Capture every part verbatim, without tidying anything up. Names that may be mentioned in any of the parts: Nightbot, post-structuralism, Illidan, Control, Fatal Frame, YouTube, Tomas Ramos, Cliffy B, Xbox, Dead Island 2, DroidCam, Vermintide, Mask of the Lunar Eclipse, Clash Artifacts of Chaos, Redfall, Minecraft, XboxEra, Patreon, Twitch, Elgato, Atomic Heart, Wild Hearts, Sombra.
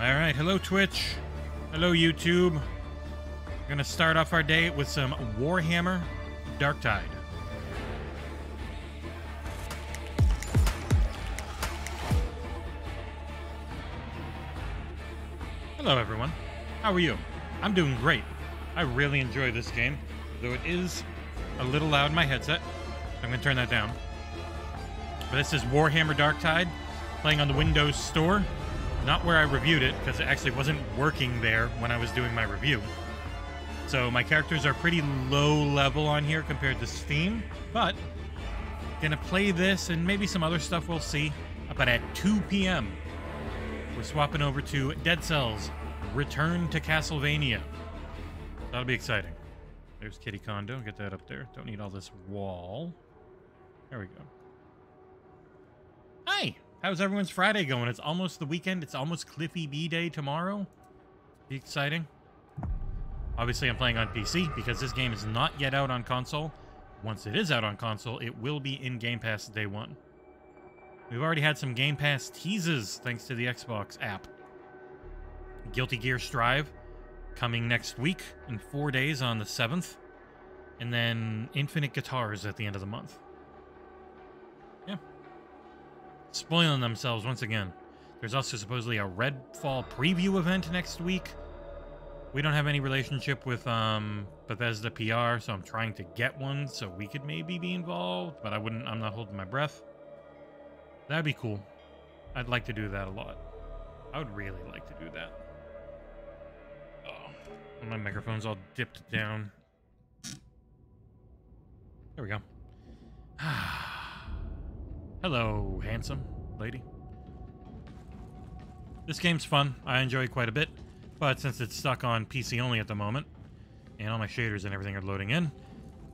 Alright, hello Twitch. Hello YouTube. We're gonna start off our day with some Warhammer Darktide. Hello everyone. How are you? I'm doing great. I really enjoy this game, though it is a little loud in my headset. I'm gonna turn that down. But this is Warhammer Darktide, playing on the Windows Store. Not where I reviewed it, because it actually wasn't working there when I was doing my review. So my characters are pretty low level on here compared to Steam, but gonna play this and maybe some other stuff we'll see. But at two p m, we're swapping over to Dead Cells, Return to Castlevania. That'll be exciting. There's Kitty Kondo. Get that up there. Don't need all this wall. There we go. Hi! How's everyone's Friday going? It's almost the weekend. It's almost Cliffy B Day tomorrow. Be exciting. Obviously, I'm playing on P C because this game is not yet out on console. Once it is out on console, it will be in Game Pass day one. We've already had some Game Pass teases thanks to the Xbox app. Guilty Gear Strive coming next week in four days on the seventh. And then Infinite Guitars at the end of the month. Spoiling themselves once again. There's also supposedly a Redfall preview event next week. We don't have any relationship with um, Bethesda P R, so I'm trying to get one so we could maybe be involved, but I wouldn't. I'm not holding my breath. That'd be cool. I'd like to do that a lot. I would really like to do that. Oh, my microphone's all dipped down. There we go. Ah. Hello, handsome lady. This game's fun. I enjoy it quite a bit, but since it's stuck on P C only at the moment, and all my shaders and everything are loading in,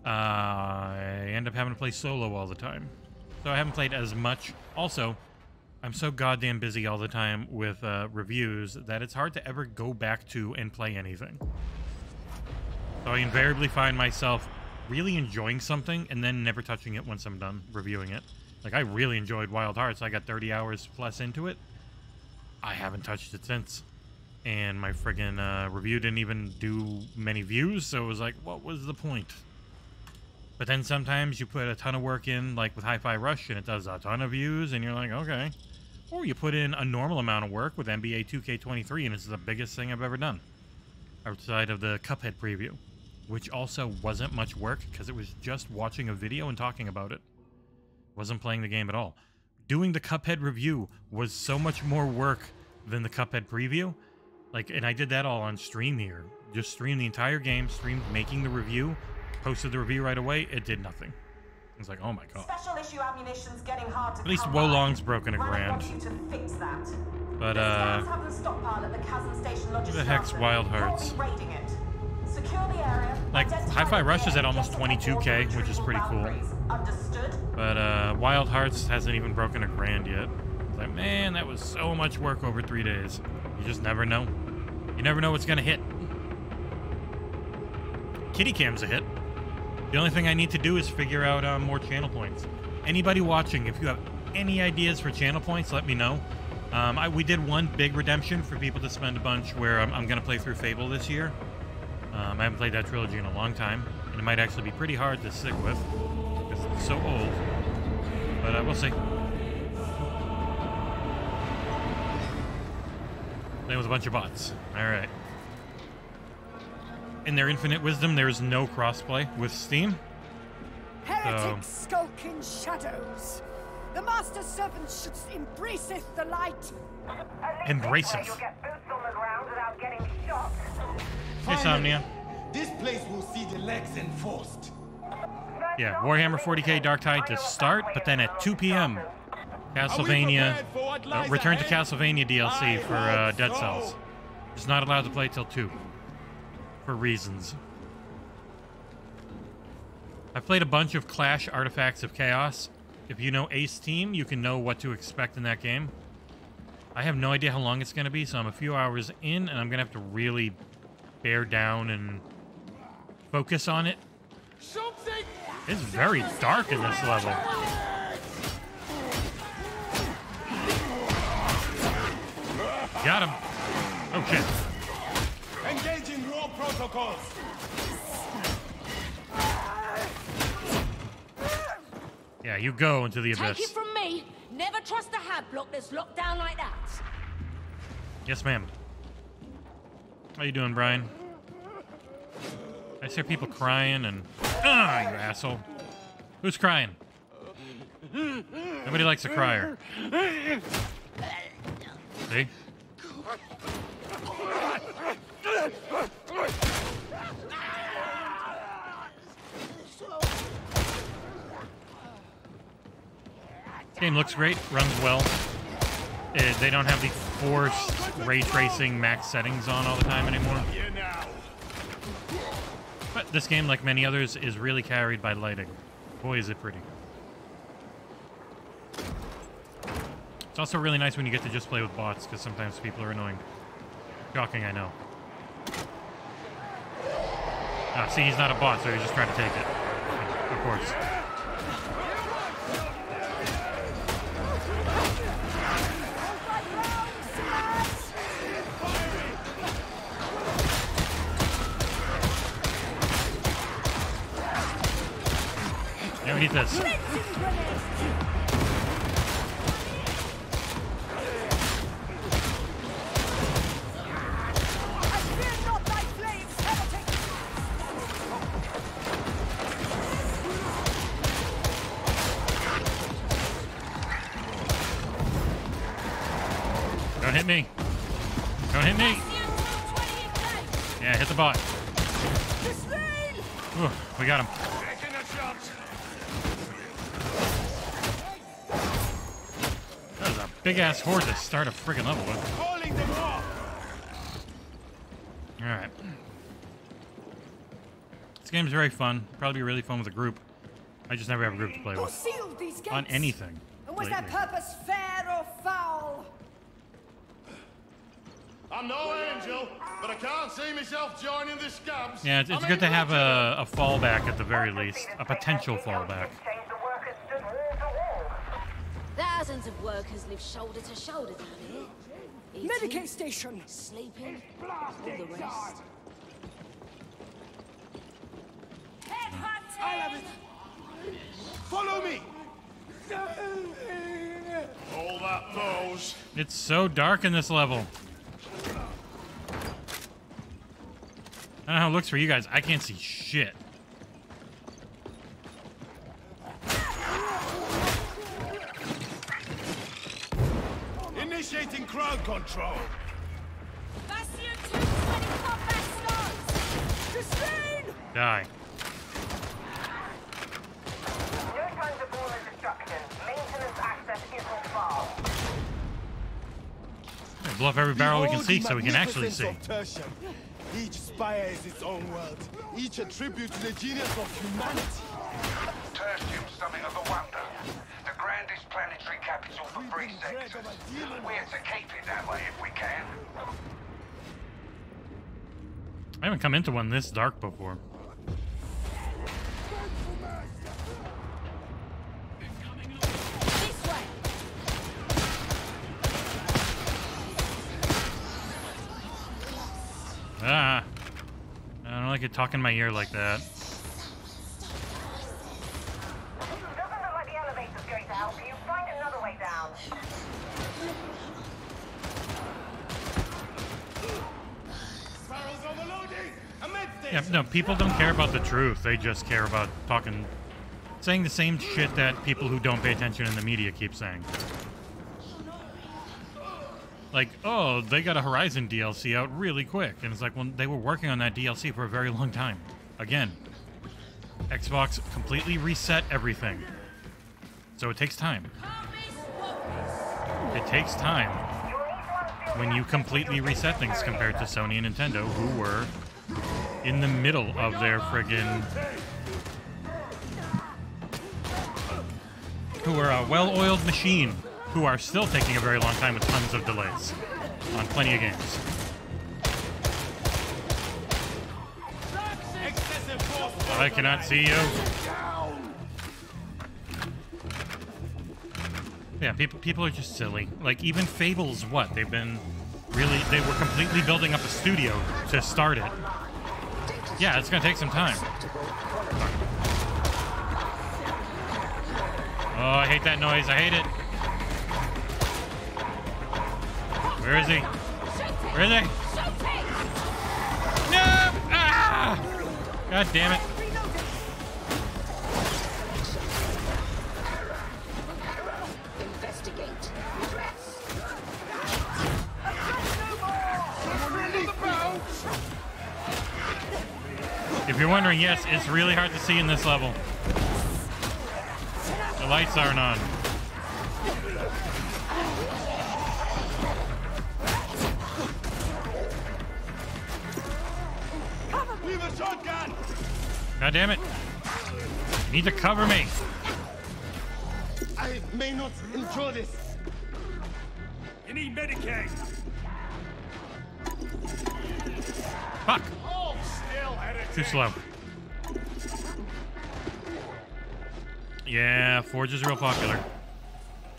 uh, I end up having to play solo all the time. So I haven't played as much. Also, I'm so goddamn busy all the time with uh, reviews that it's hard to ever go back to and play anything. So I invariably find myself really enjoying something and then never touching it once I'm done reviewing it. Like, I really enjoyed Wild Hearts. I got thirty hours plus into it. I haven't touched it since. And my friggin' uh, review didn't even do many views, so it was like, what was the point? But then sometimes you put a ton of work in, like with Hi-Fi Rush, and it does a ton of views, and you're like, okay. Or you put in a normal amount of work with N B A two K twenty-three, and it's the biggest thing I've ever done. Outside of the Cuphead preview, which also wasn't much work, because it was just watching a video and talking about it. Wasn't playing the game at all. Doing the Cuphead review was so much more work than the Cuphead preview. Like, and I did that all on stream here. Just streamed the entire game, streamed making the review, posted the review right away. It did nothing. I was like, oh my god. Special issue ammunition's getting hard to at least Wolong's broken a grand. But uh, who the heck's Wild Hearts? Like, Hi-Fi Rush is at almost twenty-two K, which is pretty cool. But uh, Wild Hearts hasn't even broken a grand yet. It's like, man, that was so much work over three days. You just never know. You never know what's gonna hit. Kitty Cam's a hit. The only thing I need to do is figure out um, more channel points. Anybody watching, if you have any ideas for channel points, let me know. Um, I, we did one big redemption for people to spend a bunch where I'm, I'm gonna play through Fable this year. Um, I haven't played that trilogy in a long time, and it might actually be pretty hard to stick with, because it's so old, but uh, we'll see. Playing with a bunch of bots. Alright. In their infinite wisdom, there is no crossplay with Steam. Heretics so. Skulk in shadows. The Master Servant should embraceth the light. Embraceth. Hey, Somnia. This place will see the legs enforced. Yeah, Warhammer forty K Darktide to start, but then at two p m, Castlevania, uh, Return to Castlevania D L C for uh, Dead Cells. It's not allowed to play till two, for reasons. I've played a bunch of Clash Artifacts of Chaos. If you know Ace Team, you can know what to expect in that game. I have no idea how long it's going to be, so I'm a few hours in, and I'm going to have to really bear down and focus on it. It's very dark in this level. Got him. Oh, shit. Engaging raw protocols. Yeah, you go into the abyss. Take it from me. Never trust a hab block that's locked down like that. Yes, ma'am. How you doing, Brian? I hear people crying and... Ah, you asshole. Who's crying? Nobody likes a crier. See? Game looks great, runs well. It, they don't have the forced ray tracing max settings on all the time anymore. But this game, like many others, is really carried by lighting. Boy, is it pretty. It's also really nice when you get to just play with bots, because sometimes people are annoying. Shocking, I know. Ah, see, he's not a bot, so he's just trying to take it. Of course. We need this. Don't hit me. Don't hit me. Yeah, hit the bot. Ooh, we got him. Big ass horde to start a friggin' level with. Alright. This game's very fun. Probably be really fun with a group. I just never have a group to play with. On anything. And was lately. That purpose fair or foul? I'm no angel, but I can't see myself joining the scabs. Yeah, it's, it's good to have a, a fallback at the very least. A potential fallback. Thousands of workers live shoulder to shoulder down here. Eating, Medicaid station. Sleeping. All the rest. I love it. Follow me. All that noise. It's so dark in this level. I don't know how it looks for you guys. I can't see shit. Initiating crowd control. Die. Bluff every barrel we can see so we can actually see. Each spire is its own world. Each attributes the genius of humanity. Tertium, something of a wonder. Grandest planetary capital for three sectors. We're to keep it that way if we can. I haven't come into one this dark before. Ah, I don't like it talking in my ear like that. Yeah, no, people don't care about the truth. They just care about talking, saying the same shit that people who don't pay attention in the media keep saying. Like, oh, they got a Horizon D L C out really quick. And it's like, well, they were working on that D L C for a very long time. Again, Xbox completely reset everything. So it takes time. It takes time when you completely reset things compared to Sony and Nintendo, who were in the middle of their friggin'... who are a well-oiled machine, who are still taking a very long time with tons of delays on plenty of games. I cannot see you. Yeah, people people are just silly. Like, even Fables, what? They've been really, they were completely building up a studio to start it. Yeah, it's going to take some time. Oh, I hate that noise. I hate it. Where is he? Where is he? No! Ah! God damn it. If you're wondering, yes, it's really hard to see in this level. The lights aren't on. God damn it. You need to cover me. I may not enjoy this. You need Medicaid. Fuck. Too slow. Yeah, Forge is real popular.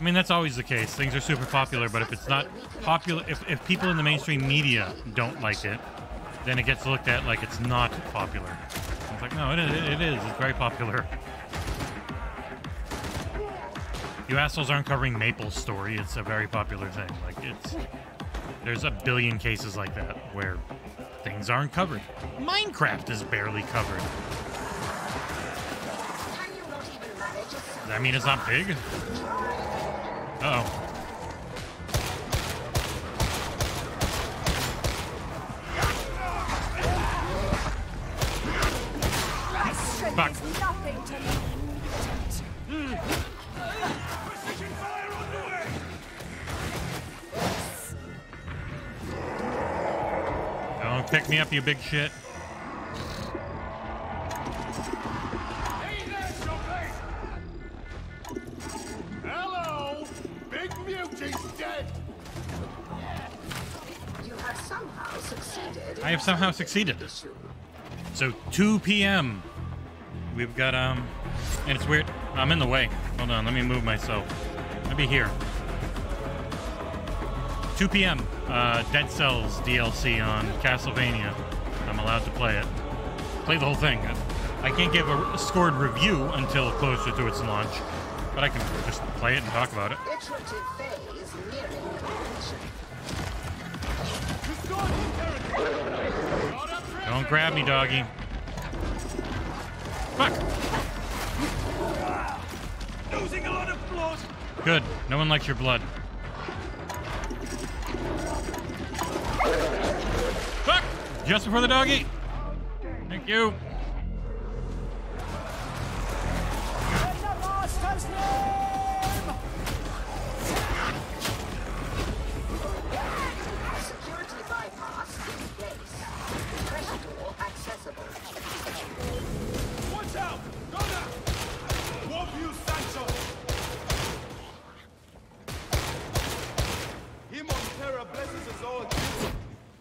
I mean, that's always the case. Things are super popular, but if it's not popular, if, if people in the mainstream media don't like it, then it gets looked at like it's not popular. It's like, no, it is. It is. It's very popular. You assholes aren't covering Maple's story. It's a very popular thing. Like, it's... There's a billion cases like that where... things aren't covered. Minecraft is barely covered. Does that mean it's not big? Uh-oh. Fuck. Pick me up, you big shit. Hello, Big Mutie's dead. You have somehow succeeded. I have somehow succeeded. So two P M We've got um, and it's weird. I'm in the way. Hold on, let me move myself. I'll be here. two P M Uh, Dead Cells D L C on Castlevania. I'm allowed to play it. Play the whole thing. I can't give a, a scored review until closer to its launch, but I can just play it and talk about it. Don't grab me, doggy. Fuck! Losing a lot of blood. Good. No one likes your blood. Fuck! Just before the doggy. Thank you.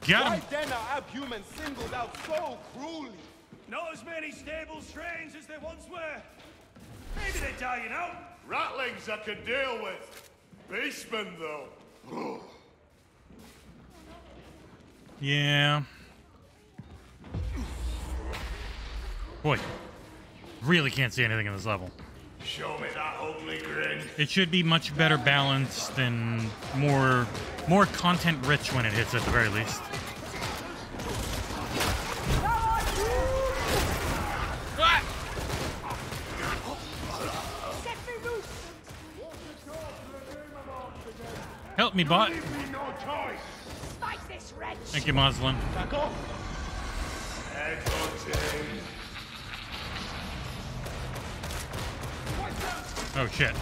Got him. Why then are abhumans singled out so cruelly? Not as many stable strains as there once were. Maybe they're dying out. Rattlings I can deal with. Beastmen, though. Yeah. Boy, really can't see anything in this level. Show me that ugly grin. It should be much better balanced and more more content rich when it hits, at the very least. Ah! Help me, bot. Thank you, Moslin. Oh shit.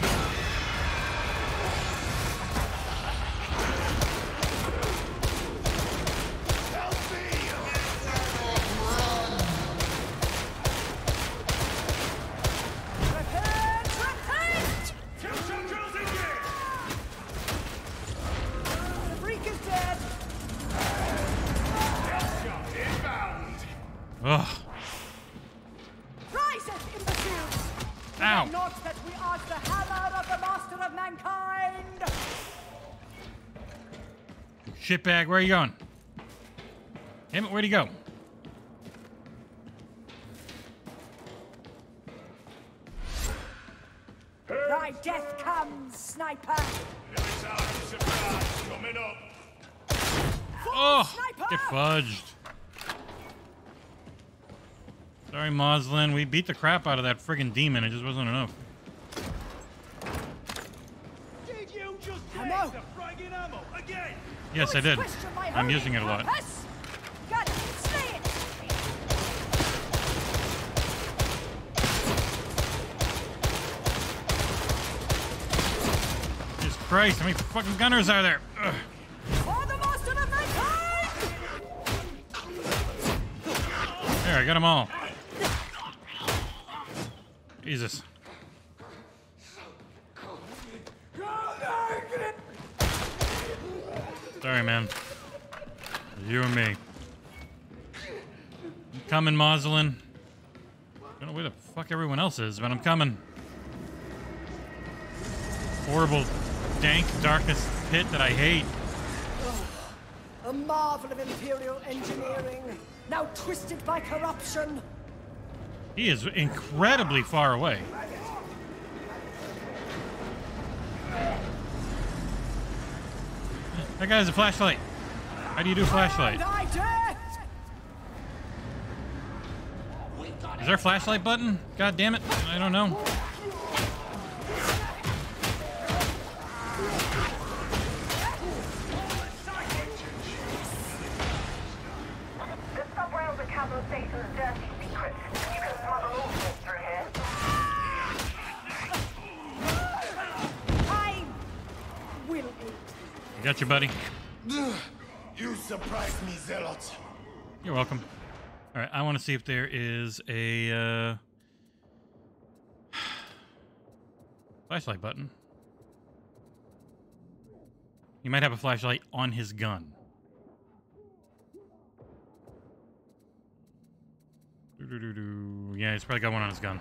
Shitbag, where are you going? Damn it, where'd he go? Thy death comes, sniper! Oh, get fudged. Sorry, Moslin. We beat the crap out of that friggin' demon. It just wasn't enough. Did you just ammo? The friggin' ammo again? Yes, I did. I'm using it a lot. Got it. Stay it. Jesus Christ, how many fucking gunners are there? Ugh. There, I got them all. Jesus. Sorry, man. You and me. I'm coming, Moslin. Don't know where the fuck everyone else is, but I'm coming. Horrible, dank, darkest pit that I hate. Oh, a marvel of imperial engineering, now twisted by corruption. He is incredibly far away. That guy has a flashlight. How do you do flashlight? Is there a flashlight button? God damn it. I don't know. Got you, buddy. You surprised me, Zealot. You're welcome. All right, I want to see if there is a uh, flashlight button. He might have a flashlight on his gun. Doo-doo-doo-doo. Yeah, he's probably got one on his gun.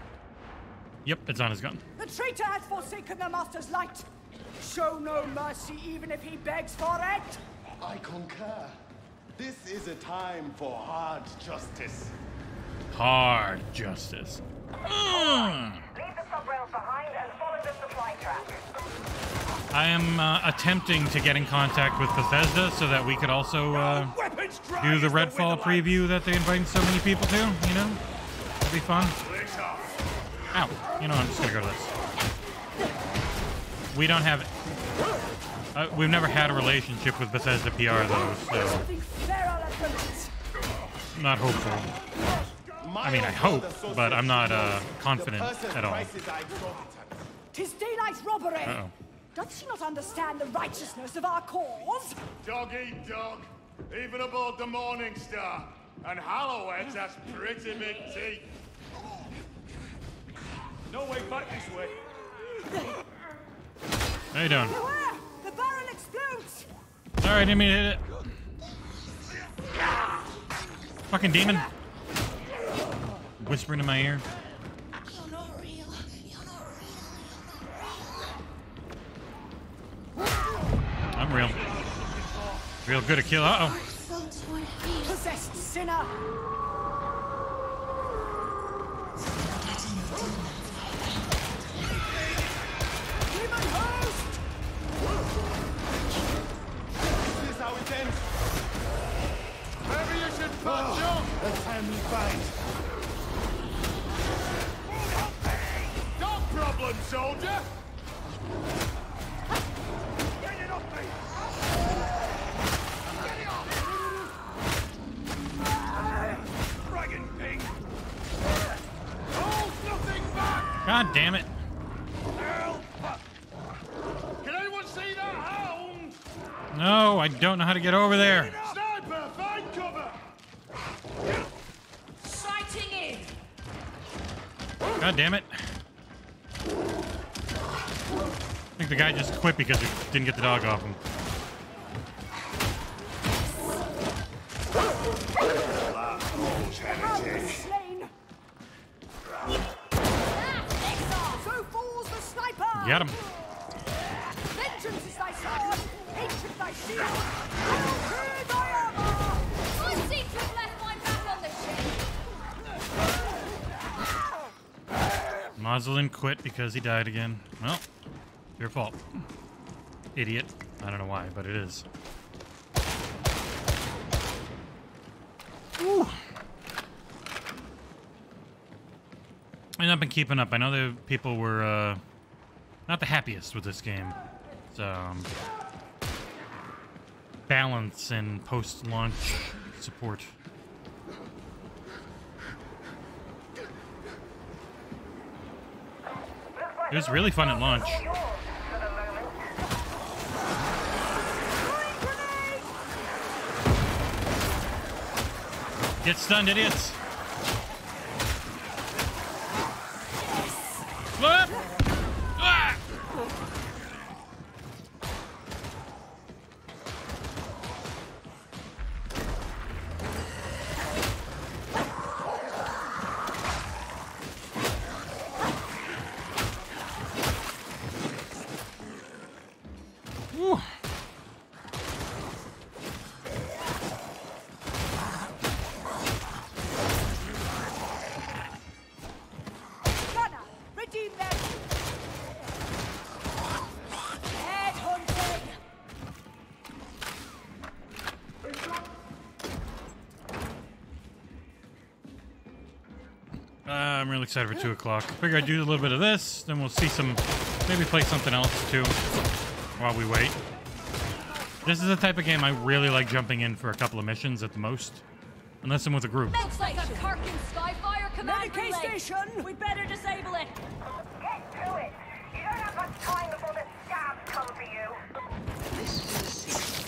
Yep, it's on his gun. The traitor has forsaken the master's light. Show no mercy, even if he begs for it. I concur. This is a time for hard justice. Hard justice. Mm. Leave the sub-rails behind and follow the supply track. I am uh, attempting to get in contact with Bethesda so that we could also uh, do the Redfall preview that they invited so many people to. You know, that'd be fun. Ow! You know, I'm just gonna go to this. We don't have... Uh, we've never had a relationship with Bethesda P R, though, so... Not hopeful. I mean, I hope, but I'm not uh, confident at all. Tis daylight robbery! Uh-oh. Does she not understand the righteousness of our cause? Dog eat dog, even aboard the Morning Star. And Halloween's has pretty big teeth. No way back this way. How you doing? Beware! The barrel explodes! Sorry, I didn't mean to hit it. Fucking demon. Whispering in my ear. You're not real. You're not real. You're not real. I'm real. Real good at kill. Uh-oh. Possessed sinner. Maybe you should punch him. A timely fight. No problem, soldier. Get it off me. Get it off. Dragon pig. Hold nothing back. God damn it. No, I don't know how to get over there. Sniper, find cover. Sighting in. God damn it. I think the guy just quit because he didn't get the dog off him. Got him. Vengeance is thy sword. Ancient thy shield. Roslin quit because he died again. Well, your fault. Idiot. I don't know why, but it is. Ooh. And I've been keeping up. I know the people were uh, not the happiest with this game. So, um, balance and post-launch support. It was really fun at launch. Get stunned, idiots! What? Ah! Ooh. Excited for two o'clock. Figure I'd do a little bit of this, then we'll see some, maybe play something else too while we wait. This is the type of game I really like jumping in for a couple of missions at the most, unless I'm with a group. Like a Skyfire command station. We better disable it. Get to it. You don't have much time before the scabs come for you. This is a secret.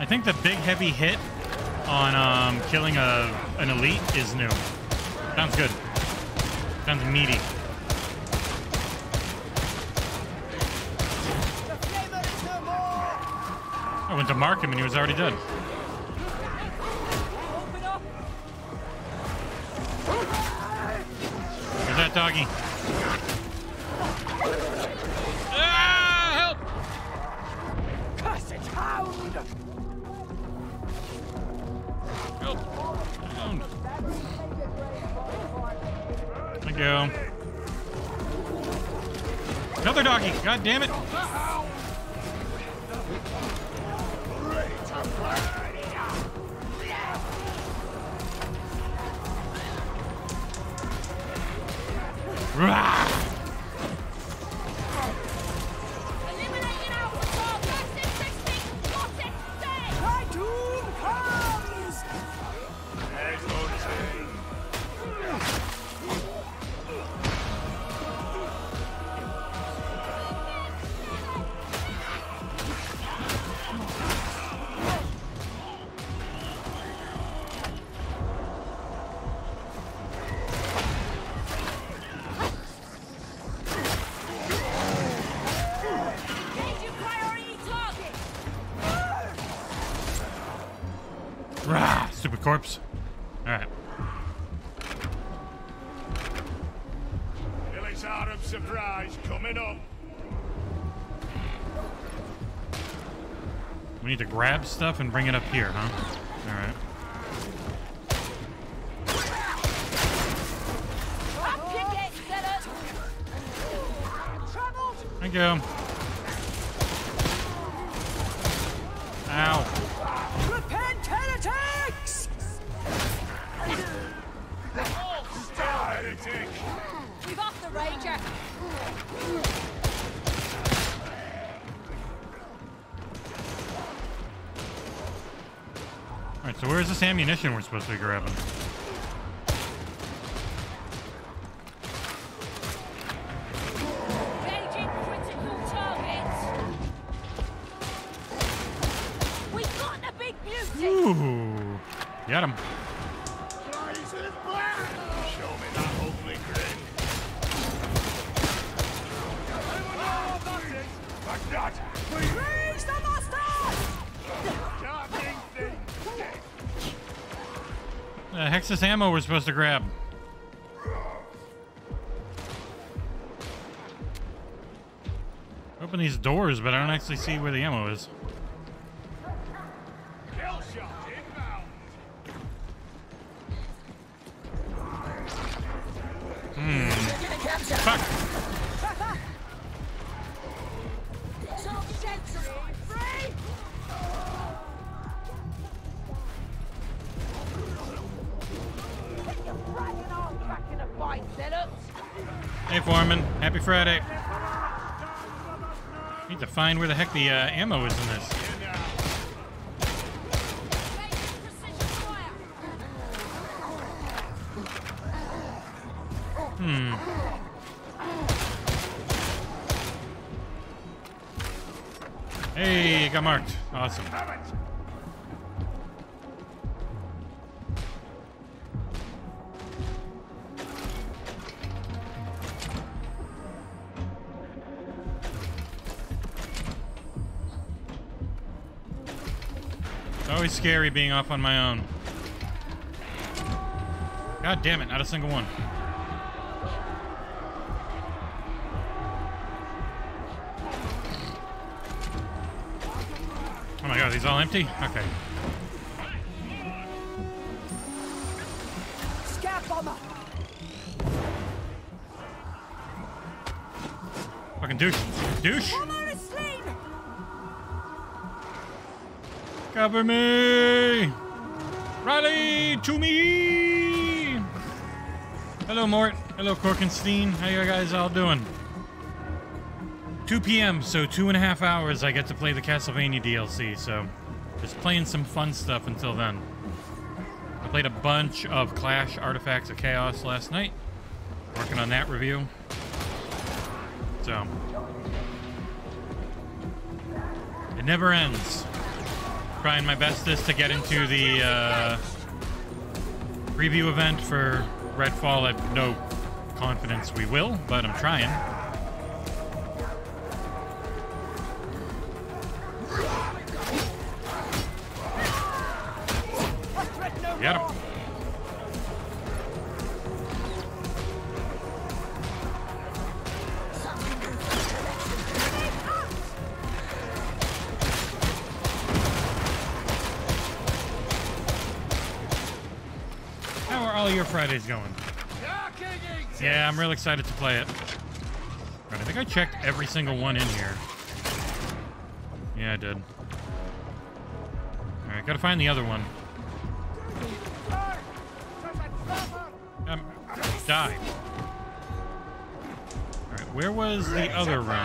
I think the big heavy hit on um, killing a an elite is new. Sounds good. Sounds meaty. I went to mark him and he was already dead. Look at that doggy. Ah, help! Cursed hound! Thank you. Another doggy. God damn it. Rah! Corpse. All right. Ellis Arab surprise coming up. We need to grab stuff and bring it up here, huh? All right. Thank you. Ow. We've off the ranger. All right, so where's this ammunition we're supposed to be grabbing? The heck's this ammo we're supposed to grab? Open these doors, but I don't actually see where the ammo is. Hmm. Fuck. Hey, Foreman. Happy Friday. Need to find where the heck the uh, ammo is in this. Hmm. Hey, it got marked. Awesome. It's always scary being off on my own. God damn it, not a single one. Oh my god, are these all empty? Okay. Scat bomber. Fucking douche. Douche. Cover me. Rally to me. Hello, Mort. Hello, Korkenstein. How you guys all doing? two p m, so two and a half hours I get to play the Castlevania D L C, so just playing some fun stuff until then. I played a bunch of Clash Artifacts of Chaos last night, working on that review. So, it never ends. Trying my bestest to get into the uh, review event for Redfall. I have no confidence we will, but I'm trying. Got him. How are all your Fridays going? Yeah, I'm real excited to play it. I think I checked every single one in here. Yeah, I did. All right, gotta find the other one. Um, die. Alright, where was the other room?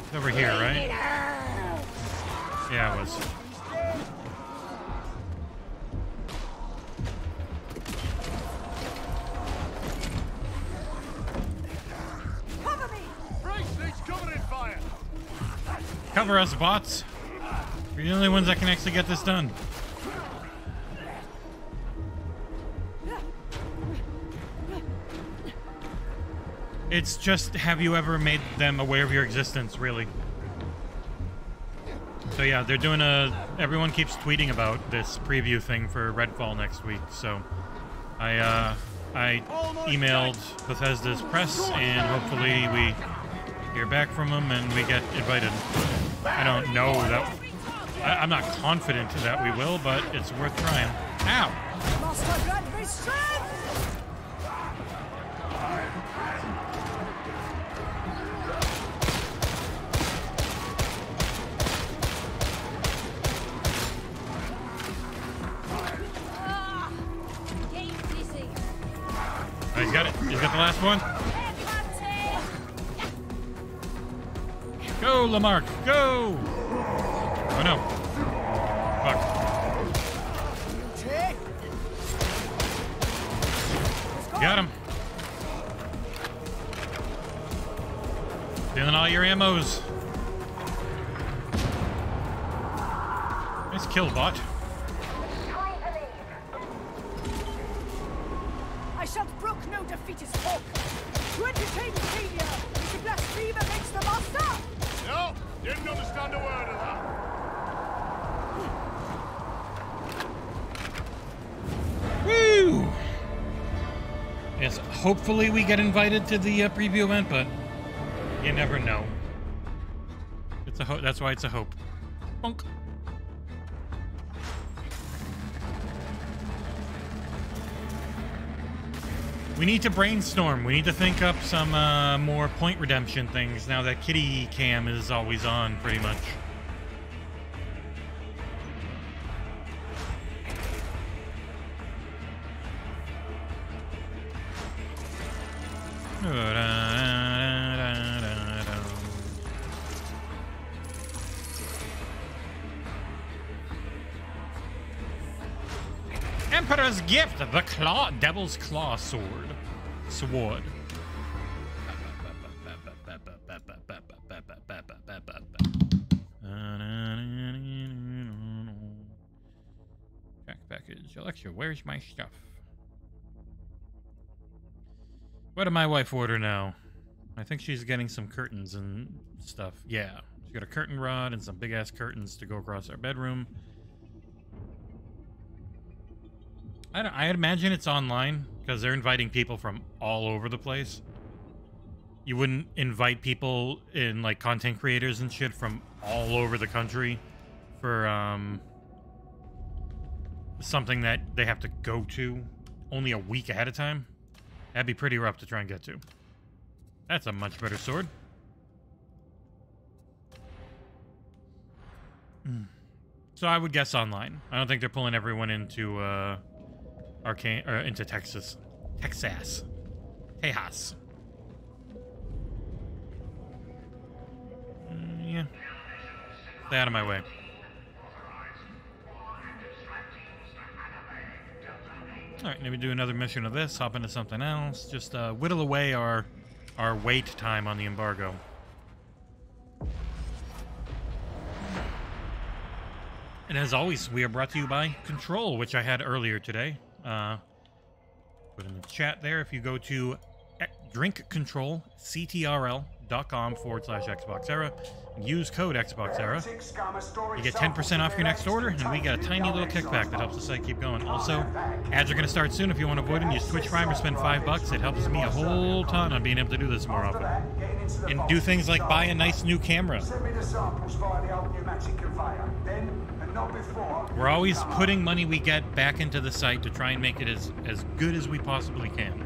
It's over here, right? Yeah, it was. Cover us, bots. You're the only ones that can actually get this done. It's just, have you ever made them aware of your existence, really? So yeah, they're doing a... Everyone keeps tweeting about this preview thing for Redfall next week, so... I, uh... I emailed Bethesda's press, and hopefully we hear back from them and we get invited. I don't know that... I, I'm not confident that we will, but it's worth trying. Ow! Oh, he's got it. He's got the last one. Go, Lamarck. Go! Oh no. Fuck. Got him. Stealing all your ammos. Nice kill, bot. I shall brook no defeatist talk. To entertain the savior, the blasphemer makes the master. No, didn't understand a word of that. hopefully we get invited to the uh, preview event, but you never know. It's a ho that's why it's a hope. Bonk. We need to brainstorm. We need to think up some uh, more point redemption things now that kitty cam is always on, pretty much. Emperor's Gift, the claw, Devil's Claw Sword. Sword. Track package. Alexa, where's my stuff? What did my wife order now? I think she's getting some curtains and stuff. Yeah. She got a curtain rod and some big ass curtains to go across our bedroom. I, don't, I imagine it's online because they're inviting people from all over the place. You wouldn't invite people in, like, content creators and shit from all over the country for um, something that they have to go to only a week ahead of time. That'd be pretty rough to try and get to. That's a much better sword. Mm. So I would guess online. I don't think they're pulling everyone into... Uh, Arcane, or into Texas. Texas. Tejas. Mm, yeah. Stay out of my way. Alright, maybe do another mission of this, hop into something else. Just uh, whittle away our, our wait time on the embargo. And as always, we are brought to you by Control, which I had earlier today. Uh, put in the chat there. If you go to drinkcontrolctrl.com forward slash XboxEra and use code XboxEra, you get ten percent off your next order, and we got a tiny little kickback that helps the site keep going. Also, ads are going to start soon. If you want to avoid them, use Twitch Prime or spend five bucks. It helps me a whole ton on being able to do this more often. And do things like buy a nice new camera. We're always putting money we get back into the site to try and make it as, as good as we possibly can.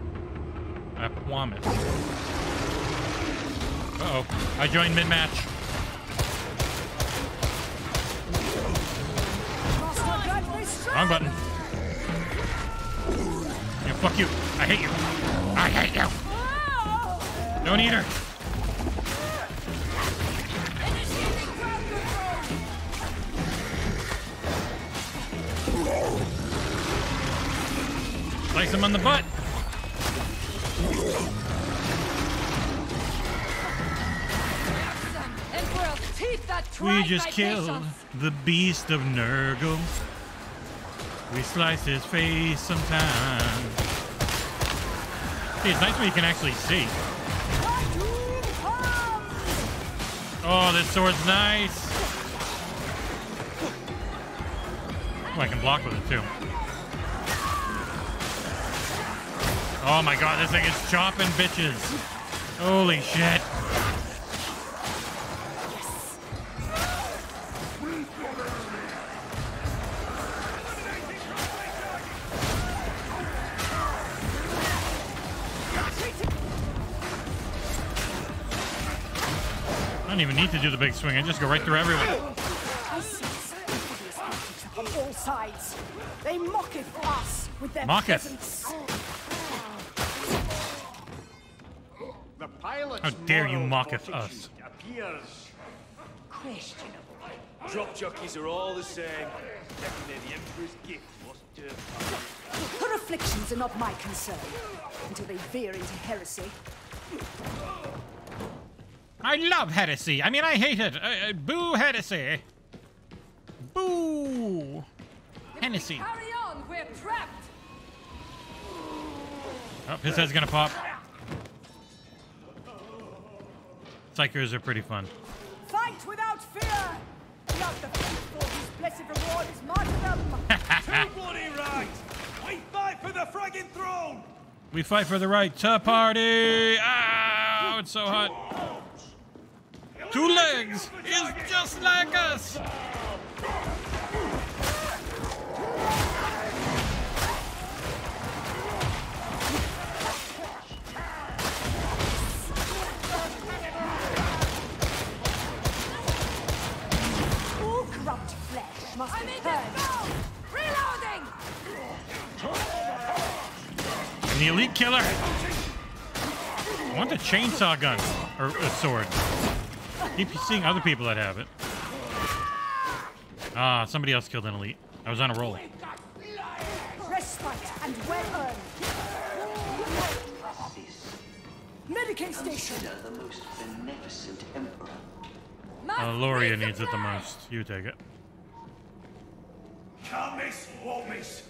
I promise. Uh-oh. I joined mid-match. Wrong button. Yeah, fuck you. I hate you. I hate you. Don't eat her. Slice him on the butt. We just killed the beast of Nurgle. We sliced his face sometime. See, it's nice when you can actually see. Oh, this sword's nice. Oh, I can block with it too. Oh my god, this thing is chopping bitches. Holy shit. I don't even need to do the big swing. I just go right through everyone. I see savages from all sides. They mocketh us with their presence. How dare you mocketh us? Questionable. Drop jockeys are all the same. The Emperor's gift was her afflictions are not my concern until they veer into heresy. I love heresy. I mean, I hate it. Uh, uh, boo heresy. Boo. Hennessy. Carry on. We're trapped. Oh, his head's gonna pop. Psychers are pretty fun. Fight without fear! Not the faithful whose blessed reward is martyrdom! Too bloody right! We fight for the friggin' throne! We fight for the right to party. Ah, it's so hot. Two legs is just like us. All corrupt flesh must be purged. Reloading. The elite killer. I want the chainsaw gun or a sword. Keep seeing other people that have it. Ah, somebody else killed an elite. I was on a roll. Respite and well-earned. Medicaid station. Consider the most beneficent emperor. Uh, Loria needs it the most. You take it. Calmis, Warmis.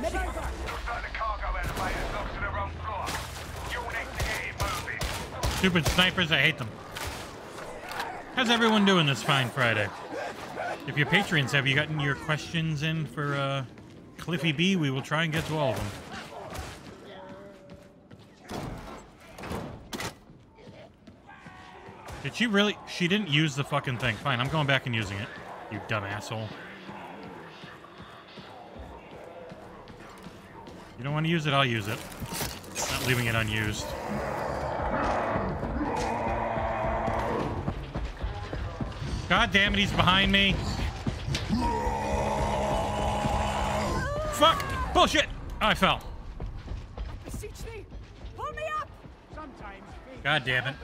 Medicaid. The cargo elevator's off to the wrong floor. Stupid snipers, I hate them. How's everyone doing this fine Friday? If your patrons, have you gotten your questions in for uh, Cliffy B? We will try and get to all of them. Did she really? She didn't use the fucking thing. Fine, I'm going back and using it. You dumb asshole. You don't want to use it? I'll use it. Not leaving it unused. God damn it, he's behind me. Fuck! Bullshit! I fell. God damn it.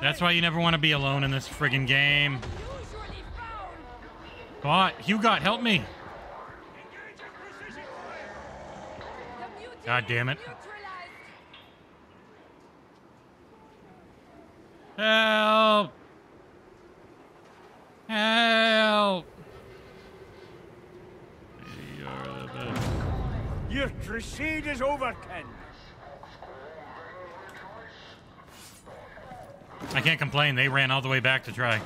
That's why you never want to be alone in this friggin' game. God, Hugot, help me. God damn it. Help! Help! You're the best. Your crusade is over, Ken. I can't complain. They ran all the way back to try.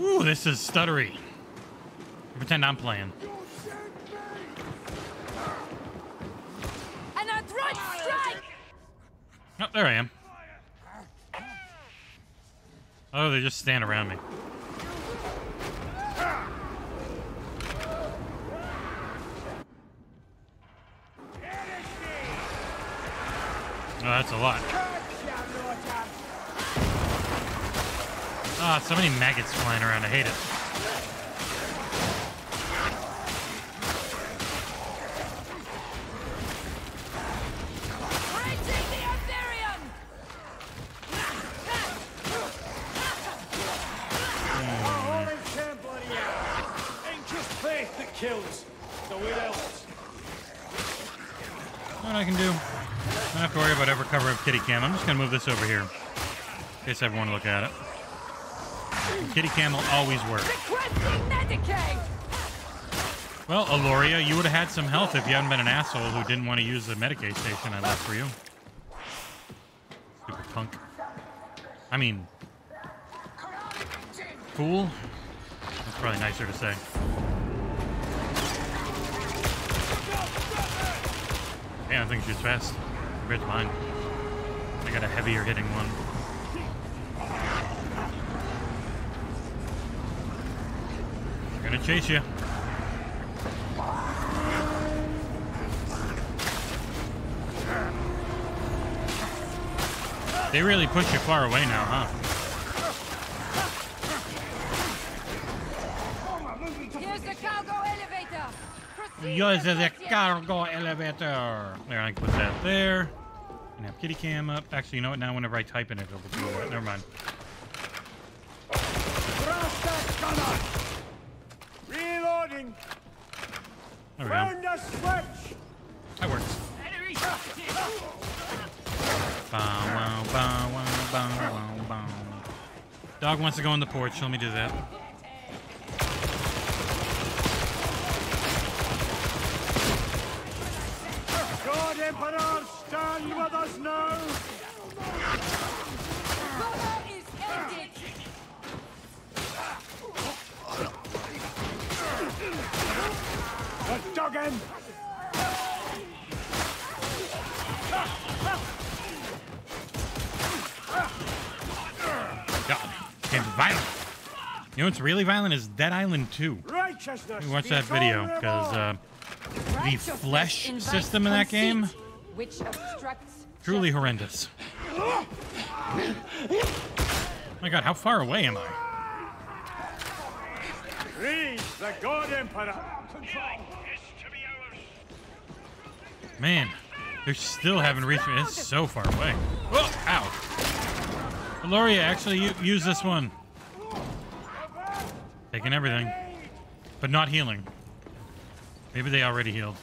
Ooh, this is stuttery. Pretend I'm playing. Oh, there I am. Oh, they just stand around me. Oh, that's a lot. Ah, oh, so many maggots flying around. I hate it. Kills. So what else? What I can do? I don't have to worry about ever covering up kitty cam. I'm just gonna move this over here. In case I ever want to look at it. Kitty cam will always work. Well, Aloria, you would have had some health if you hadn't been an asshole who didn't want to use the Medicaid station I left for you. Stupid punk. I mean, fool. That's probably nicer to say. Yeah, I think she's fast compared to mine. I got a heavier hitting one. They're gonna chase you. They really push you far away now, huh? Here's the cargo elevator. Yours is a cargo elevator. There, I can put that there. And have kitty cam up. Actually, you know what? Now whenever I type in it, it'll do it. Never mind. Reloading. There we go. That works. Bow, wow, bow, wow, bow, wow, bow. Dog wants to go on the porch. Let me do that. Emperor, stand with us now! Mother is The Duggan! God, it's violent. You know what's really violent is Dead Island two. We watched that video because uh, the flesh system in that game, truly horrendous. Oh my God, how far away am I? Please, the God Emperor. Man, they're still haven't reached me. It's so far away. Oh, ow. Valoria, actually you, use this one. Taking everything, but not healing. Maybe they already healed.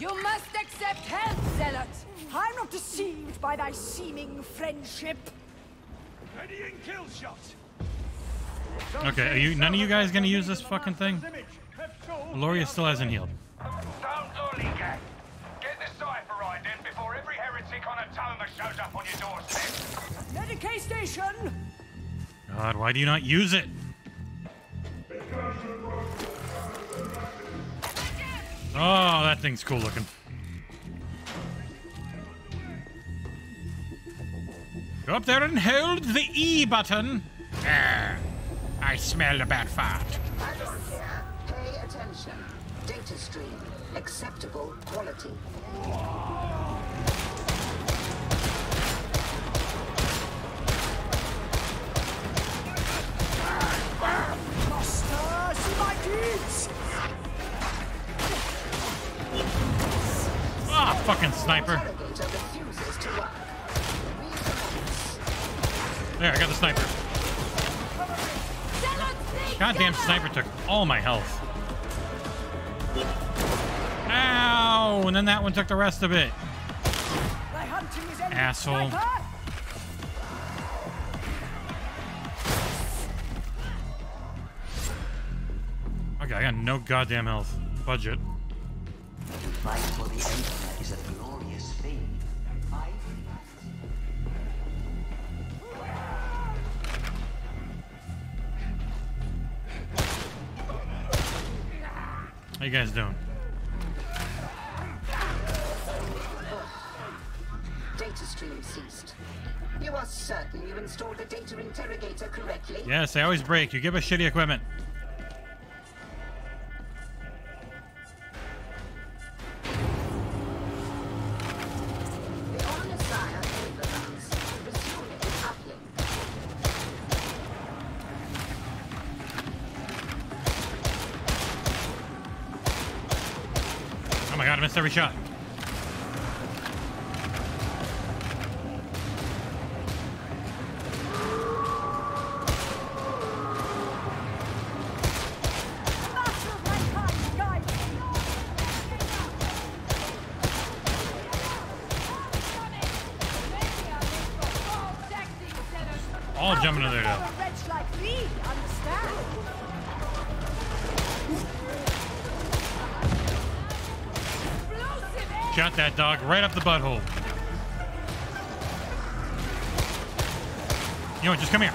You must accept help, zealot. I'm not deceived by thy seeming friendship. Kill shot. Okay, are you none of you guys gonna use this fucking thing? Valoria still hasn't healed. Get the cipher right in before every heretic on a tongue shows up on your doorstep. Medicaid station. God, why do you not use it? Oh, that thing's cool looking. Go up there and hold the E button. Ah, I smell a bad fart. Pay attention. Data stream. Acceptable quality. Master, see my kids. Ah, oh, fucking sniper. There, I got the sniper. Goddamn sniper took all my health. Ow! And then that one took the rest of it. Asshole. Okay, I got no goddamn health. Budget. How you guys doing? Data stream ceased. You are certain you installed the data interrogator correctly? Yes, I always break. You give us shitty equipment. Every shot. All jumping in there now. Shot that dog right up the butthole. You know what? Just come here.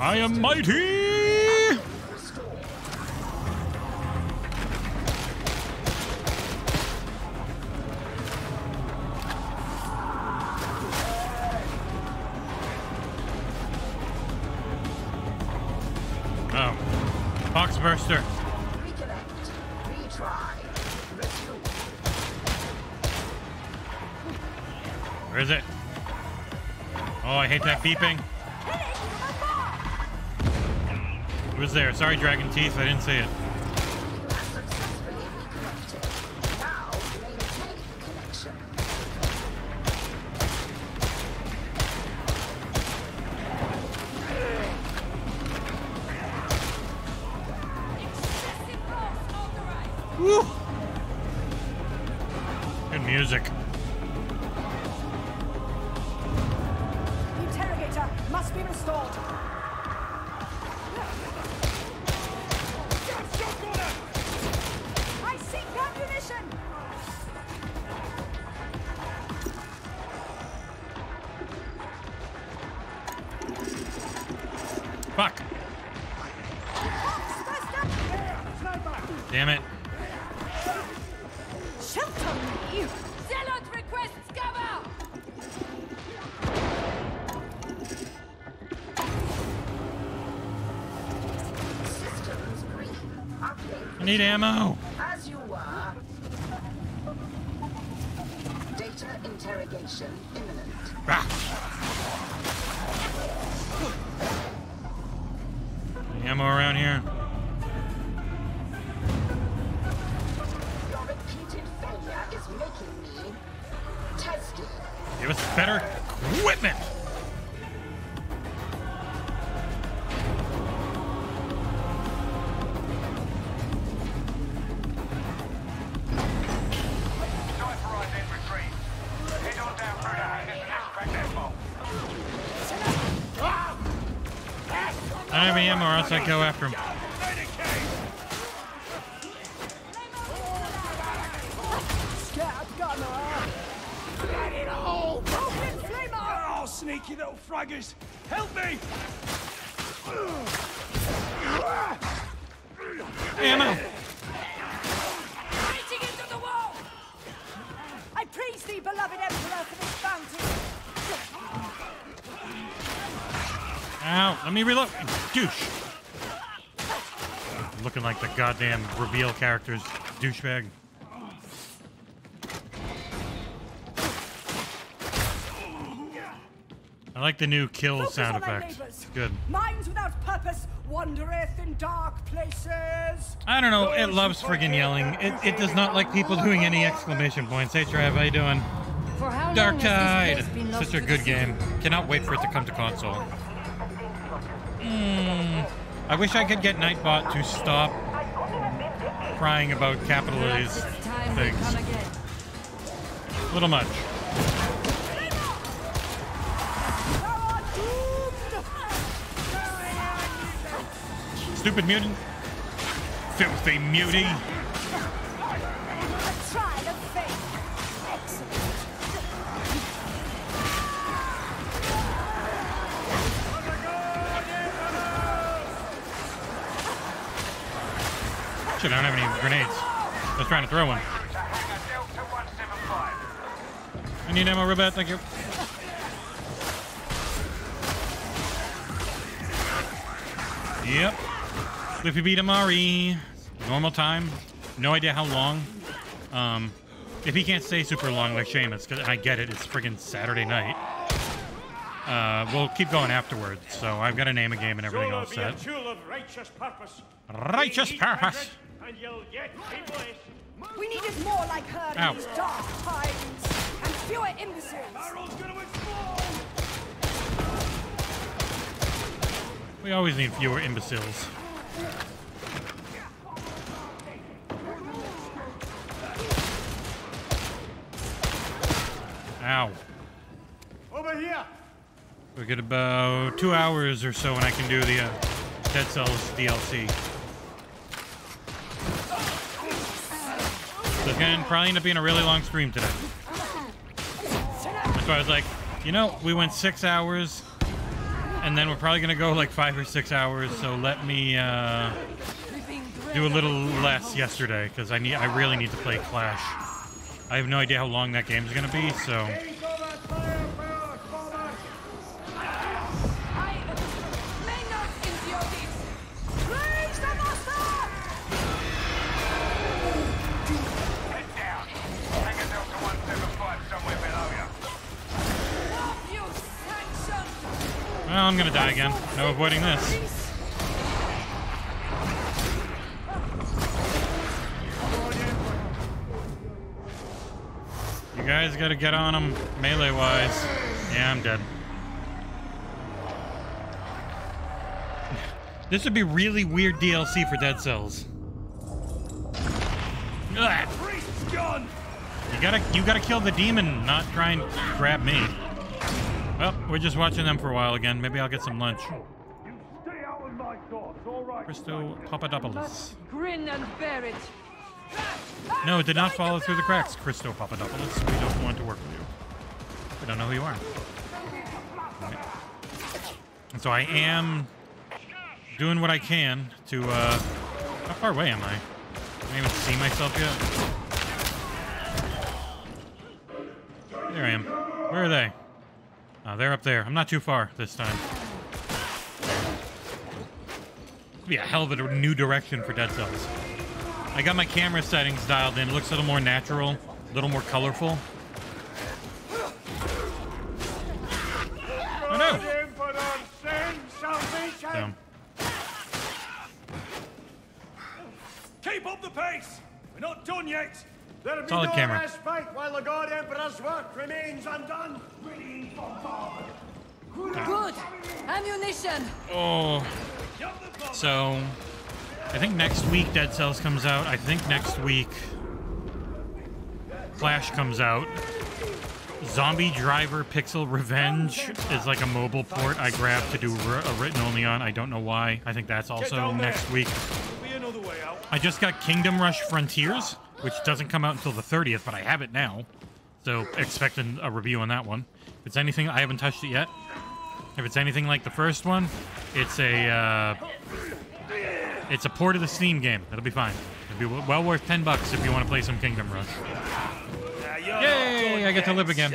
I am mighty. Where is it? Oh, I hate that beeping. It was there. Sorry, Dragon Teeth. I didn't see it. Must be restored. Damn it. Shelter you. Zealot requests cover. Systems brief. I need ammo. As you are. Data interrogation imminent. Ah. Any ammo around here? Give us better equipment. I don't have any ammo, or else I go after him. Sneaky little fraggers, help me! Ammo! Fighting into the wall! I praise thee, beloved Emperor, for this bounty. Ow! Let me reload, douche! Looking like the goddamn reveal character's douchebag. I like the new kill Focus sound effect. It's good. Minds without purpose wandereth in dark places. I don't know. It loves friggin' yelling. It, it does not like people doing any exclamation points. Hey, Trav, how you doing? Darktide. Such a good game. Cannot wait for it to come to console. Mm, I wish I could get Nightbot to stop crying about capitalist things. A little much. Stupid mutant. Filthy mutie. A trial of faith. Excellent. Shit, I don't have any grenades. I was trying to throw one. I need ammo, Robot. Thank you. Yep. Cliffy beat Amari. Normal time. No idea how long. Um, if he can't stay super long like Seamus, because I get it, it's friggin' Saturday night. Uh, we'll keep going afterwards. So I've got to name a game and everything all set. Righteous purpose. Righteous purpose. We needed more like her in these dark times and fewer imbeciles. We always need fewer imbeciles. Ow. Over here. We get about two hours or so, and I can do the uh, Dead Cells D L C. So it's gonna probably end up being a really long stream today. That's why I was like, you know, we went six hours. And then we're probably going to go like five or six hours, so let me uh, do a little less yesterday, because I need, I really need to play Clash. I have no idea how long that game is going to be, so... Well, I'm gonna die again. No avoiding this. You guys gotta get on them melee-wise. Yeah, I'm dead. This would be really weird D L C for Dead Cells. Ugh. You gotta, you gotta kill the demon, not try and grab me. Well, we're just watching them for a while again. Maybe I'll get some lunch. You stay out of my thoughts, all right? Christo Papadopoulos. Grin and bear it. No, it did not follow through the cracks, Christo Papadopoulos. We don't want to work with you. We don't know who you are. And so I am doing what I can to, uh... How far away am I? I haven't seen myself yet. There I am. Where are they? Uh, they're up there. I'm not too far this time. It'd be a hell of a new direction for Dead Cells. I got my camera settings dialed in. It looks a little more natural, a little more colorful. Oh no! Damn. Keep up the pace. We're not done yet. There'll be Solid no camera. respite while the God Emperor's work remains undone. Good ammunition. Oh. So, I think next week Dead Cells comes out. I think next week Clash comes out. Zombie Driver Pixel Revenge is like a mobile port I grabbed to do a written only on. I don't know why. I think that's also next week. I just got Kingdom Rush Frontiers, which doesn't come out until the thirtieth, but I have it now. So expect a review on that one. If it's anything, I haven't touched it yet. If it's anything like the first one, it's a uh, it's a port of the Steam game. It'll be fine. It'll be well worth ten bucks if you want to play some Kingdom Rush. Yay! I get to live again.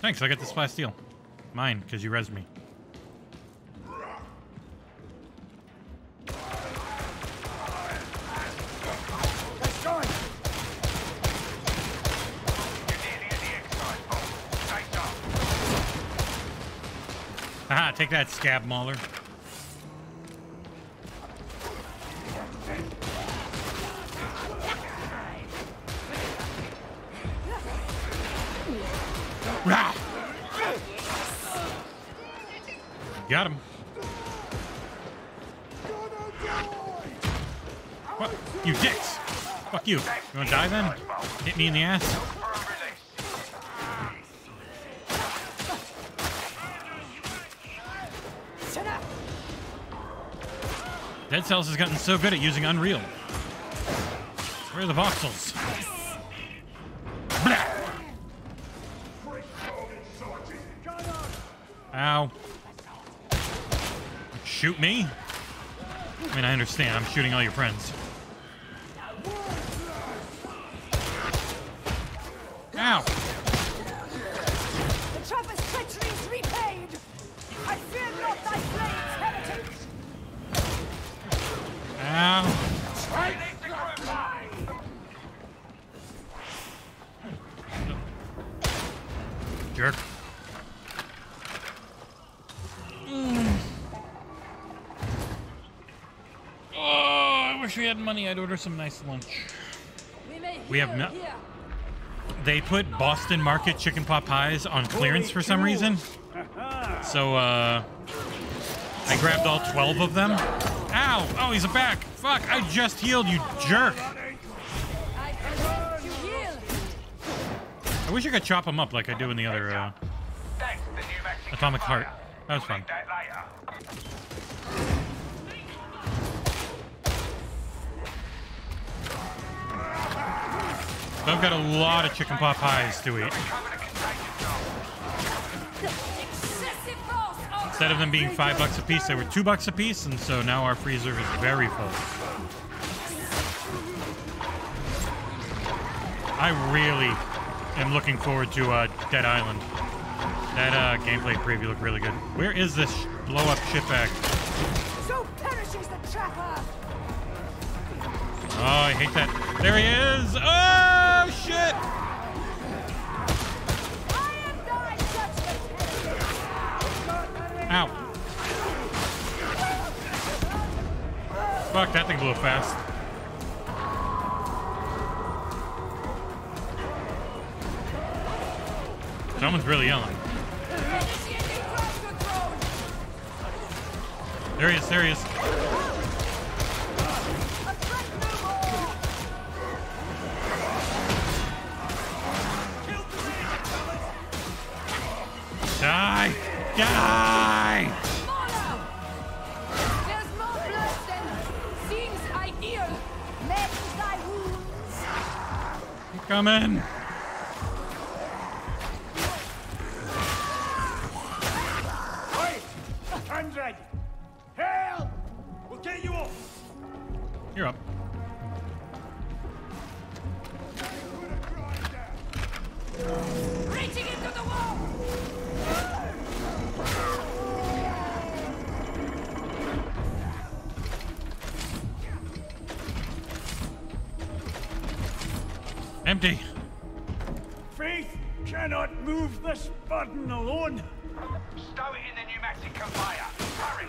Thanks. I got this last deal. Mine, because you rezzed me. Haha, take that, scab mauler. Rah! Got him. What? You dicks! Fuck you. You wanna die then? Hit me in the ass? Dead Cells has gotten so good at using Unreal. Where are the voxels? Ow. Shoot me? I mean, I understand. I'm shooting all your friends. Ow. The trapper's treachery is repaid. I fear not thy blades, heretic. Ow. Jerk. Mm. Oh, I wish we had money. I'd order some nice lunch. We, we have no... Here. They put Boston Market chicken pot pies on clearance for some reason. So, uh... I grabbed all twelve of them. Ow! Oh, he's a back! Fuck, I just healed, you jerk! I wish I could chop him up like I do in the other, uh... Atomic Heart. That was fun. So I've got a lot of chicken pot pies to eat. Instead of them being five bucks a piece, they were two bucks a piece, and so now our freezer is very full. I really am looking forward to uh, Dead Island. That uh, gameplay preview looked really good. Where is this blow-up shitbag? So perishes the trapper. Oh, I hate that. There he is! Oh, shit! Ow. Fuck, that thing blew fast. Someone's really yelling. There he is, there he is. Die! Die! There's more blood than seems ideal. Mend thy wounds. Come in. You're up. Reaching into the wall. Empty. Faith cannot move this button alone. Stow it in the pneumatic conveyor. Hurry.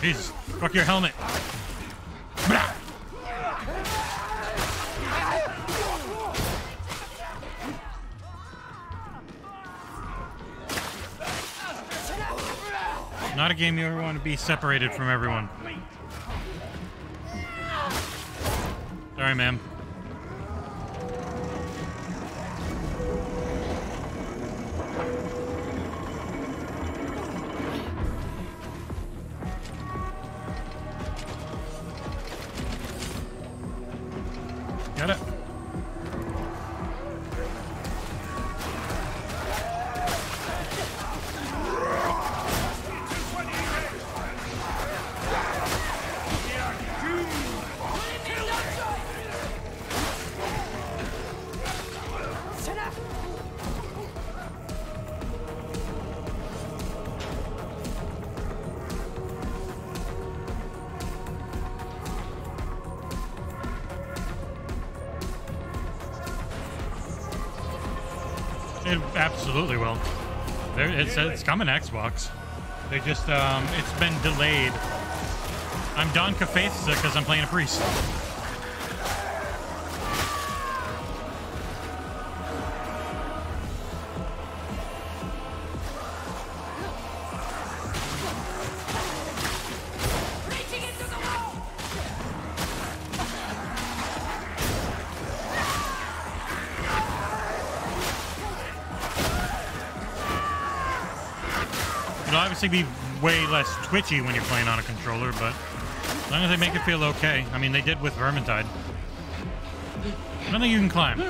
Jesus, fuck your helmet. Not a game you ever want to be separated from everyone. Sorry, ma'am. Got it. It absolutely will. There, it's, it's coming to Xbox. They just, um, it's been delayed. I'm Don Cafesa because I'm playing a priest. Be way less twitchy when you're playing on a controller, but as long as they make it feel okay. I mean, they did with Vermintide. I don't think you can climb.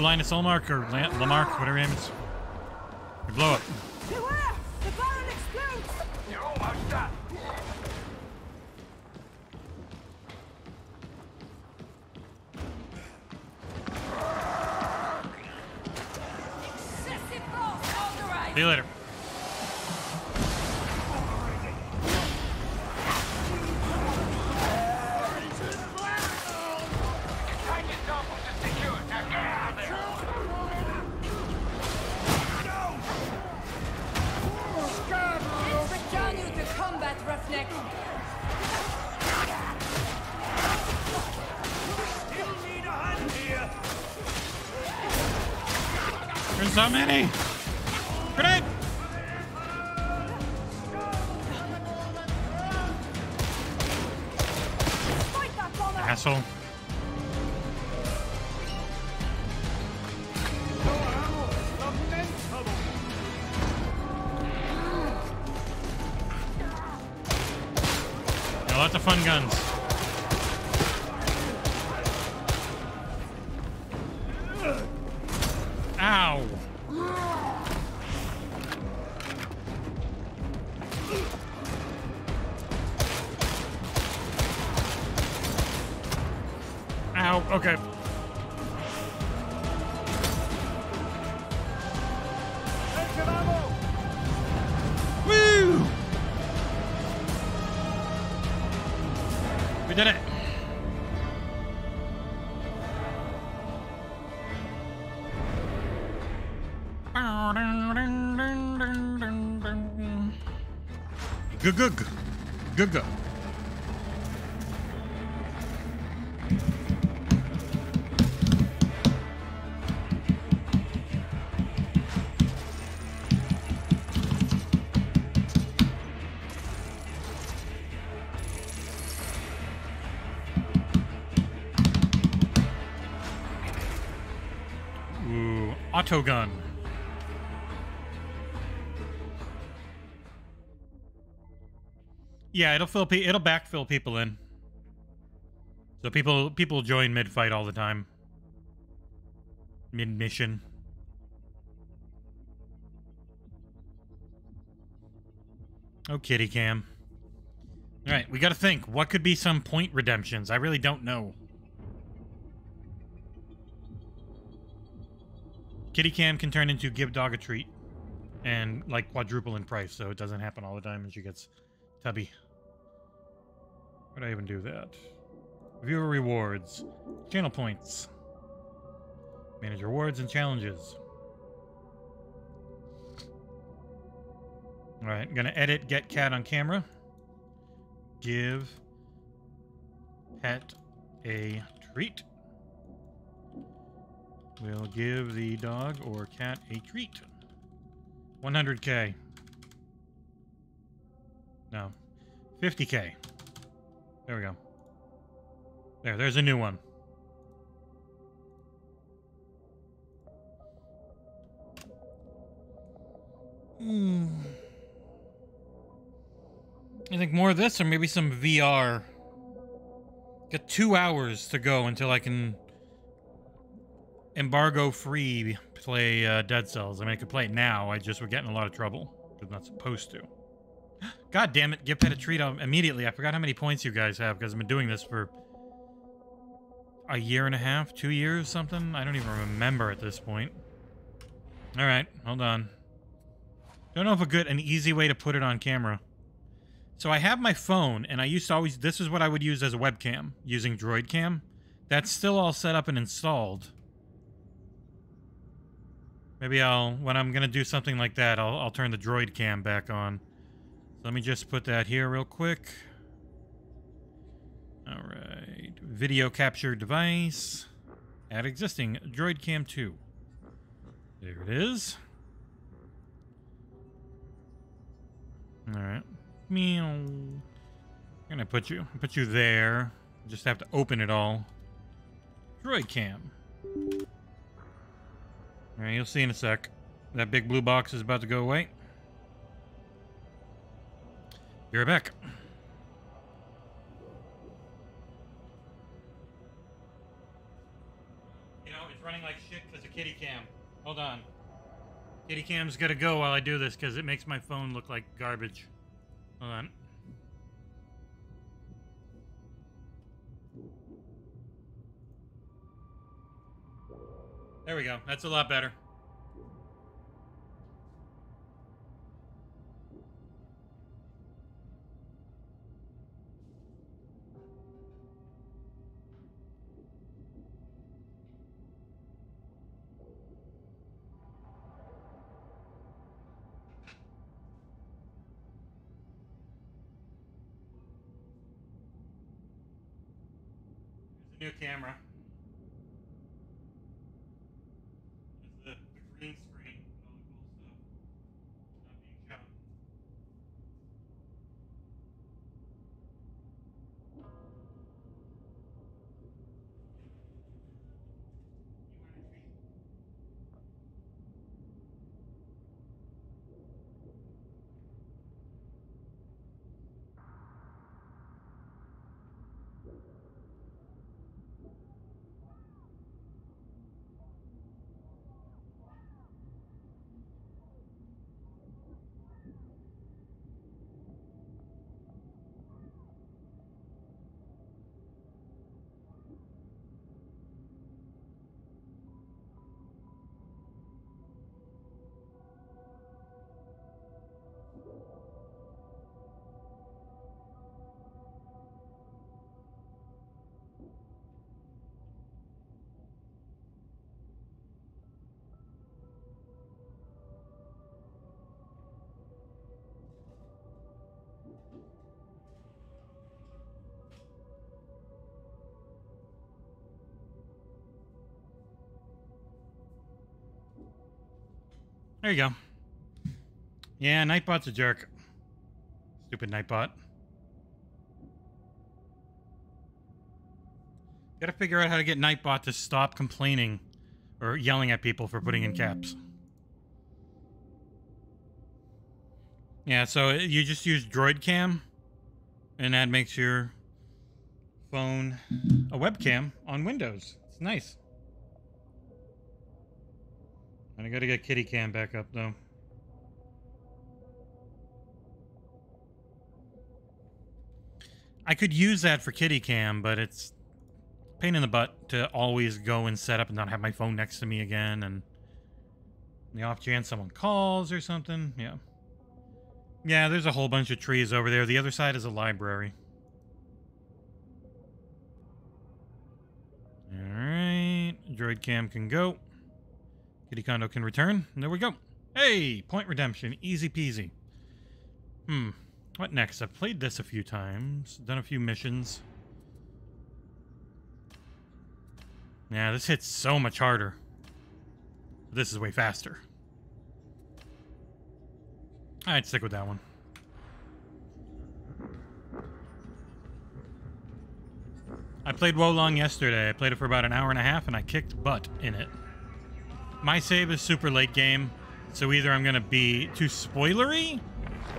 Linus Ulmark or Lamarck, whatever his name is. You blow up. Beware! The Baron explodes! You're almost done. Excessive force authorized. See you later. So many! Grenade! Asshole. Yeah, lots of fun guns. Okay. Woo! We did it. Good, good, good, good, good. Autogun. Yeah, it'll fill pe it'll backfill people in. So people people join mid-fight all the time. Mid-mission. Oh, kitty cam. All right, we got to think. What could be some point redemptions? I really don't know. Kitty cam can turn into give dog a treat and like quadruple in price, so it doesn't happen all the time and she gets tubby. Why did I even do that? Viewer rewards, channel points, manage rewards and challenges. All right, I'm gonna edit get cat on camera. Give pet a treat. We'll give the dog or cat a treat. one hundred K. No. fifty K. There we go. There, there's a new one. Mm. I think more of this or maybe some V R. Got two hours to go until I can embargo-free play uh, Dead Cells. I mean, I could play it now. I just would get in a lot of trouble. I'm not supposed to. God damn it. Give Pet a treat immediately. I forgot how many points you guys have because I've been doing this for a year and a half, two years, something. I don't even remember at this point. All right. Hold on. Don't know if a good, an easy way to put it on camera. So I have my phone, and I used to always... This is what I would use as a webcam, using DroidCam. That's still all set up and installed. Maybe I'll, when I'm going to do something like that, I'll, I'll turn the droid cam back on. So let me just put that here real quick. All right. Video capture device. Add existing. Droid cam two. There it is. All right. Meow. I'm going to put you, put you there. Just have to open it all. Droid cam. All right, you'll see in a sec. That big blue box is about to go away. Be right back. You know, it's running like shit because of kitty cam. Hold on. Kitty cam's got to go while I do this because it makes my phone look like garbage. Hold on. There we go. That's a lot better. There's a new camera. There you go. Yeah, Nightbot's a jerk. Stupid Nightbot. Gotta figure out how to get Nightbot to stop complaining Or yelling at people for putting in caps. Yeah, so you just use DroidCam, and that makes your phone a webcam on Windows. It's nice. I gotta get Kitty Cam back up, though. I could use that for Kitty Cam, but it's a pain in the butt to always go and set up and not have my phone next to me again. And the off chance someone calls or something. Yeah. Yeah, there's a whole bunch of trees over there. The other side is a library. Alright. Droid Cam can go. Kitty Kondo can return. And there we go. Hey! Point redemption. Easy peasy. Hmm. What next? I've played this a few times. Done a few missions. Yeah, this hits so much harder. This is way faster. I'd stick with that one. I played Wolong yesterday. I played it for about an hour and a half and I kicked butt in it. My save is super late game, so either I'm going to be too spoilery,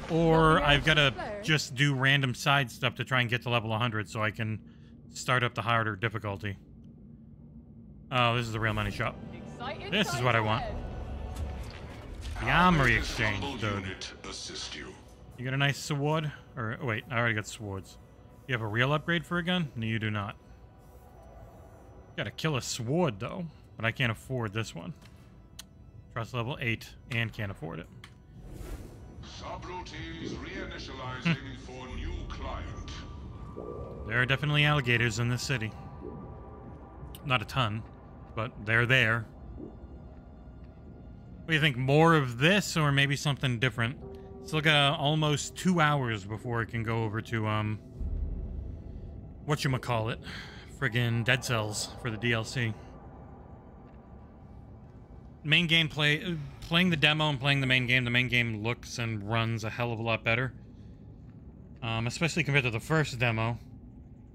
or I've got to just do random side stuff to try and get to level one hundred so I can start up the harder difficulty. Oh, this is the real money shop. This is what I want. The Armory Exchange, dude. You got a nice sword? Or wait, I already got swords. You have a real upgrade for a gun? No, you do not. Got to kill a sword, though, but I can't afford this one. Trust level eight and can't afford it. Subroutines reinitializing for new client. There are definitely alligators in this city. Not a ton, but they're there. What do you think? More of this or maybe something different? It's like uh, almost two hours before it can go over to, um, whatchamacallit? Friggin' Dead Cells for the D L C. Main game play, playing the demo and playing the main game, the main game looks and runs a hell of a lot better. Um, especially compared to the first demo,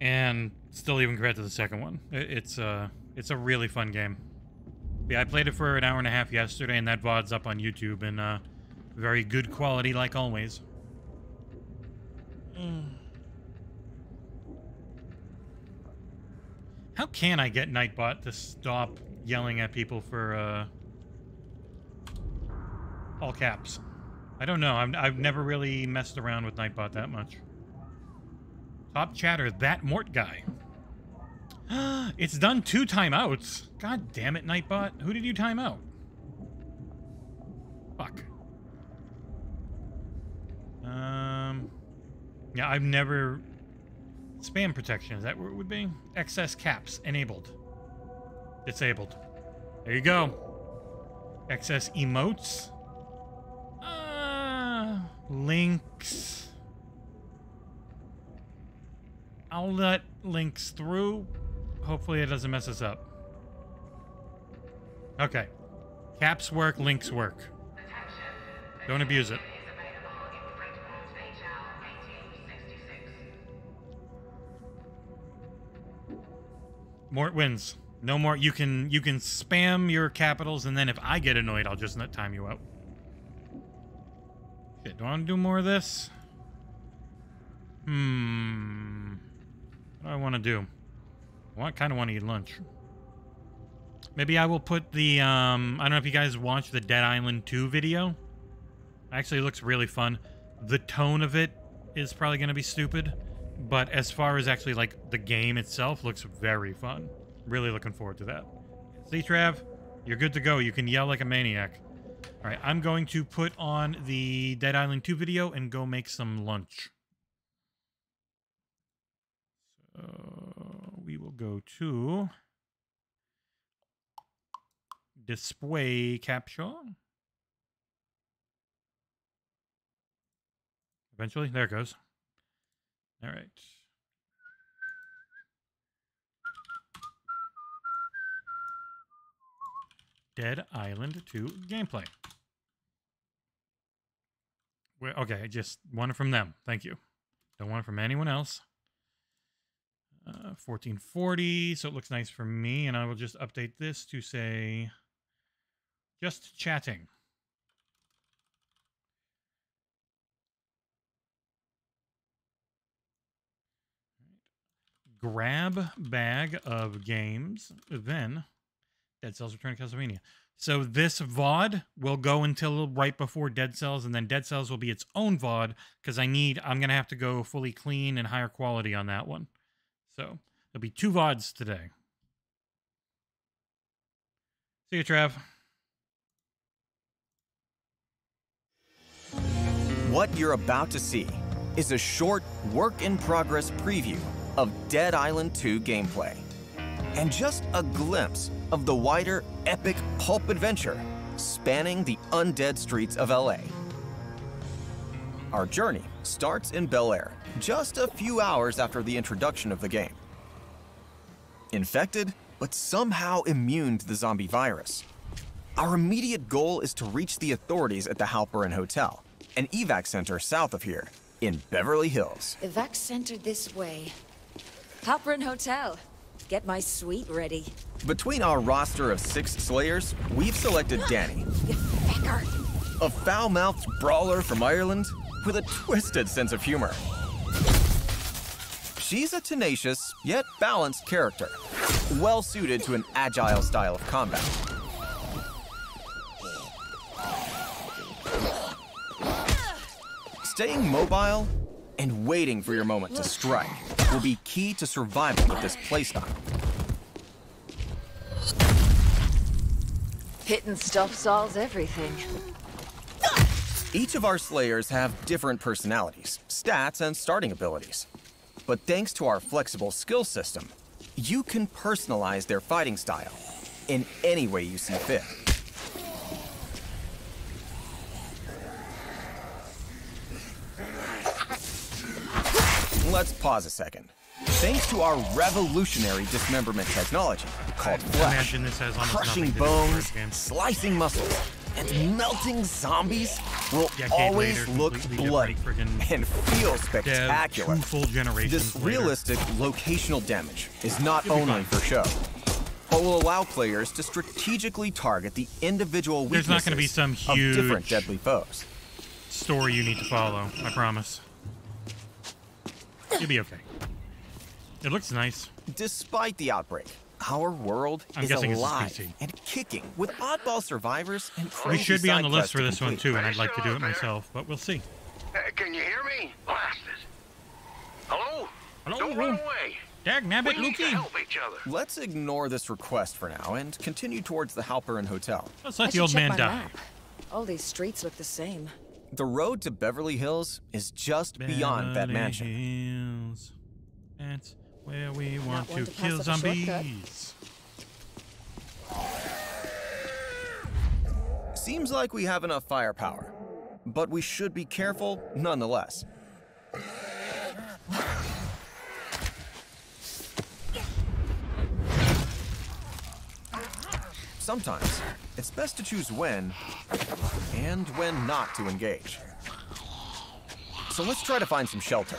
and still even compared to the second one. It, it's, uh, it's a really fun game. Yeah, I played it for an hour and a half yesterday, and that V O D's up on YouTube in uh, very good quality, like always. Mm. How can I get Nightbot to stop yelling at people for, uh... all caps. I don't know. I've, I've never really messed around with Nightbot that much. Top chatter, that Mort guy. It's done two timeouts. God damn it, Nightbot. Who did you time out? Fuck. Um. Yeah, I've never. Spam protection. Is that what it would be? Excess caps enabled. Disabled. There you go. Excess emotes. Links. I'll let links through. Hopefully it doesn't mess us up. Okay. Caps work, links work. Don't abuse it. Mort wins. No more. You can you can spam your capitals, and then if I get annoyed, I'll just not time you out. Do I want to do more of this? Hmm. What do I want to do? Well, I kind of want to eat lunch. Maybe I will put the, um... I don't know if you guys watched the Dead Island two video. Actually, it looks really fun. The tone of it is probably going to be stupid. But as far as actually, like, the game itself looks very fun. Really looking forward to that. See, Trav? You're good to go. You can yell like a maniac. All right, I'm going to put on the Dead Island two video and go make some lunch. So we will go to display capture. Eventually, there it goes. All right. Dead Island two gameplay. We're, okay, I just want it from them. Thank you. Don't want it from anyone else. Uh, fourteen forty, so it looks nice for me, and I will just update this to say... Just chatting. Grab bag of games, then Dead Cells Return to Castlevania. So this V O D will go until right before Dead Cells, and then Dead Cells will be its own V O D, because I need, I'm going to have to go fully clean and higher quality on that one. So there'll be two V O Ds today. See you, Trav. What you're about to see is a short work-in-progress preview of Dead Island two gameplay, and just a glimpse of the wider epic pulp adventure spanning the undead streets of L A. Our journey starts in Bel Air, just a few hours after the introduction of the game. Infected, but somehow immune to the zombie virus, our immediate goal is to reach the authorities at the Halperin Hotel, an evac center south of here, in Beverly Hills. Evac center this way. Halperin Hotel. Get my suite ready. Between our roster of six slayers, we've selected Danny. You fecker. A foul-mouthed brawler from Ireland with a twisted sense of humor. She's a tenacious, yet balanced character, well-suited to an agile style of combat. Staying mobile and waiting for your moment to strike will be key to survival with this playstyle. Hitting stuff solves everything. Each of our slayers have different personalities, stats, and starting abilities. But thanks to our flexible skill system, you can personalize their fighting style in any way you see fit. Let's pause a second. Thanks to our revolutionary dismemberment technology called Flesh, crushing bones, slicing muscles, and melting zombies will yeah, always later, look bloody and feel spectacular. Full this later. Realistic locational damage is not You'll only for show, but will allow players to strategically target the individual weaknesses There's not gonna be some huge of different deadly foes. Story you need to follow, I promise. You'll be okay. It looks nice. Despite the outbreak, our world I'm is alive and kicking with oddball survivors and crazy. We should be on the list for this complete. one too, and I'd like to do it myself, but we'll see. Uh, can you hear me? Blast it. Hello? Hello? Don't run away. Dag nabbit, Lukey. Let's ignore this request for now and continue towards the Halperin Hotel. Let's let I the old man die. Map. All these streets look the same. The road to Beverly Hills is just Beverly beyond that mansion. Hills. That's where we want to, to kill zombies. Seems like we have enough firepower, but we should be careful nonetheless. Sometimes, it's best to choose when and when not to engage. So let's try to find some shelter.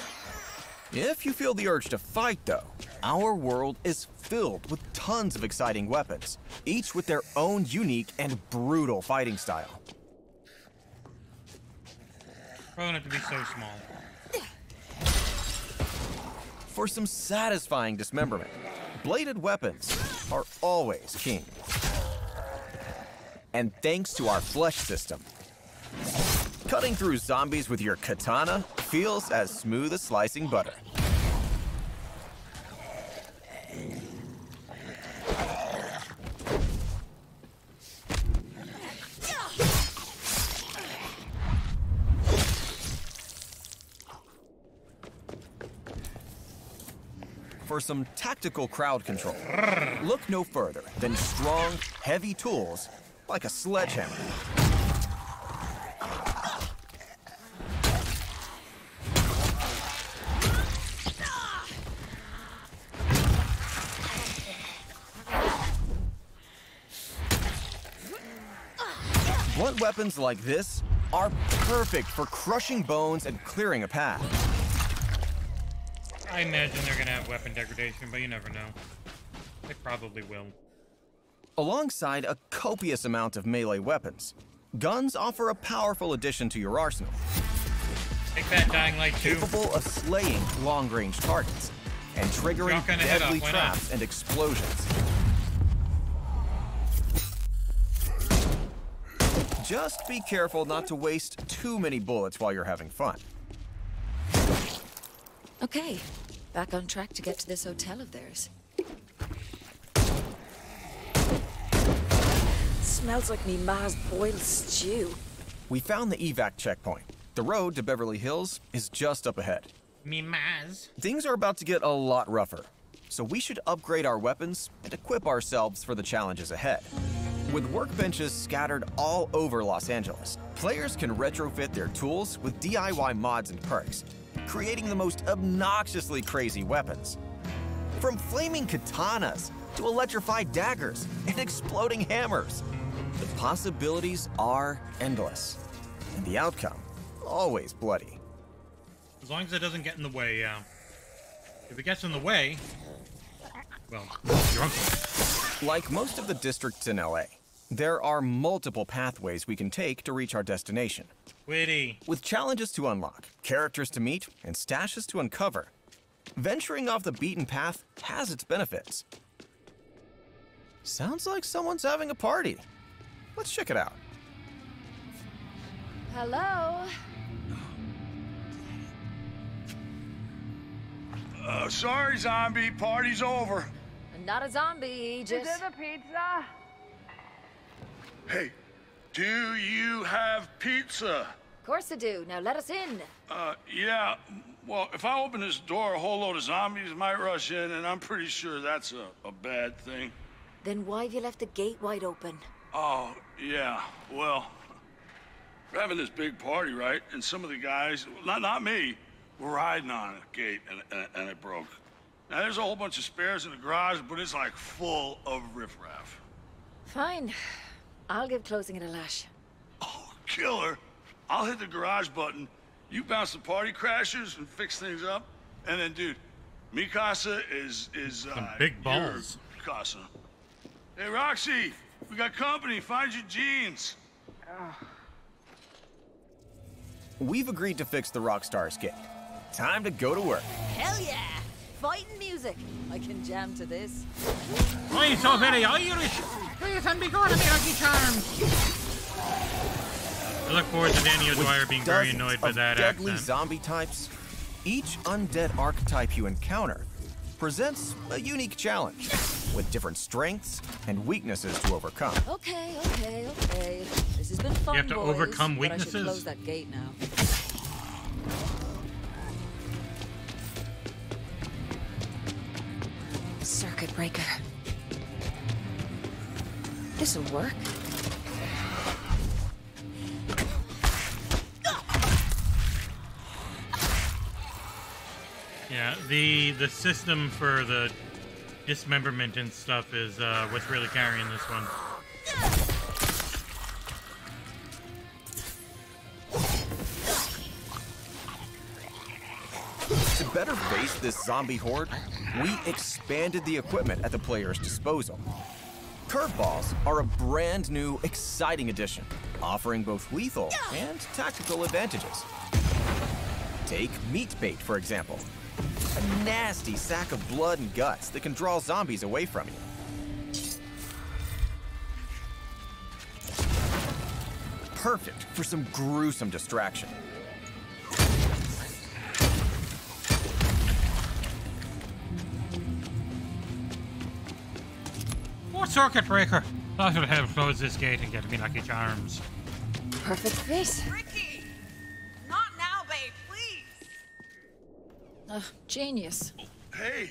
If you feel the urge to fight, though, our world is filled with tons of exciting weapons, each with their own unique and brutal fighting style. Probably not to be so small. For some satisfying dismemberment, bladed weapons are always king. And thanks to our flesh system, cutting through zombies with your katana feels as smooth as slicing butter. For some tactical crowd control, look no further than strong, heavy tools like a sledgehammer. Blunt weapons like this are perfect for crushing bones and clearing a path. I imagine they're gonna have weapon degradation, but you never know. They probably will. alongside a copious amount of melee weapons. Guns offer a powerful addition to your arsenal. Take that, Dying Light two. Capable of slaying long-range targets and triggering deadly traps and explosions. Just be careful not to waste too many bullets while you're having fun. Okay, back on track to get to this hotel of theirs. Smells like me ma's boiled stew. We found the evac checkpoint. The road to Beverly Hills is just up ahead. Me ma's. Things are about to get a lot rougher, so we should upgrade our weapons and equip ourselves for the challenges ahead. With workbenches scattered all over Los Angeles, players can retrofit their tools with D I Y mods and perks, creating the most obnoxiously crazy weapons. From flaming katanas to electrified daggers and exploding hammers, the possibilities are endless, and the outcome always bloody. As long as it doesn't get in the way, uh, if it gets in the way, well, your uncle. Like most of the districts in L A, there are multiple pathways we can take to reach our destination. Witty. With challenges to unlock, characters to meet, and stashes to uncover, venturing off the beaten path has its benefits. Sounds like someone's having a party. Let's check it out. Hello? Uh, sorry, zombie. Party's over. I'm not a zombie, just... Is it a pizza? Hey, do you have pizza? Of course I do. Now let us in. Uh, yeah. Well, if I open this door, a whole load of zombies might rush in, and I'm pretty sure that's a, a bad thing. Then why have you left the gate wide open? Oh, yeah. Well, we're having this big party, right? And some of the guys, not, not me, were riding on a gate, and, and, and it broke. Now, there's a whole bunch of spares in the garage, but it's like full of riffraff. Fine. I'll give closing it a lash. Oh, killer. I'll hit the garage button. You bounce the party crashers and fix things up. And then, dude, mi casa is, is, uh... Some big balls. Your casa. Hey, Roxy, we got company. Find your jeans. Ugh. We've agreed to fix the Rockstar's gig. Time to go to work. Hell yeah! Fighting music. I can jam to this. Why are you so very Irish? Please and be gone, American charms. I look forward to Danny O'Dwyer being very annoyed by that accent. Deadly zombie types, each undead archetype you encounter presents a unique challenge with different strengths and weaknesses to overcome. Okay, okay, okay. This has been fun, you have to boys, overcome weaknesses. But I should close that gate now. Circuit breaker. This'll work. Yeah, the the system for the dismemberment and stuff is uh, what's really carrying this one. To better face this zombie horde, we expanded the equipment at the player's disposal. Curveballs are a brand new, exciting addition, offering both lethal and tactical advantages. Take meat bait, for example. A nasty sack of blood and guts that can draw zombies away from you. Perfect for some gruesome distraction. What circuit breaker? That would help close this gate and get me lucky charms. Perfect place. Uh, genius. Hey,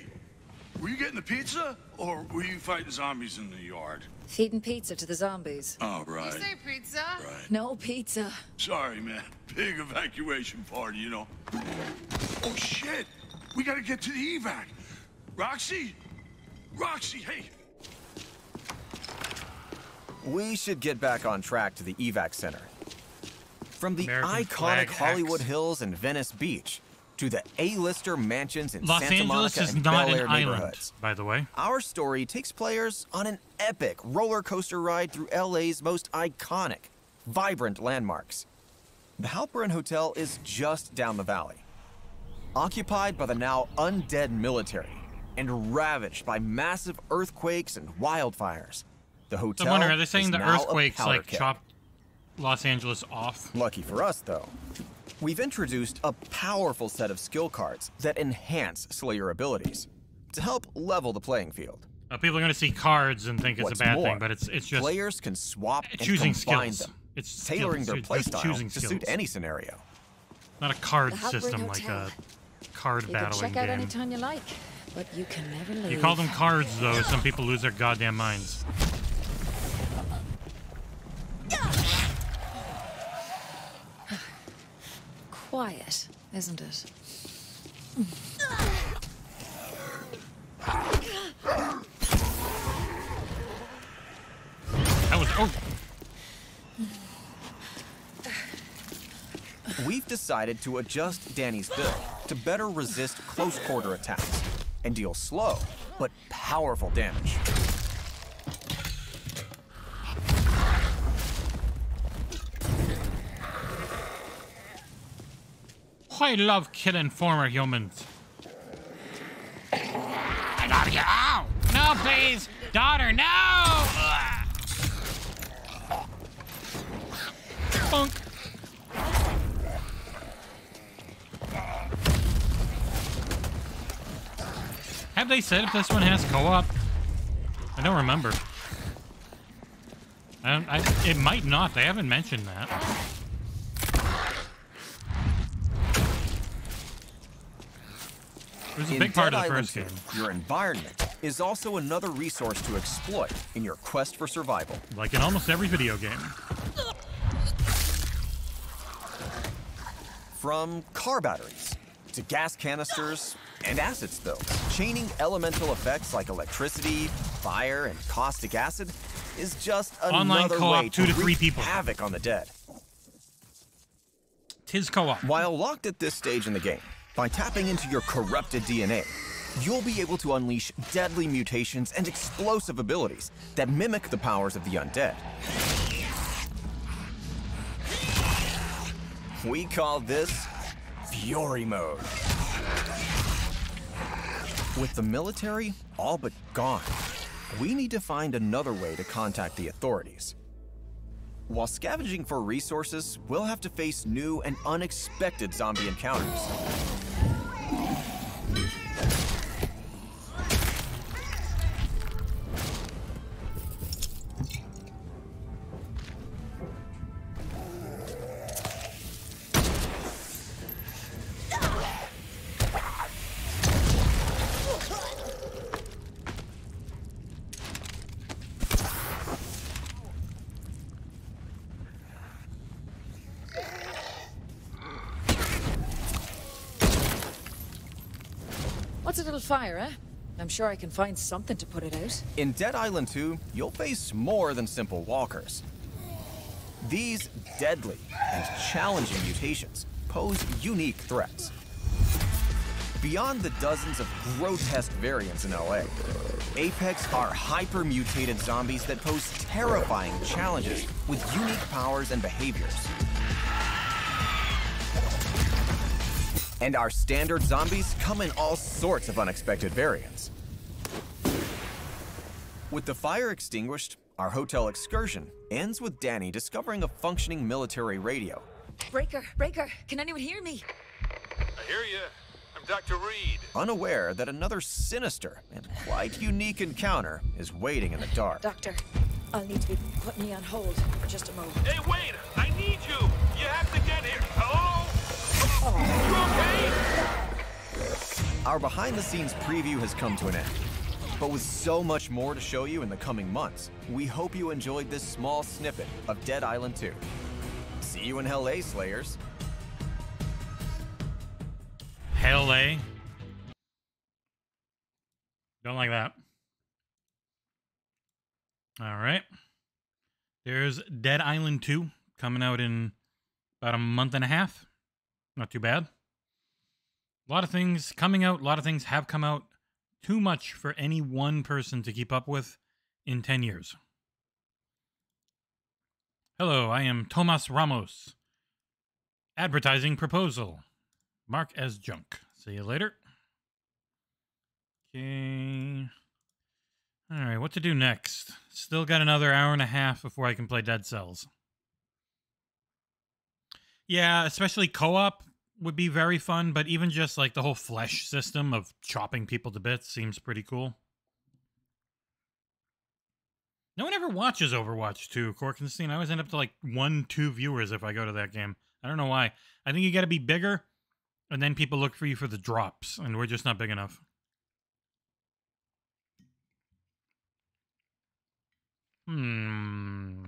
were you getting the pizza, or were you fighting zombies in the yard? Feeding pizza to the zombies. Oh, right. You say pizza? Right. No pizza. Sorry, man. Big evacuation party, you know. Oh, shit. We gotta get to the evac. Roxy? Roxy, hey. We should get back on track to the evac center. From the American iconic Hollywood Hills and Venice Beach, to the A-lister mansions in Los Santa Monica and Bel Air neighborhoods. By the way, our story takes players on an epic roller coaster ride through L A's most iconic, vibrant landmarks. The Halperin Hotel is just down the valley. Occupied by the now undead military and ravaged by massive earthquakes and wildfires, the hotel. I wonder, are they saying the earthquakes like chopped Los Angeles off? Lucky for us, though, we've introduced a powerful set of skill cards that enhance Slayer abilities to help level the playing field. Uh, people are going to see cards and think it's What's a bad more, thing, but it's it's just players can swap choosing and combine skills. Them, it's tailoring skills. Their playstyle to suit any scenario. Not a card system like a card battling game. You can check out any time you like, but you can never lose. You call them cards, though. Some people lose their goddamn minds. Quiet, isn't it? That was oh. We've decided to adjust Danny's build to better resist close quarter attacks and deal slow but powerful damage. I love killing former humans. I gotta get out! No, please! Daughter, no! Bonk. Have they said if this one has co-op? I don't remember. I don't, I, it might not. They haven't mentioned that. It was a big part of the first game. Your environment is also another resource to exploit in your quest for survival. Like in almost every video game. From car batteries to gas canisters and acid spills, chaining elemental effects like electricity, fire, and caustic acid is just another way to wreak havoc on the dead. Tis co-op. While locked at this stage in the game, by tapping into your corrupted D N A, you'll be able to unleash deadly mutations and explosive abilities that mimic the powers of the undead. We call this Fury Mode. With the military all but gone, we need to find another way to contact the authorities. While scavenging for resources, we'll have to face new and unexpected zombie encounters. Fire, eh? I'm sure I can find something to put it out. In Dead Island two, you'll face more than simple walkers. These deadly and challenging mutations pose unique threats. Beyond the dozens of grotesque variants in L A, Apex are hyper-mutated zombies that pose terrifying challenges with unique powers and behaviors. And our standard zombies come in all sorts of unexpected variants. With the fire extinguished, our hotel excursion ends with Danny discovering a functioning military radio. Breaker, Breaker, can anyone hear me? I hear you. I'm Doctor Reed. Unaware that another sinister and quite unique encounter is waiting in the dark. Doctor, I'll need to be put me on hold for just a moment. Hey, wait! I need you! You have to get here! Hello? Our behind-the-scenes preview has come to an end, but with so much more to show you in the coming months, we hope you enjoyed this small snippet of Dead Island two. See you in Hell A, Slayers. Hell A? Don't like that. All right. There's Dead Island two coming out in about a month and a half. Not too bad. a lot of things coming out, a lot of things have come out. Too much for any one person to keep up with in ten years. Hello, I am Tomas Ramos. Advertising proposal. Mark as junk. See you later. Okay. All right, what to do next? Still got another hour and a half before I can play Dead Cells. Yeah, especially co-op would be very fun, but even just like the whole flesh system of chopping people to bits seems pretty cool. No one ever watches Overwatch two, Corkenstein. I always end up to like one, two viewers if I go to that game. I don't know why. I think you got to be bigger, and then people look for you for the drops, and we're just not big enough. Hmm.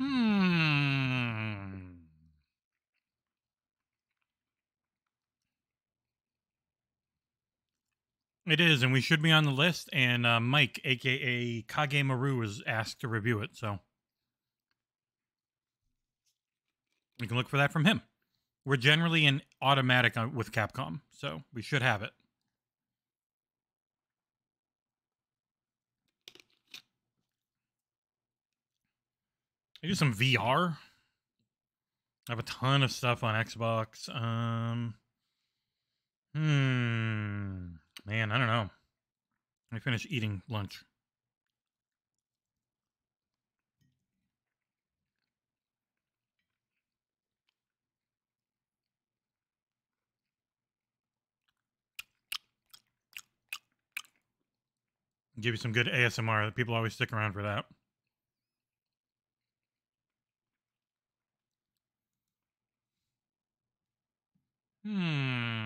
Hmm. It is, and we should be on the list, and uh, Mike, a k a. Kage Maru, was asked to review it, so you can look for that from him. We're generally in automatic with Capcom, so we should have it. I do some V R. I have a ton of stuff on Xbox. Um, hmm... Man, I don't know. I finished eating lunch. Give you some good A S M R. People always stick around for that. Hmm.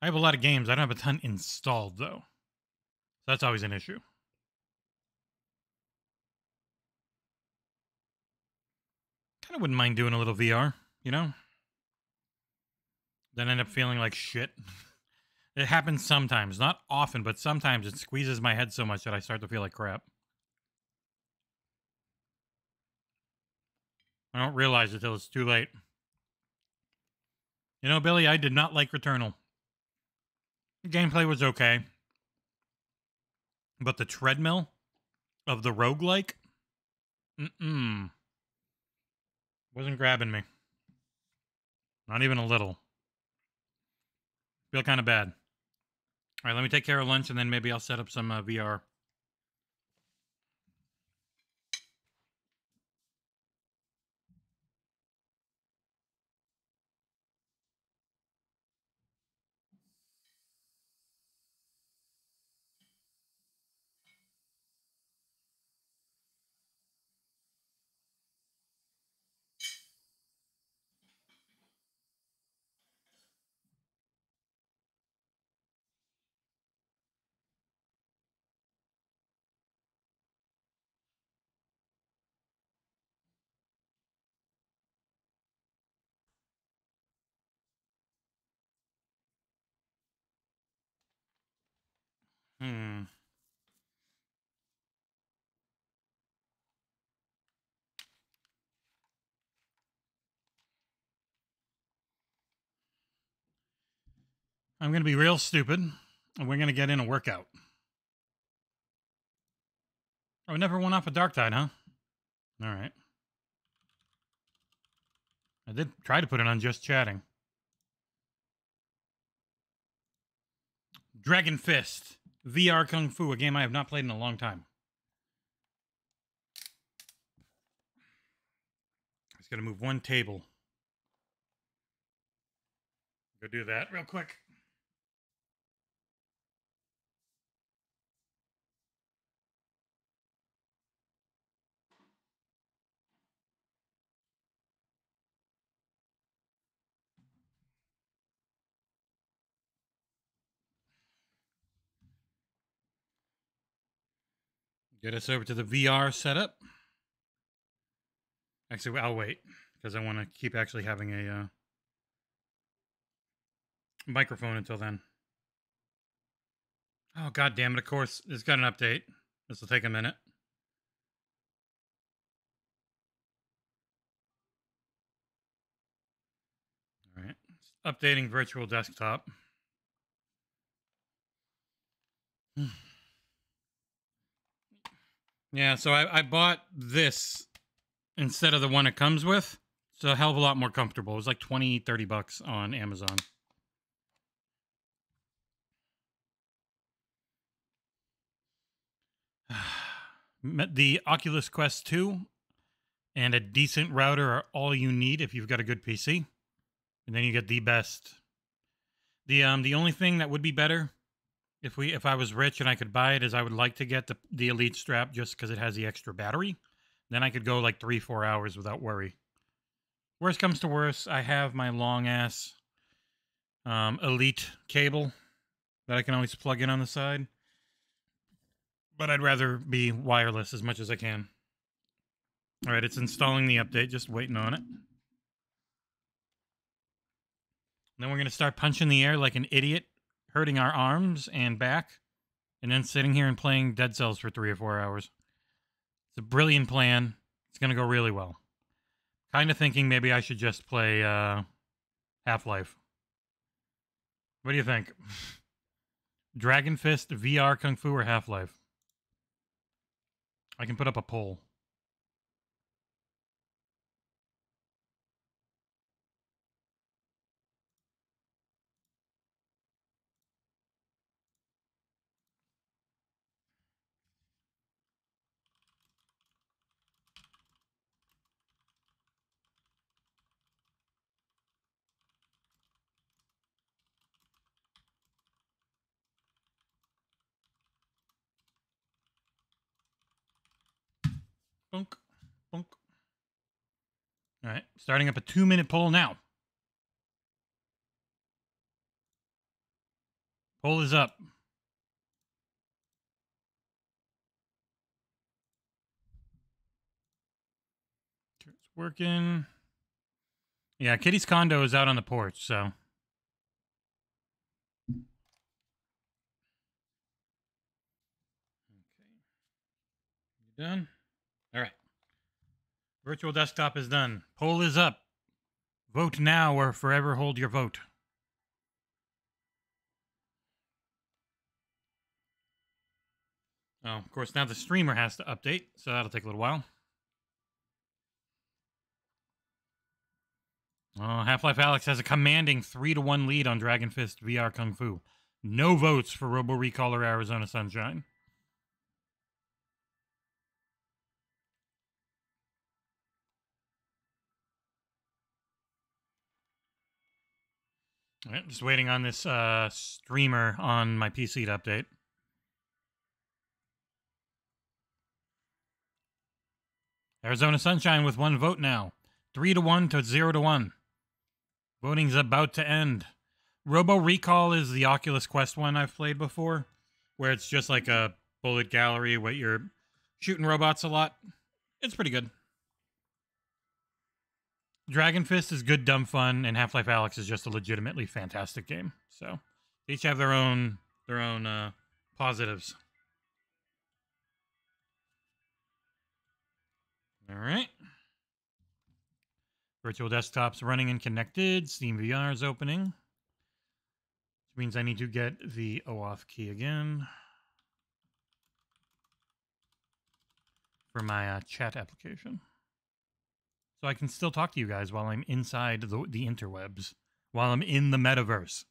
I have a lot of games. I don't have a ton installed, though. So that's always an issue. Kind of wouldn't mind doing a little V R, you know? Then end up feeling like shit. It happens sometimes. Not often, but sometimes it squeezes my head so much that I start to feel like crap. I don't realize it till it's too late. You know, Billy, I did not like Returnal. Gameplay was okay, but the treadmill of the roguelike, mm-mm, wasn't grabbing me. Not even a little. Feel kind of bad. All right, let me take care of lunch, and then maybe I'll set up some uh, V R. Hmm. I'm going to be real stupid, and we're going to get in a workout. Oh, never went off a Darktide, huh? All right. I did try to put it on just chatting. Dragon Fist. V R Kung Fu, a game I have not played in a long time. I just got to move one table. Go do that real quick. Get us over to the V R setup. Actually, I'll wait because I want to keep actually having a uh, microphone until then. Oh, God damn it. Of course, it's got an update. This will take a minute. All right. It's updating Virtual Desktop. Yeah, so I, I bought this instead of the one it comes with. It's a hell of a lot more comfortable. It was like twenty, thirty bucks on Amazon. The Oculus Quest two and a decent router are all you need if you've got a good P C. And then you get the best. The um the only thing that would be better if we if I was rich and I could buy it is I would like to get the the Elite strap just because it has the extra battery. Then I could go like three, four hours without worry. Worst comes to worst, I have my long ass um Elite cable that I can always plug in on the side. But I'd rather be wireless as much as I can. All right, it's installing the update. Just waiting on it. Then we're going to start punching the air like an idiot, hurting our arms and back, and then sitting here and playing Dead Cells for three or four hours. It's a brilliant plan. It's going to go really well. Kind of thinking maybe I should just play uh, Half-Life. What do you think? Dragon Fist, V R, Kung Fu, or Half-Life? I can put up a poll. Bonk, bonk. All right, starting up a two-minute poll now. Poll is up. It's working. Yeah, Kitty's condo is out on the porch, so... Okay. You done? All right. Virtual Desktop is done. Poll is up. Vote now or forever hold your vote. Oh, of course, now the streamer has to update, so that'll take a little while. Oh, Half-Life Alyx has a commanding three to one lead on Dragon Fist, V R, Kung Fu. No votes for Robo Recall or Arizona Sunshine. All right, just waiting on this uh, streamer on my P C to update. Arizona Sunshine with one vote now. Three to one to zero to one. Voting's about to end. Robo Recall is the Oculus Quest one I've played before, where it's just like a bullet gallery where you're shooting robots a lot. It's pretty good. Dragon Fist is good, dumb fun, and Half-Life Alyx is just a legitimately fantastic game. So, they each have their own their own uh, positives. All right. Virtual Desktop's running and connected. Steam V R is opening, which means I need to get the OAuth key again for my uh, chat application. So I can still talk to you guys while I'm inside the, the interwebs, while I'm in the metaverse.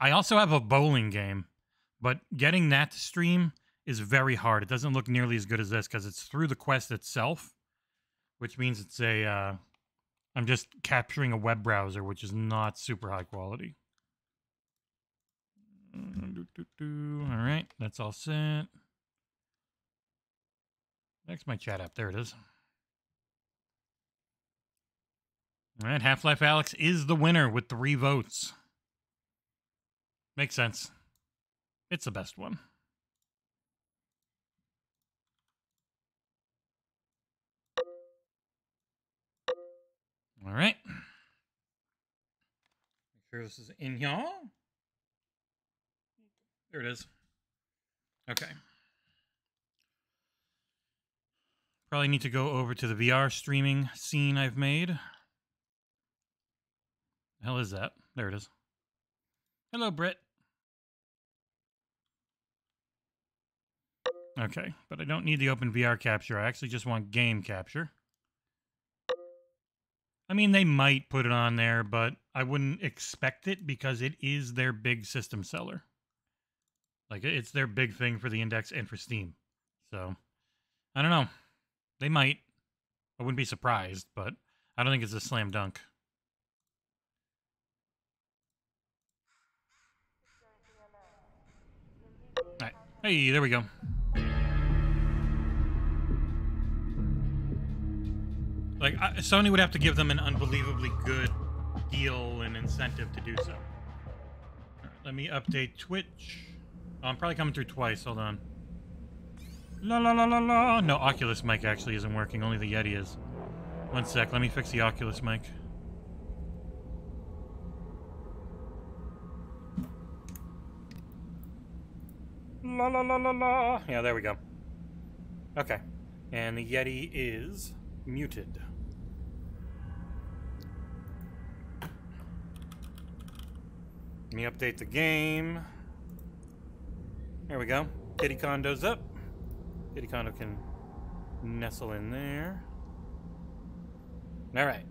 I also have a bowling game, but getting that to stream is very hard. It doesn't look nearly as good as this because it's through the Quest itself, which means it's a, uh, I'm just capturing a web browser, which is not super high quality. All right, that's all set. Next, my chat app. There it is. All right, Half-Life Alyx is the winner with three votes. Makes sense. It's the best one. All right. Make sure this is in y'all. There it is. Okay. Probably need to go over to the V R streaming scene I've made. The hell is that? There it is. Hello, Britt. Okay, but I don't need the open V R capture. I actually just want game capture. I mean, they might put it on there, but I wouldn't expect it because it is their big system seller. Like, it's their big thing for the Index and for Steam. So, I don't know. They might. I wouldn't be surprised, but I don't think it's a slam dunk. All right. Hey, there we go. Like, I, Sony would have to give them an unbelievably good deal and incentive to do so. All right, let me update Twitch. Oh, I'm probably coming through twice. Hold on. La la la la la. No, Oculus mic actually isn't working. Only the Yeti is. One sec. Let me fix the Oculus mic. La la la la la. Yeah, there we go. Okay. And the Yeti is muted. Let me update the game. There we go. Diddy Kondo's up. Diddy Kondo can nestle in there. All right.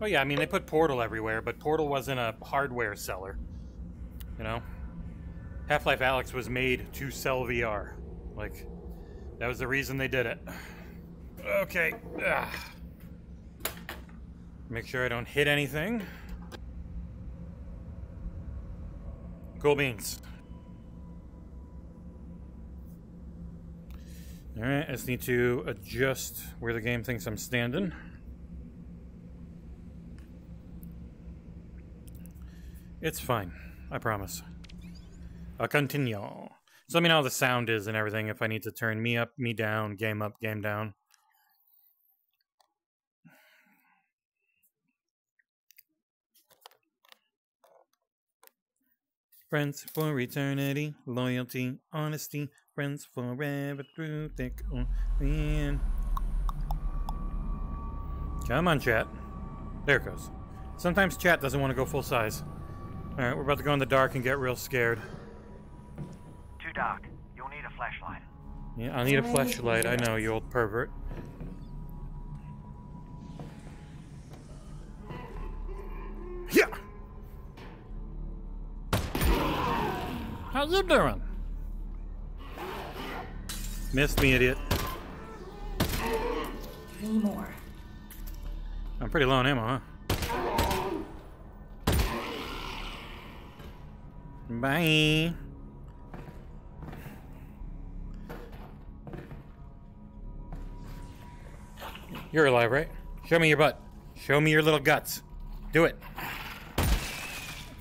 Oh yeah, I mean, they put Portal everywhere, but Portal wasn't a hardware seller. You know? Half-Life Alyx was made to sell V R. Like, that was the reason they did it. Okay. Ugh. Make sure I don't hit anything. Cool beans. All right, I just need to adjust where the game thinks I'm standing. It's fine, I promise. I'll continue. So let me know how the sound is and everything, if I need to turn me up, me down, game up, game down. Friends for eternity, loyalty, honesty, friends forever through thick or thin. Come on, chat. There it goes. Sometimes chat doesn't want to go full size. Alright, we're about to go in the dark and get real scared. Too dark. You'll need a flashlight. Yeah, I'll need a flashlight. I know, you old pervert. Yeah! How's you doing? Missed me, idiot. Three more. I'm pretty low on ammo, huh? Bye. You're alive, right? Show me your butt. Show me your little guts. Do it.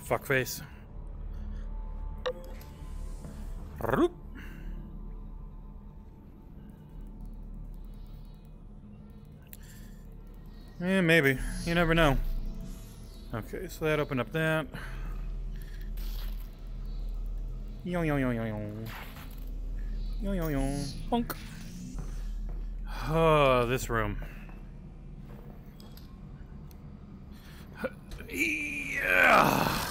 Fuckface. Roop. Yeah, maybe. You never know. Okay, so that opened up that. Yo yo yo yo yo. Yo yo yo. Punk. Oh, this room. Yeah.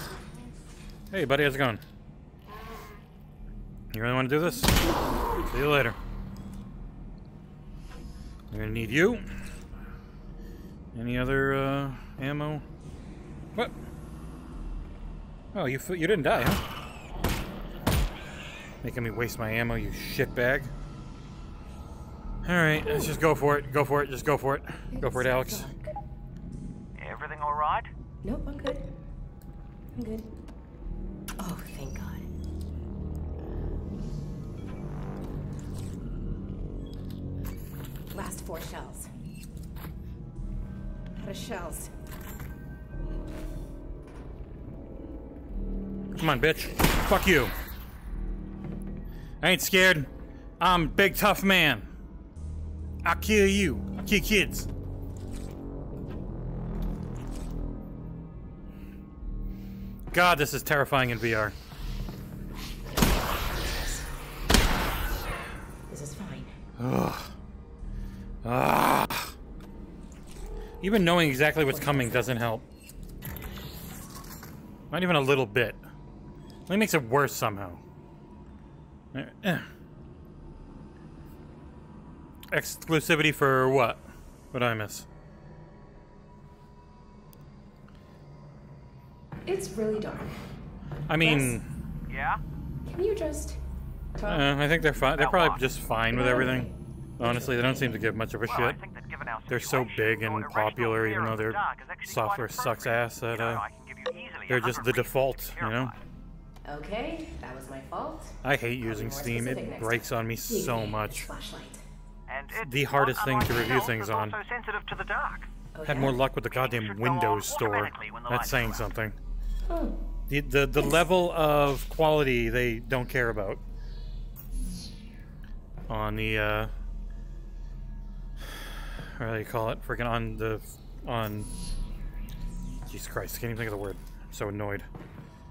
Hey, buddy, how's it going? You really want to do this? See you later. I'm gonna need you. Any other uh, ammo? What? Oh, you you didn't die, huh? Making me waste my ammo, you shitbag. All right, let's just go for it. Go for it. Just go for it. Go for it, Alyx. Everything all right? Nope, I'm good. I'm good. Oh, thank God. Last four shells. Of shells. Come on, bitch. Fuck you. I ain't scared. I'm a big tough man. I'll kill you. I'll kill kids. God, this is terrifying in V R. Ugh. Ugh. Even knowing exactly what's coming doesn't help. Not even a little bit. It only makes it worse somehow. Exclusivity for what? What'd I miss? It's really dark. I mean... Yes. Yeah? Can you just... Uh, I think they're fine. They're probably just fine with everything. Honestly, they don't seem to give much of a shit. They're so big and popular, even though their software sucks ass, that uh, they're just the default, you know? Okay, that was my fault. I hate using Steam. It breaks on me so much. It's the hardest thing to review things on. Had more luck with the goddamn Windows store. That's saying something. The, the, the level of quality they don't care about. On the, uh, what do you call it? Freaking on the, on, Jesus Christ, I can't even think of the word. I'm so annoyed.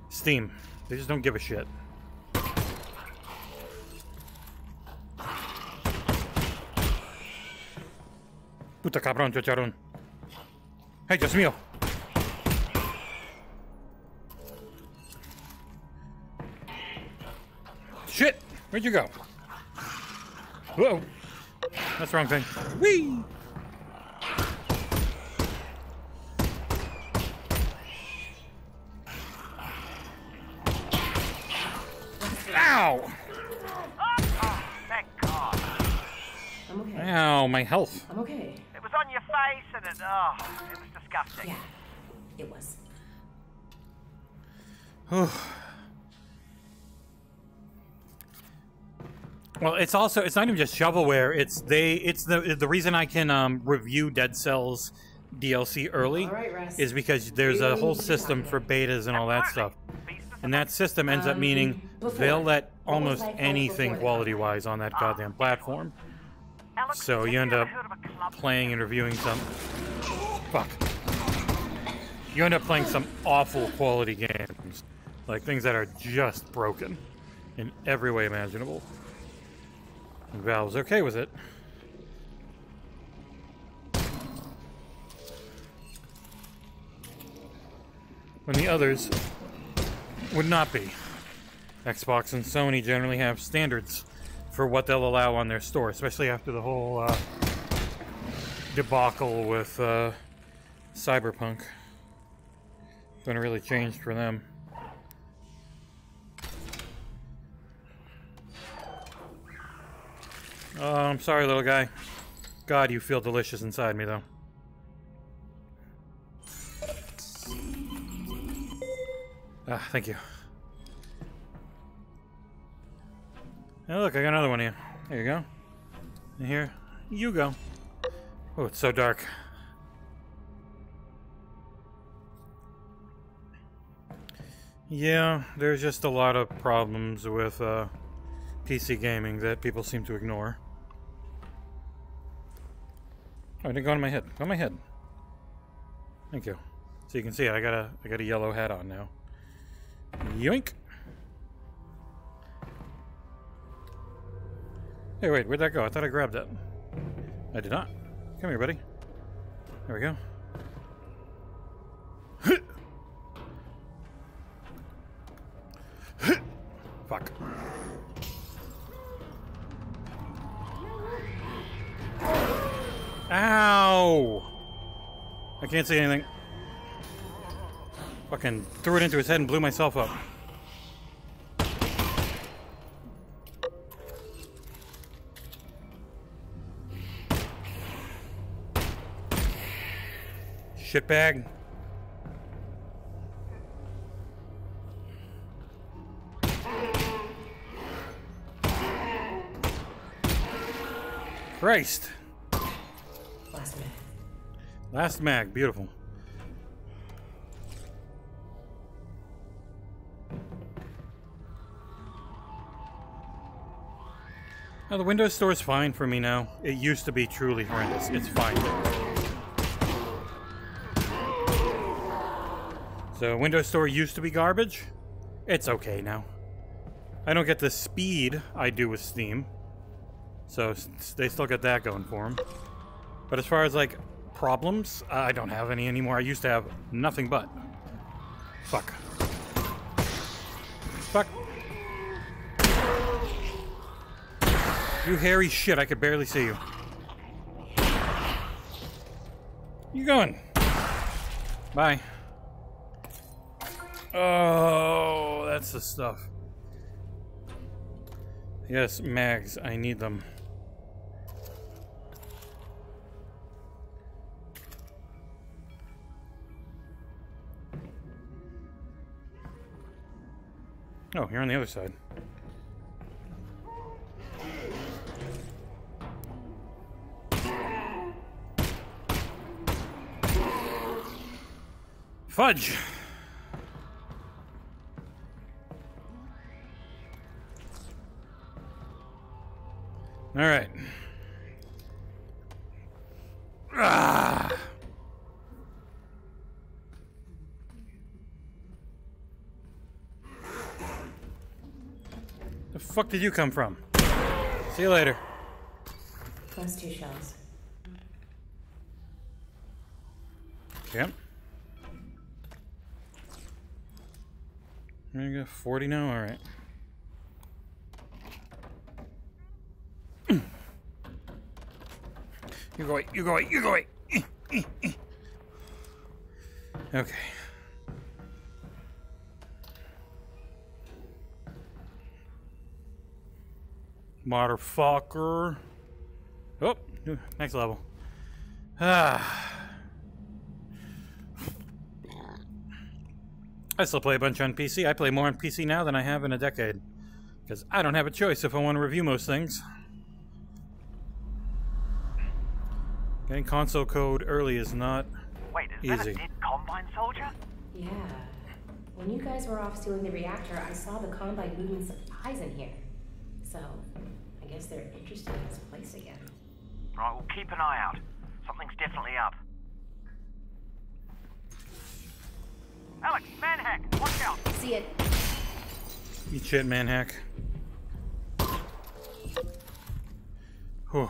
Steam. They just don't give a shit. Puta cabrón, chicharrón. Hey, Dios mío. Shit! Where'd you go? Whoa! That's the wrong thing. Whee! Ow! Oh, thank God. I'm okay. Ow, my health. I'm okay. It was on your face and it, oh, it was disgusting. Yeah, it was. Well, it's also, it's not even just shovelware, it's they, it's the the reason I can um, review Dead Cells D L C early right, is because there's a whole system for betas and all that stuff. And that system ends um, up meaning before, they'll let almost like anything quality-wise on that goddamn platform. Alex, so you end up playing and reviewing some... Fuck. You end up playing some awful quality games. Like things that are just broken in every way imaginable. Valve's okay with it. When the others would not be. Xbox and Sony generally have standards for what they'll allow on their store, especially after the whole uh, debacle with uh, Cyberpunk. It's been really changed for them. Oh, I'm sorry, little guy. God, you feel delicious inside me, though. Ah, thank you. Oh, look, I got another one here. There you go. And here, you go. Oh, it's so dark. Yeah, there's just a lot of problems with uh, P C gaming that people seem to ignore. Oh, I didn't go on my head. Go on my head. Thank you. So you can see it. I got a I got a yellow hat on now. Yoink. Hey, wait, where'd that go? I thought I grabbed that. I did not. Come here, buddy. There we go. Fuck. Ow! I can't see anything. Fucking threw it into his head and blew myself up. Shitbag. Christ. Last mag. Last mag, beautiful. Now, the Windows Store is fine for me now. It used to be truly horrendous. It's fine. So, Windows Store used to be garbage. It's okay now. I don't get the speed I do with Steam. So they still got that going for them. But as far as like problems, I don't have any anymore. I used to have nothing but. Fuck. Fuck. You hairy shit, I could barely see you. You going? Bye. Oh, that's the stuff. Yes, mags, I need them. Oh, you're on the other side. Fudge! All right. Ah. The fuck did you come from? See you later. Plus two shells. Yep. There you go, forty now, all right. You go away, you go away, you go away. Okay. Motherfucker. Oh, next level. Ah. I still play a bunch on P C. I play more on P C now than I have in a decade. Because I don't have a choice if I want to review most things. Getting console code early is not Wait, is easy. That a dead Combine soldier? Yeah. When you guys were off stealing the reactor, I saw the Combine moving supplies in here. So, I guess they're interested in this place again. Right, well keep an eye out. Something's definitely up. Alex, Manhack, watch out! See it. You shit, Manhack. Whew.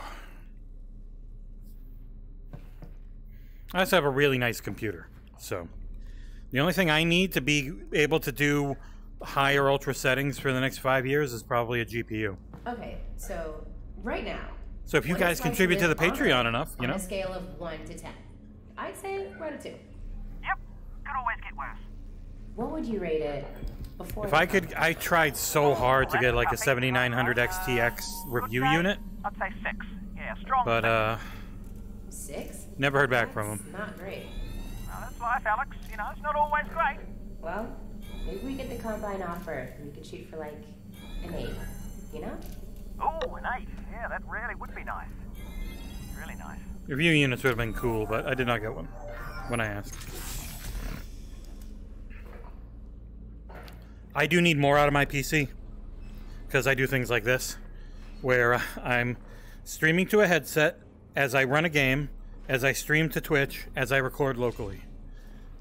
I also have a really nice computer, so the only thing I need to be able to do higher ultra settings for the next five years is probably a G P U. Okay, so right now. So if you guys contribute to the Patreon enough, you know. On a scale of one to ten, I'd say right at two. Yep, could always get worse. What would you rate it before? If I could, I tried so hard to get like a seventy-nine hundred X T X review unit. I'd say six. Yeah, strong. But uh. Six? Never heard back that's from him. Not great. Well, that's life, Alex. You know, it's not always great. Well, maybe we get the Combine offer and we could shoot for like an eight, you know? Oh, an eight. Yeah, that really would be nice. Really nice. Review units would have been cool, but I did not get one when I asked. I do need more out of my P C because I do things like this where I'm streaming to a headset. As I run a game, as I stream to Twitch, as I record locally.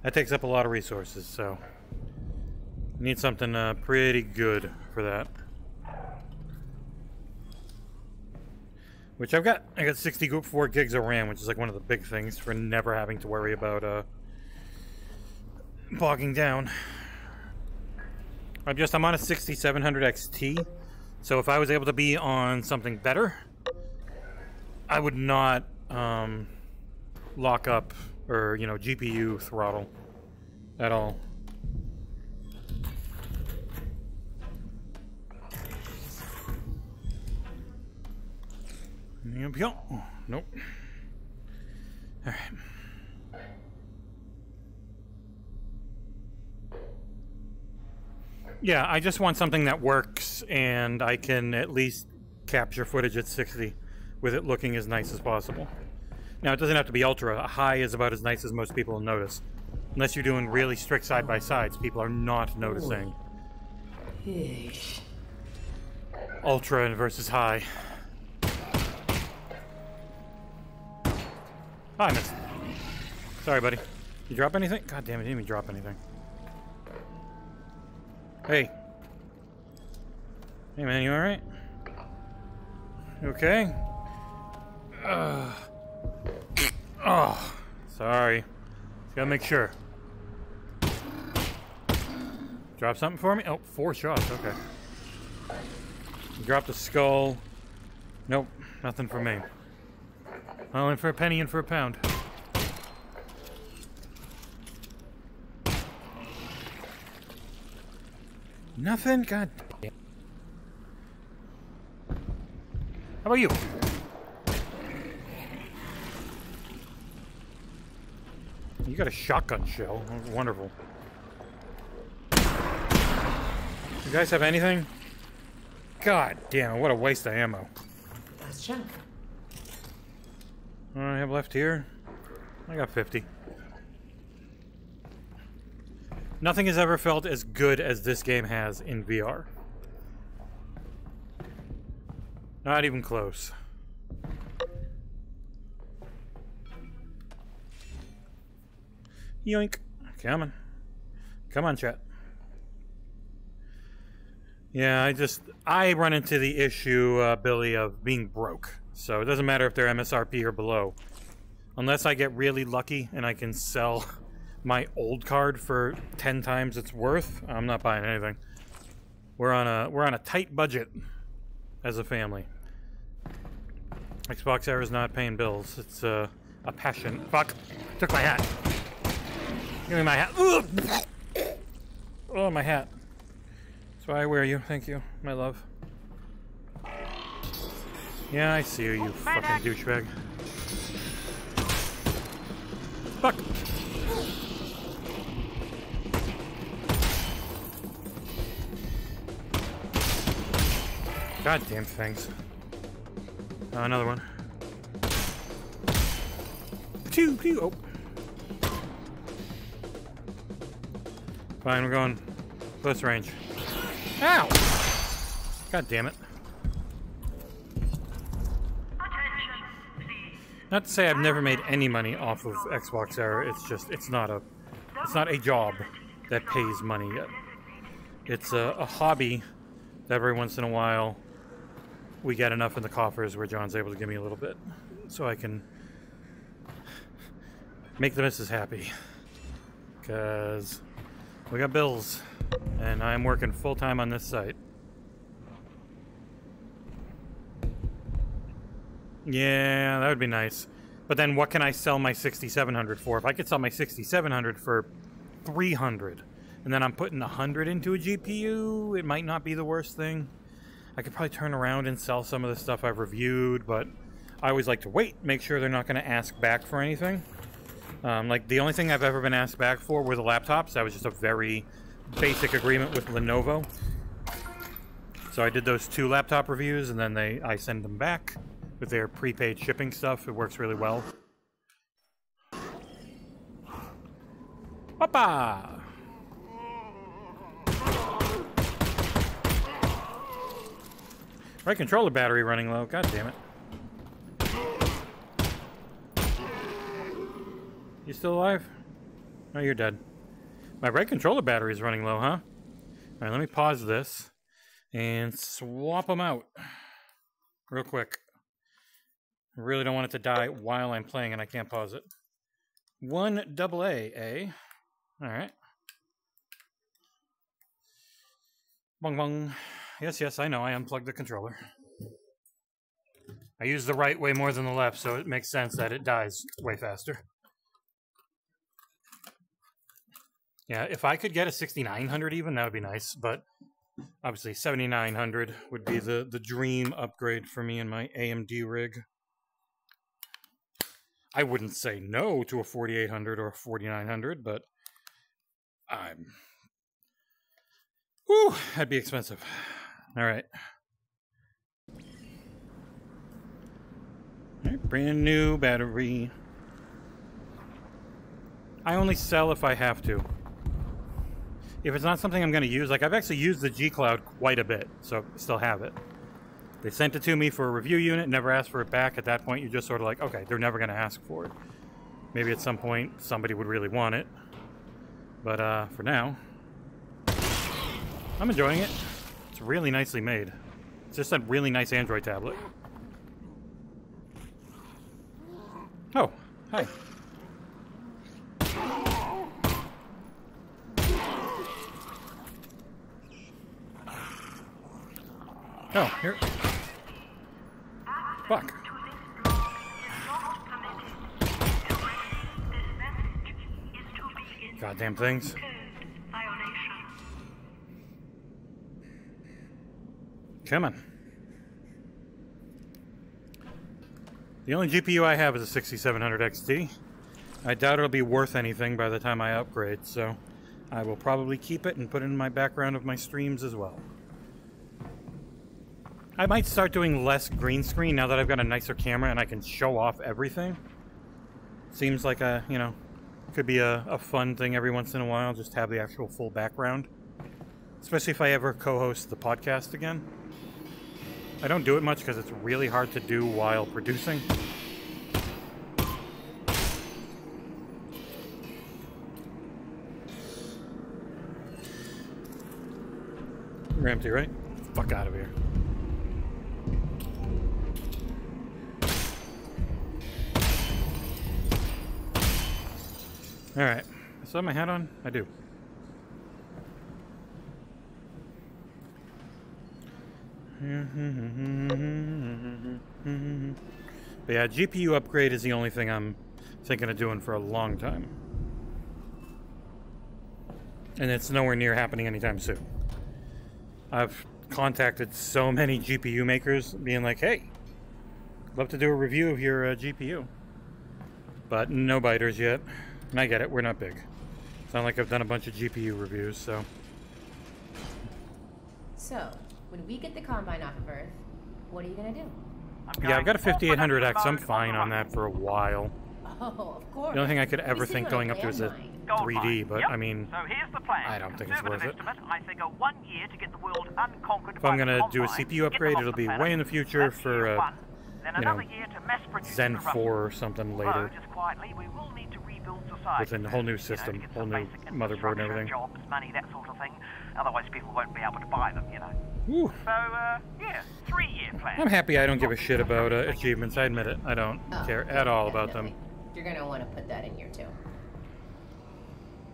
That takes up a lot of resources, so I need something uh, pretty good for that. Which I've got. I got sixty-four gigs of RAM, which is like one of the big things for never having to worry about uh, bogging down. I'm just, I'm on a sixty-seven hundred X T, so if I was able to be on something better, I would not um, lock up or, you know, G P U throttle at all. Nope. All right. Yeah, I just want something that works and I can at least capture footage at sixty. With it looking as nice as possible. Now, it doesn't have to be ultra. High is about as nice as most people will notice. Unless you're doing really strict side-by-sides, people are not noticing. Ultra versus high. I missed. Sorry, buddy. You drop anything? God damn it, you didn't even drop anything. Hey. Hey, man, you alright? Okay. Uh, oh, sorry. Just gotta make sure. Drop something for me? Oh, four shots, okay. Drop the skull. Nope, nothing for me. Well, in for a penny, in for a pound. Nothing? God damn. How about you? You got a shotgun shell. Wonderful. You guys have anything? God damn, what a waste of ammo. Let's check. What do I have left here? I got fifty. Nothing has ever felt as good as this game has in V R. Not even close. Yoink. Come on. Come on, chat. Yeah, I just, I run into the issue, uh, Billy, of being broke. So it doesn't matter if they're M S R P or below. Unless I get really lucky and I can sell my old card for ten times its worth, I'm not buying anything. We're on a, we're on a tight budget as a family. XboxEra is not paying bills. It's uh, a passion. Fuck. Took my hat. Give me my hat. Ugh. Oh, my hat. That's why I wear you. Thank you, my love. Yeah, I see you, you fucking douchebag. Fuck! Goddamn things. Uh, another one. Pew, pew, oh. Fine, we're going close range. Ow! God damn it. Not to say I've never made any money off of XboxEra, it's just, it's not a, it's not a job that pays money yet. It's a, a hobby that every once in a while we get enough in the coffers where John's able to give me a little bit so I can make the missus happy. Because we got bills and I'm working full time on this site. Yeah, that would be nice. But then what can I sell my sixty-seven hundred for? If I could sell my sixty-seven hundred for three hundred, and then I'm putting one hundred into a G P U, it might not be the worst thing. I could probably turn around and sell some of the stuff I've reviewed, but I always like to wait, make sure they're not going to ask back for anything. Um, like, the only thing I've ever been asked back for were the laptops. That was just a very basic agreement with Lenovo. So I did those two laptop reviews, and then they I send them back. With their prepaid shipping stuff, it works really well. Papa! Right controller battery running low. God damn it! You still alive? No, you're dead. My right controller battery is running low, huh? All right, let me pause this and swap them out real quick. I really don't want it to die while I'm playing, and I can't pause it. One double A, eh? All right. Bong bong. Yes, yes, I know. I unplugged the controller. I use the right way more than the left, so it makes sense that it dies way faster. Yeah, if I could get a sixty-nine hundred even, that would be nice, but obviously seventy-nine hundred would be the, the dream upgrade for me and my A M D rig. I wouldn't say no to a forty-eight hundred or a forty-nine hundred, but I'm... Whew, that'd be expensive. All right. All right, brand new battery. I only sell if I have to. If it's not something I'm going to use, like I've actually used the G Cloud quite a bit, so I still have it. They sent it to me for a review unit, never asked for it back. At that point, you're just sort of like, okay, they're never going to ask for it. Maybe at some point, somebody would really want it. But uh, for now, I'm enjoying it. It's really nicely made. It's just a really nice Android tablet. Oh, hi. Oh, here. Fuck. Goddamn things. Come on. The only G P U I have is a sixty-seven hundred X T. I doubt it'll be worth anything by the time I upgrade, so I will probably keep it and put it in my background of my streams as well. I might start doing less green screen now that I've got a nicer camera and I can show off everything. Seems like a, you know, could be a, a fun thing every once in a while, just have the actual full background. Especially if I ever co-host the podcast again. I don't do it much because it's really hard to do while producing. We're empty, right? Fuck out of here. Alright. I still have my hat on? I do. But yeah, G P U upgrade is the only thing I'm thinking of doing for a long time. And it's nowhere near happening anytime soon. I've contacted so many G P U makers being like, hey, love to do a review of your uh, G P U. But no biters yet. And I get it, we're not big. It's not like I've done a bunch of G P U reviews, so. So. When we get the Combine off of Earth, what are you going to do? Yeah, I've got a fifty-eight hundred X. I'm fine on that for a while. Oh, of course. The only thing I could ever think going up to is a three D, but yep. I mean, so here's the plan. I don't think it's worth it. I think a one year to get the world unconquered. If I'm going to do a C P U upgrade, it'll be way in the future for, uh, you know, Zen four or something later. Within a whole new system, whole new motherboard and everything. Jobs, money, that sort of thing. Otherwise, people won't be able to buy them, you know. Ooh. So, uh, yeah, three-year plan. I'm happy I don't give a shit about uh, achievements. I admit it. I don't oh, care at all definitely. about them. You're going to want to put that in here, too.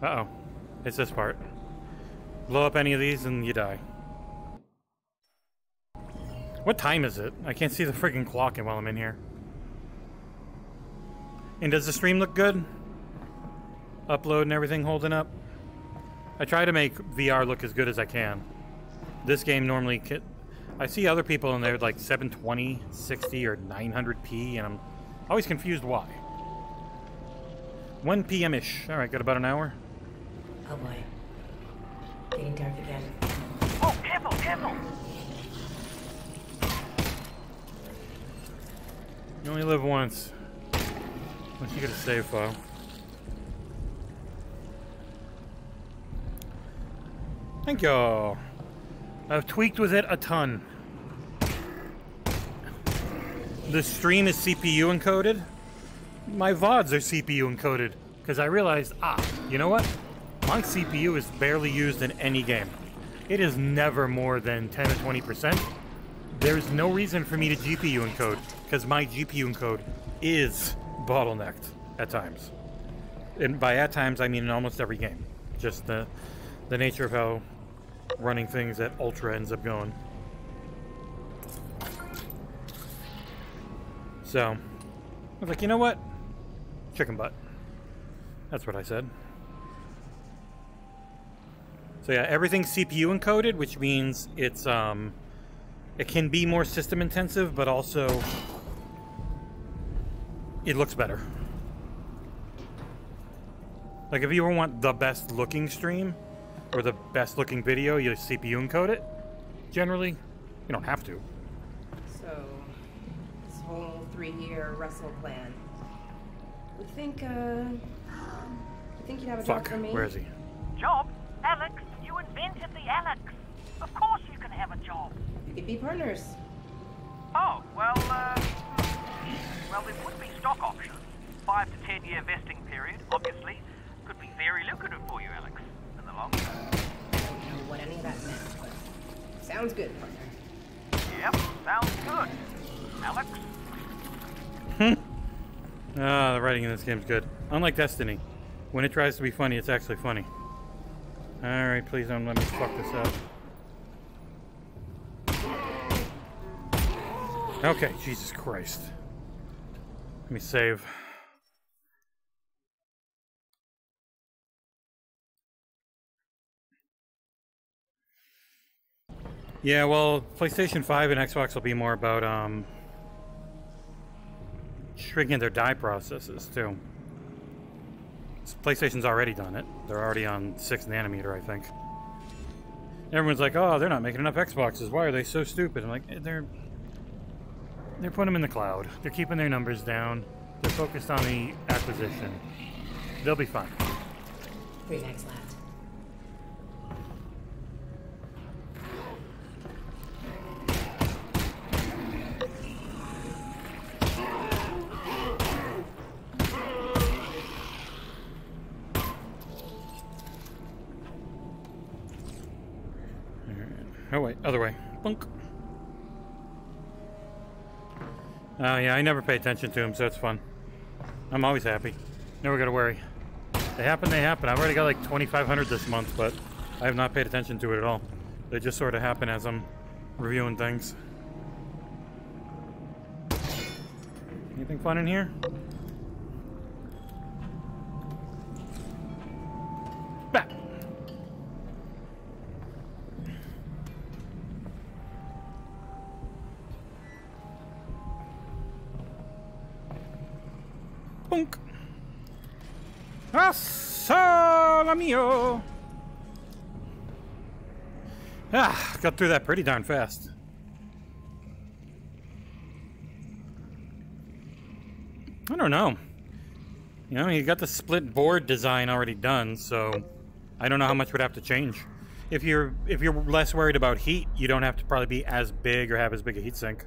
Uh-oh. It's this part. Blow up any of these and you die. What time is it? I can't see the friggin' clock while I'm in here. And does the stream look good? Upload and everything holding up? I try to make V R look as good as I can. This game normally, I see other people in there like seven twenty, sixty, or nine hundred P, and I'm always confused why. one P M-ish. All right, got about an hour. Oh boy, getting dark again. Oh, careful, careful! You only live once. Unless you get a save file. Thank you. I've tweaked with it a ton. The stream is C P U encoded. My V O Ds are C P U encoded because I realized, ah, you know what? My C P U is barely used in any game. It is never more than ten or twenty percent. There's no reason for me to G P U encode because my G P U encode is bottlenecked at times. And by at times, I mean in almost every game. Just the, the nature of how running things that Ultra ends up going. So, I was like, you know what? Chicken butt. That's what I said. So yeah, everything's C P U encoded, which means it's, um, it can be more system intensive, but also it looks better. Like if you ever want the best looking stream, or the best looking video, you C P U encode it. Generally, you don't have to. So, this whole three-year wrestle plan. You think, uh, you think you'd have a Fuck. job for me? Where is he? Job? Alyx, you invented the Alyx. Of course you can have a job. You could be partners. Oh, well, uh, well, there would be stock options. Five to ten-year vesting period, obviously, could be very lucrative for you, Alyx. I don't know what any of that meant, but sounds good, partner. Yep, sounds good. Alyx? Hmm. Ah, the writing in this game is good. Unlike Destiny. When it tries to be funny, it's actually funny. Alright, please don't let me fuck this up. Okay, Jesus Christ. Let me save. Yeah, well, PlayStation five and Xbox will be more about um, shrinking their die processes, too. PlayStation's already done it. They're already on six nanometer, I think. Everyone's like, oh, they're not making enough Xboxes. Why are they so stupid? I'm like, they're... They're putting them in the cloud. They're keeping their numbers down. They're focused on the acquisition. They'll be fine. Relax, lad. Oh wait, other way. Bunk. Oh uh, yeah, I never pay attention to them, so it's fun. I'm always happy. Never gotta worry. They happen, they happen. I've already got like twenty-five hundred this month, but I have not paid attention to it at all. They just sort of happen as I'm reviewing things. Anything fun in here? Back! Punk. Ah, got through that pretty darn fast. I don't know. You know, you got the split board design already done, so I don't know how much would have to change. If you're if you're less worried about heat, you don't have to probably be as big or have as big a heat sink.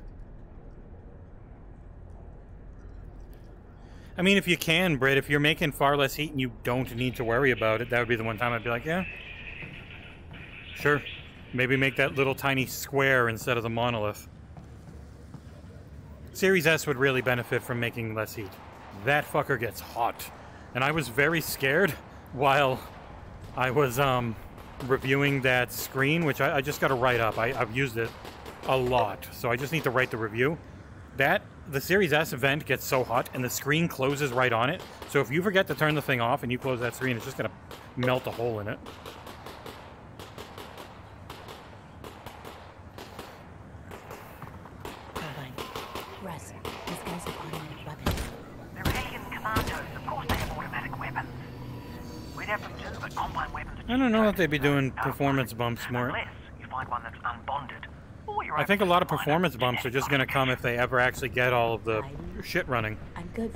I mean, if you can, Britt, if you're making far less heat and you don't need to worry about it, that would be the one time I'd be like, yeah, sure. Maybe make that little tiny square instead of the monolith. Series S would really benefit from making less heat. That fucker gets hot. And I was very scared while I was um, reviewing that screen, which I, I just got to write up. I, I've used it a lot, so I just need to write the review. That... The Series S vent gets so hot, and the screen closes right on it. So if you forget to turn the thing off and you close that screen, it's just going to melt a hole in it. Rest. These guys have automatic weapons. They're pagan commandos. Of course they have automatic weapons. We'd have them too, but combine weapons... I don't know if they'd be doing performance bumps more. Unless you find one that's unbonded. I think a lot of performance bumps are just going to come if they ever actually get all of the shit running,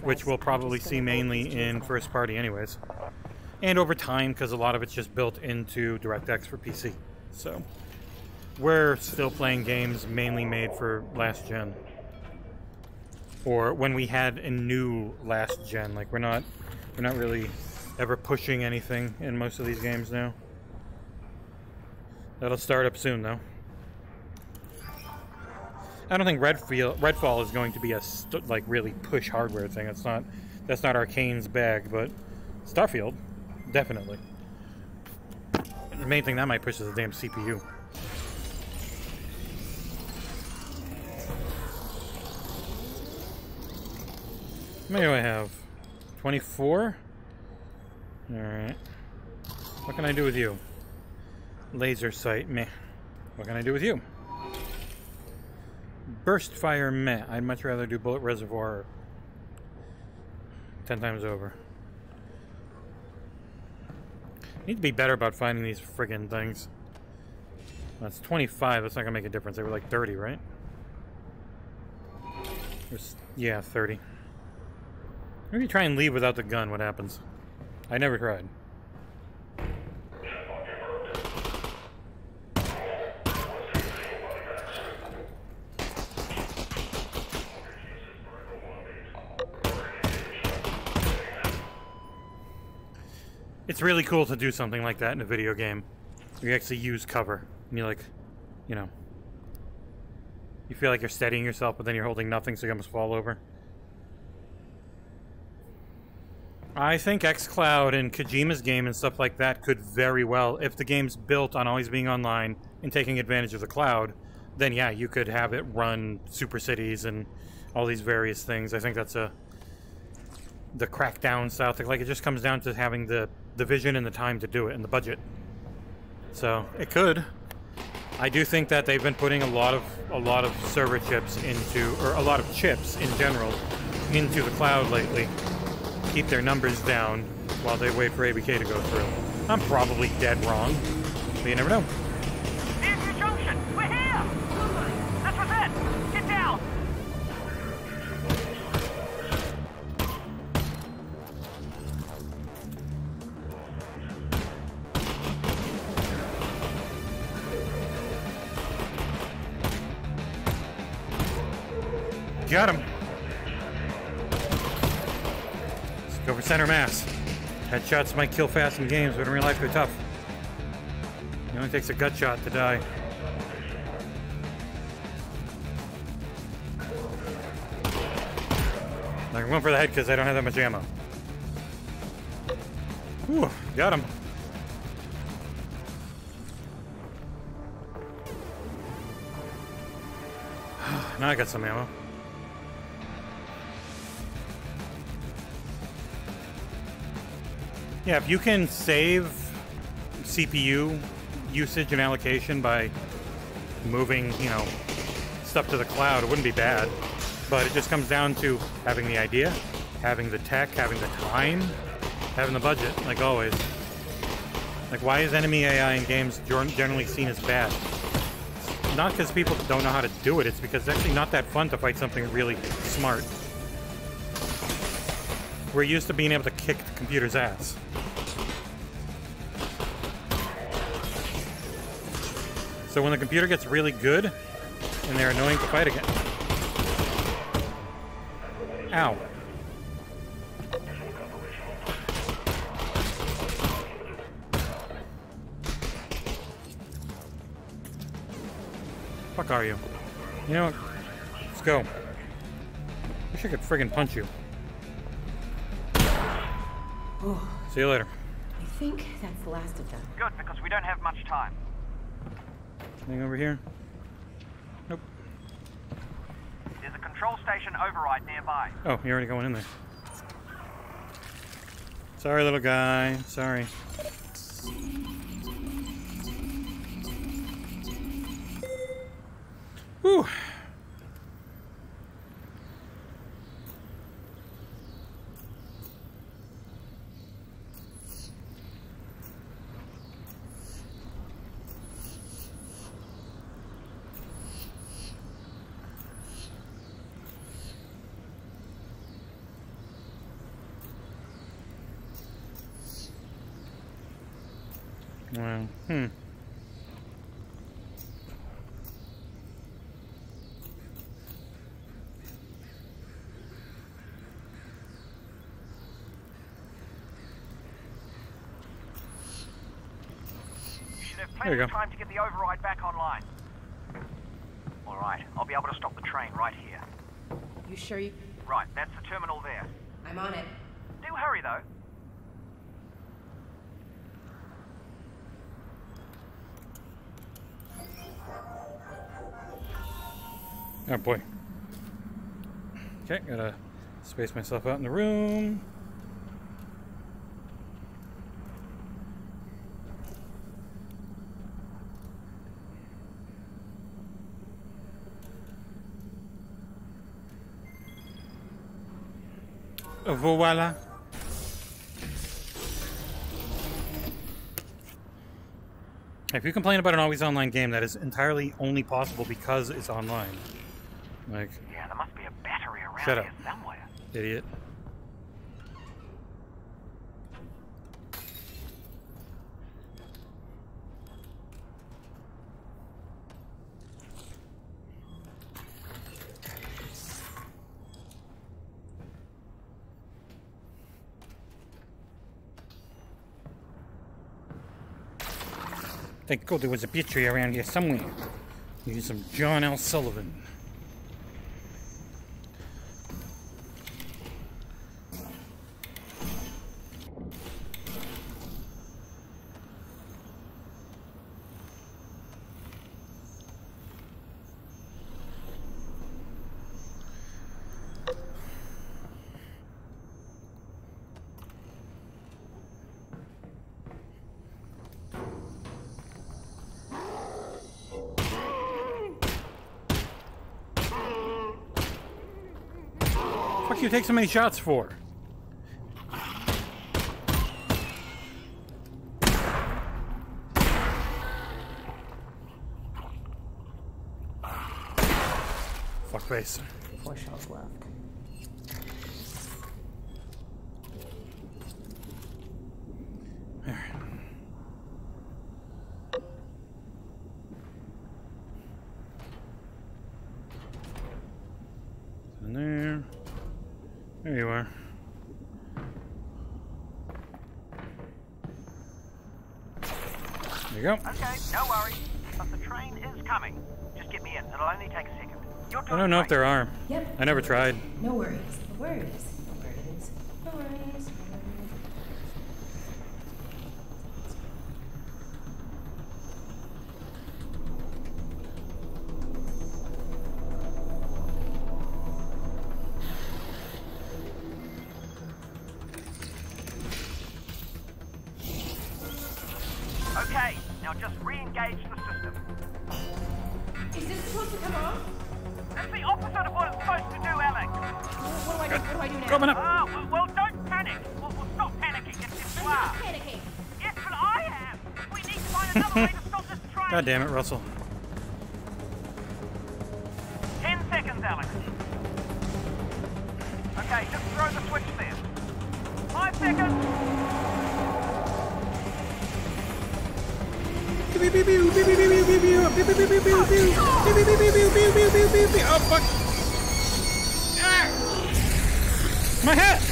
which we'll probably see mainly in first party anyways. And over time, because a lot of it's just built into DirectX for P C. So, we're still playing games mainly made for last gen. Or when we had a new last gen, like we're not, we're not really ever pushing anything in most of these games now. That'll start up soon though. I don't think Redfield, Redfall is going to be a st like really push hardware thing. It's not, that's not Arcane's bag, but Starfield, definitely. And the main thing that might push is the damn C P U. How many do I have? twenty-four? Alright. What can I do with you? Laser sight, meh. What can I do with you? Burst fire, meh. I'd much rather do bullet reservoir ten times over. Need to be better about finding these friggin' things. That's twenty-five. That's not gonna make a difference. They were like thirty, right? There's, yeah, thirty. Maybe try and leave without the gun. What happens? I never tried. It's really cool to do something like that in a video game. You actually use cover. And you're like, you know. You feel like you're steadying yourself, but then you're holding nothing, so you almost fall over. I think xCloud and Kojima's game and stuff like that could very well, if the game's built on always being online and taking advantage of the cloud, then yeah, you could have it run Super Cities and all these various things. I think that's a the Crackdown style thing. Like, it just comes down to having the, the vision and the time to do it and the budget. So it could. I do think that they've been putting a lot of a lot of server chips into, or a lot of chips in general, into the cloud lately. Keep their numbers down while they wait for A B K to go through. I'm probably dead wrong, but you never know. Here's your junction! We're here! That's what's it! Get down! Got him! Go for center mass. Headshots might kill fast in games, but in real life they're tough. It only takes a gut shot to die. I can go for the head because I don't have that much ammo. Ooh, got him. Now I got some ammo. Yeah, if you can save C P U usage and allocation by moving, you know, stuff to the cloud, it wouldn't be bad. But it just comes down to having the idea, having the tech, having the time, having the budget, like always. Like, why is enemy A I in games generally seen as bad? It's not because people don't know how to do it, it's because it's actually not that fun to fight something really smart. We're used to being able to kick the computer's ass. So when the computer gets really good, and they're annoying to fight again. Ow. Fuck are you? You know what? Let's go. Wish I could friggin' punch you. Oh. See you later. I think that's the last of them. Good, because we don't have much time. Anything over here? Nope. There's a control station override nearby. Oh, you're already going in there. Sorry, little guy. Sorry. Whew. Wow. Hmm. You should have plenty of time to get the override back online. All right, I'll be able to stop the train right here. You sure you... Right, that's the terminal there. I'm on it. Do hurry, though. Oh boy. Okay, gotta space myself out in the room. Voila. If you complain about an always online game, that is entirely only possible because it's online. Like, yeah, there must be a battery around shut up. Here somewhere. Idiot. Thank God there was a battery around here somewhere. Use some John L. Sullivan. fuck you take so many shots for? Fuck base. Four shots left. I don't know if they're armed. Yep. I never tried. No worries. No worries. No worries. No worries. No worries. Damn it, Russell. Ten seconds, Alex. Okay, just throw the switch there. Five seconds. Oh, fuck. Ah. My head.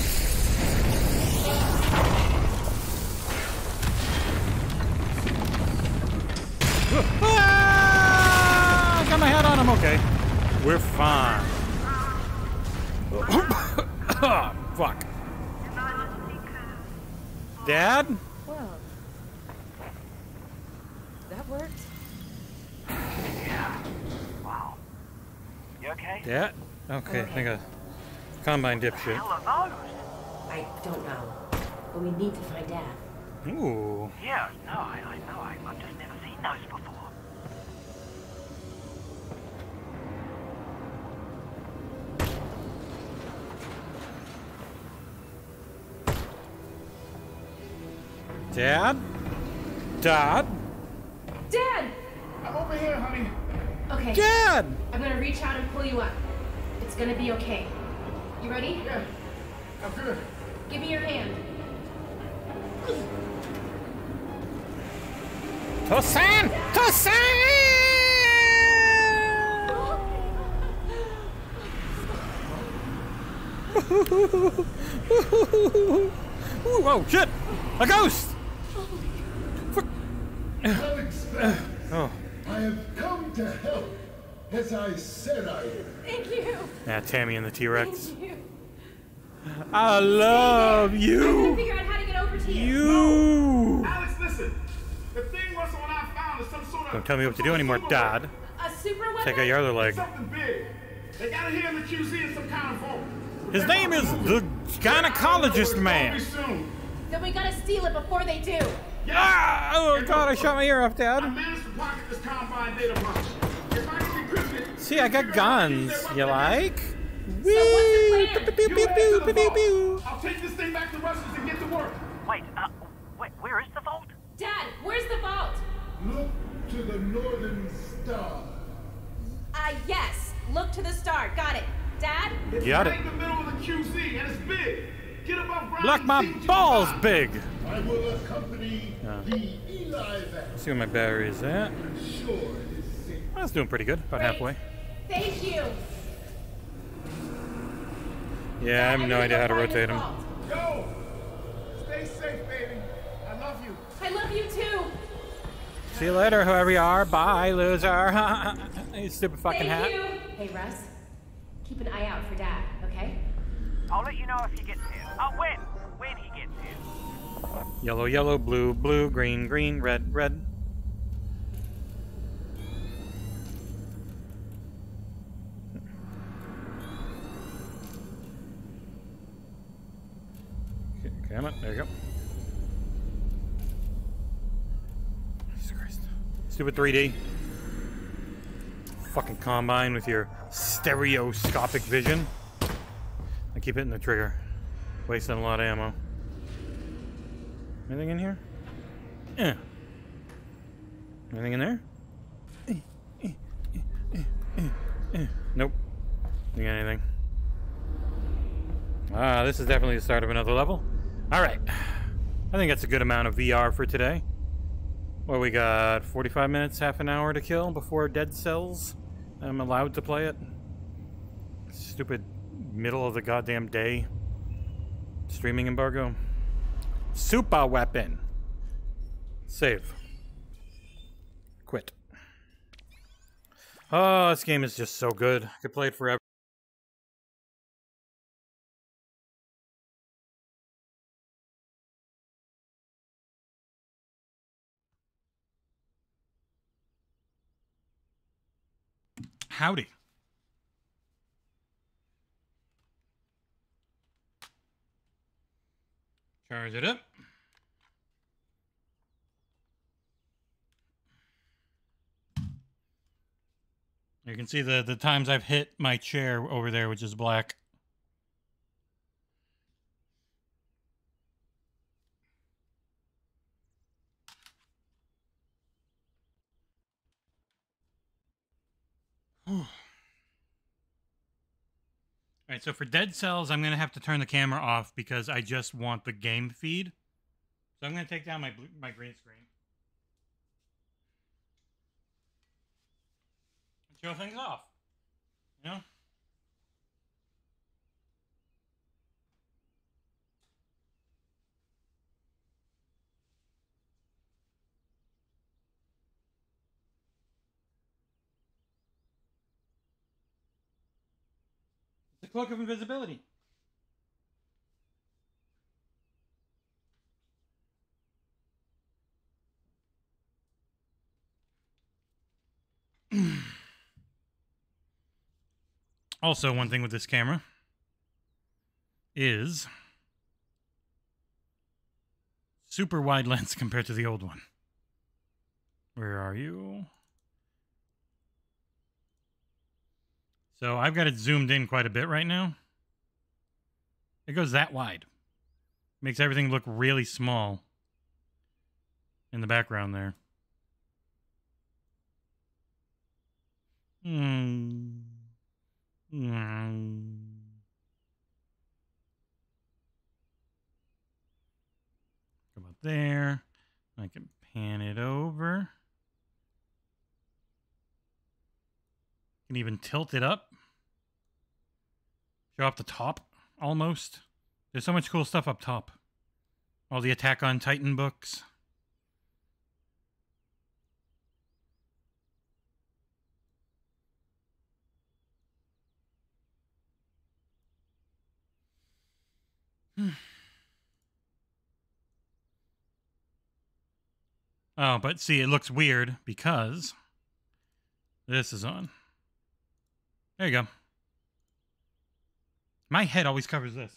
Okay, we're fine. Oh, fuck. Dad? Whoa. That worked? Yeah. Wow. You okay? Yeah? Okay, okay. I think a combine dipshit. I don't know, but we need to find Dad. Ooh. Yeah, no, I, I know. I've just never seen those before. Dad? Dad? Dad! I'm over here, honey. Okay. Dad! I'm gonna reach out and pull you up. It's gonna be okay. You ready? Yeah. I'm good. Give me your hand. Tosan! Tosan! Oh, shit! A ghost! Alex, uh, oh. I have come to help, as I said I would. Thank you. Yeah, Tammy and the T-Rex. Thank you. I love you. I'm gonna figure out how to get over to you. You. No. Alex, listen. The thing Russell and I found is some sort of. Don't tell me what to do anymore, Dad. A super weapon. Take out your other leg. Something big. They got it here in the Q C in some kind of form. His name is the gynecologist man. Then we gotta steal it before they do. Yes. Ah! Oh god, I shot my ear off, Dad. I managed to pocket this combine data box. If I can decrypt it, see, I got guns. You like? Wee! So what's the plan? You're headed to the vault. I'll take this thing back to Russell's and get to work. Wait, uh, wait, where is the vault? Dad, where's the vault? Look to the northern star. Ah, uh, yes. Look to the star. Got it. Dad? It's got right it. in the middle of the Q C, and it's big. Get above ground. Lock my balls big. I will accompany uh, the Eli van. See where my battery is at. Sure, that's doing pretty good. About Great. halfway. Thank you. Yeah, I have no idea how to rotate him. Go. Stay safe, baby. I love you. I love you too. See you later, whoever you are. Bye, loser. You stupid fucking hat. Thank you. Hey, Russ. Keep an eye out for Dad, okay? I'll let you know if he gets here. Oh, when? When he gets here. Yellow, yellow, blue, blue, green, green, red, red. Okay, come on, there you go. Jesus Christ. Stupid three D. Fucking combine with your stereoscopic vision. keep hitting the trigger. Wasting a lot of ammo. Anything in here? Yeah. Anything in there? Nope. You got anything? Ah, this is definitely the start of another level. Alright. I think that's a good amount of V R for today. Well, we got forty-five minutes, half an hour to kill before Dead Cells. I'm allowed to play it. Stupid middle of the goddamn day. Streaming embargo. Super weapon. Save. Quit. Oh, this game is just so good. I could play it forever. Howdy. Charge it up. You can see the, the times I've hit my chair over there, which is black. All right, so for Dead Cells, I'm going to have to turn the camera off because I just want the game feed. So I'm going to take down my, blue, my green screen. Show things off, you know? It's the cloak of invisibility. Also, one thing with this camera is super wide lens compared to the old one. Where are you? So I've got it zoomed in quite a bit right now. It goes that wide. Makes everything look really small in the background there. Hmm... Go about there. I can pan it over. Can even tilt it up. Show up the top, almost. There's so much cool stuff up top. All the Attack on Titan books. Oh, but see, it looks weird because this is on. There you go. My head always covers this.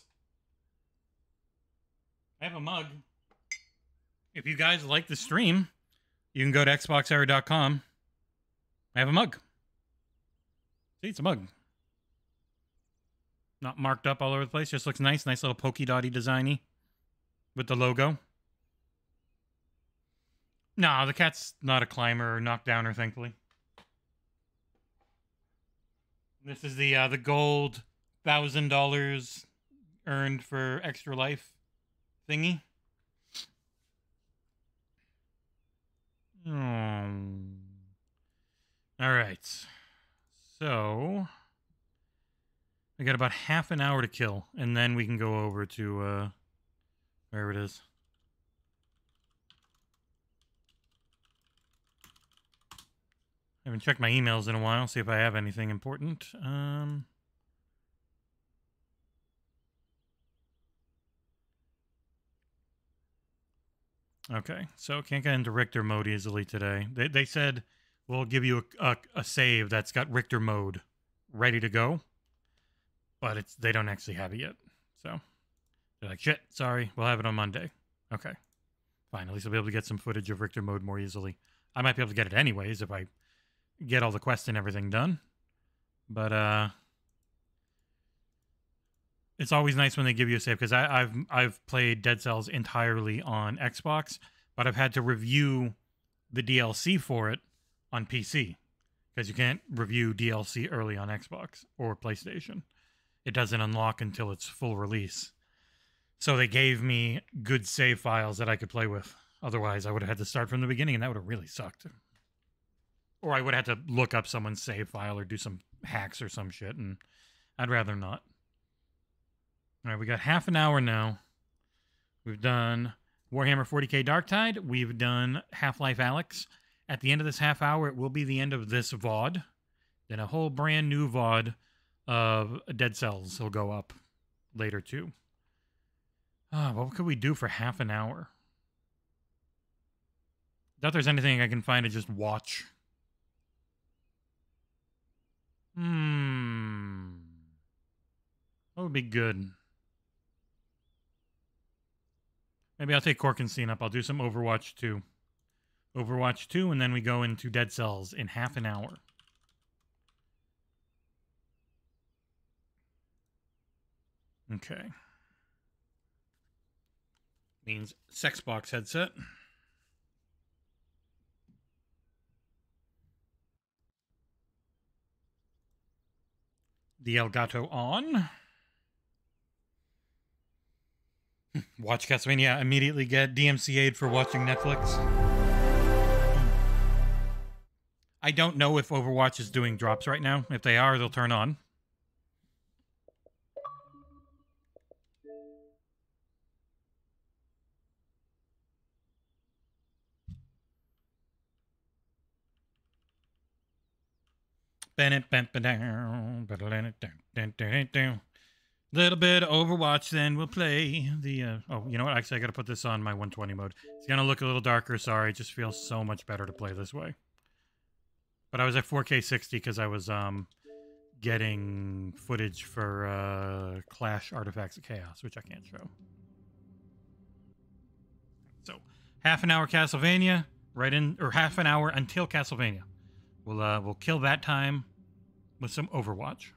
I have a mug. If you guys like the stream, you can go to Xbox Era dot com. I have a mug. See, it's a mug. Not marked up all over the place. Just looks nice. Nice little pokey dotty designy with the logo. No, the cat's not a climber or knockdowner, thankfully. This is the uh, the gold one thousand dollars earned for Extra Life thingy. Mm. All right. So... I got about half an hour to kill, and then we can go over to uh, wherever it is. I haven't checked my emails in a while, see if I have anything important. Um, okay, so can't get into Richter mode easily today. They, they said, we'll give you a, a, a save that's got Richter mode ready to go. But it's they don't actually have it yet. So they're like, shit, sorry, we'll have it on Monday. Okay, fine. At least I'll be able to get some footage of Richter mode more easily. I might be able to get it anyways if I get all the quests and everything done. But, uh, it's always nice when they give you a save, because I've I've played Dead Cells entirely on Xbox, but I've had to review the D L C for it on P C, because you can't review D L C early on Xbox or PlayStation. It doesn't unlock until its full release. So they gave me good save files that I could play with. Otherwise, I would have had to start from the beginning, and that would have really sucked. Or I would have had to look up someone's save file or do some hacks or some shit, and I'd rather not. All right, we got half an hour now. We've done Warhammer forty K Darktide. We've done Half-Life Alyx. At the end of this half hour, it will be the end of this V O D. Then a whole brand new V O D of Dead Cells will go up later, too. Uh, what could we do for half an hour? I doubt there's anything I can find to just watch. Hmm. That would be good. Maybe I'll take Corkenstein up. I'll do some Overwatch two. Overwatch two, and then we go into Dead Cells in half an hour. Okay. Means Xbox headset. The Elgato on. Watch Castlevania, immediately get D M C A'd for watching Netflix. I don't know if Overwatch is doing drops right now. If they are, they'll turn on. Little bit of Overwatch, then we'll play the... Uh, oh, you know what? Actually, I gotta put this on my one twenty mode. It's gonna look a little darker. Sorry, it just feels so much better to play this way. But I was at four K sixty because I was um getting footage for uh, Clash Artifacts of Chaos, which I can't show. So, half an hour Castlevania, right in... Or half an hour until Castlevania. We'll, uh, we'll kill that time with some Overwatch.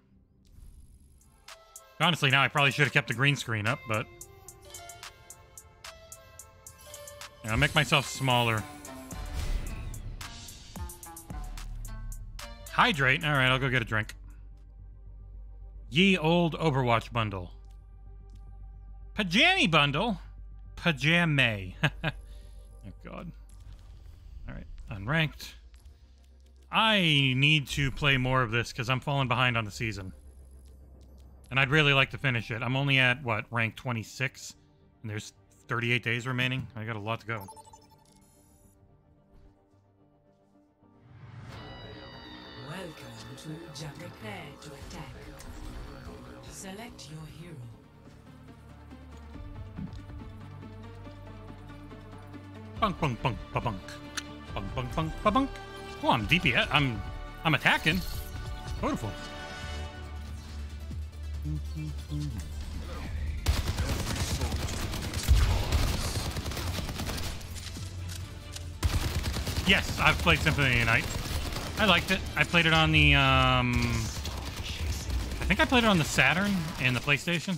Honestly, now I probably should have kept the green screen up, but... Yeah, I'll make myself smaller. Hydrate? Alright, I'll go get a drink. Ye old Overwatch bundle. Pajami bundle? Pajame. Oh, God. Alright, unranked. I need to play more of this because I'm falling behind on the season. And I'd really like to finish it. I'm only at, what, rank twenty-six? And there's thirty-eight days remaining. I got a lot to go. Welcome to Ninja. Prepare to attack. Select your hero. Bunk, bunk, bunk, ba-bunk. Bunk, bunk, bunk, ba-bunk. Oh, I'm D P S. I'm, I'm attacking. Beautiful. Yes, I've played Symphony of the Night. I liked it. I played it on the, um... I think I played it on the Saturn and the PlayStation.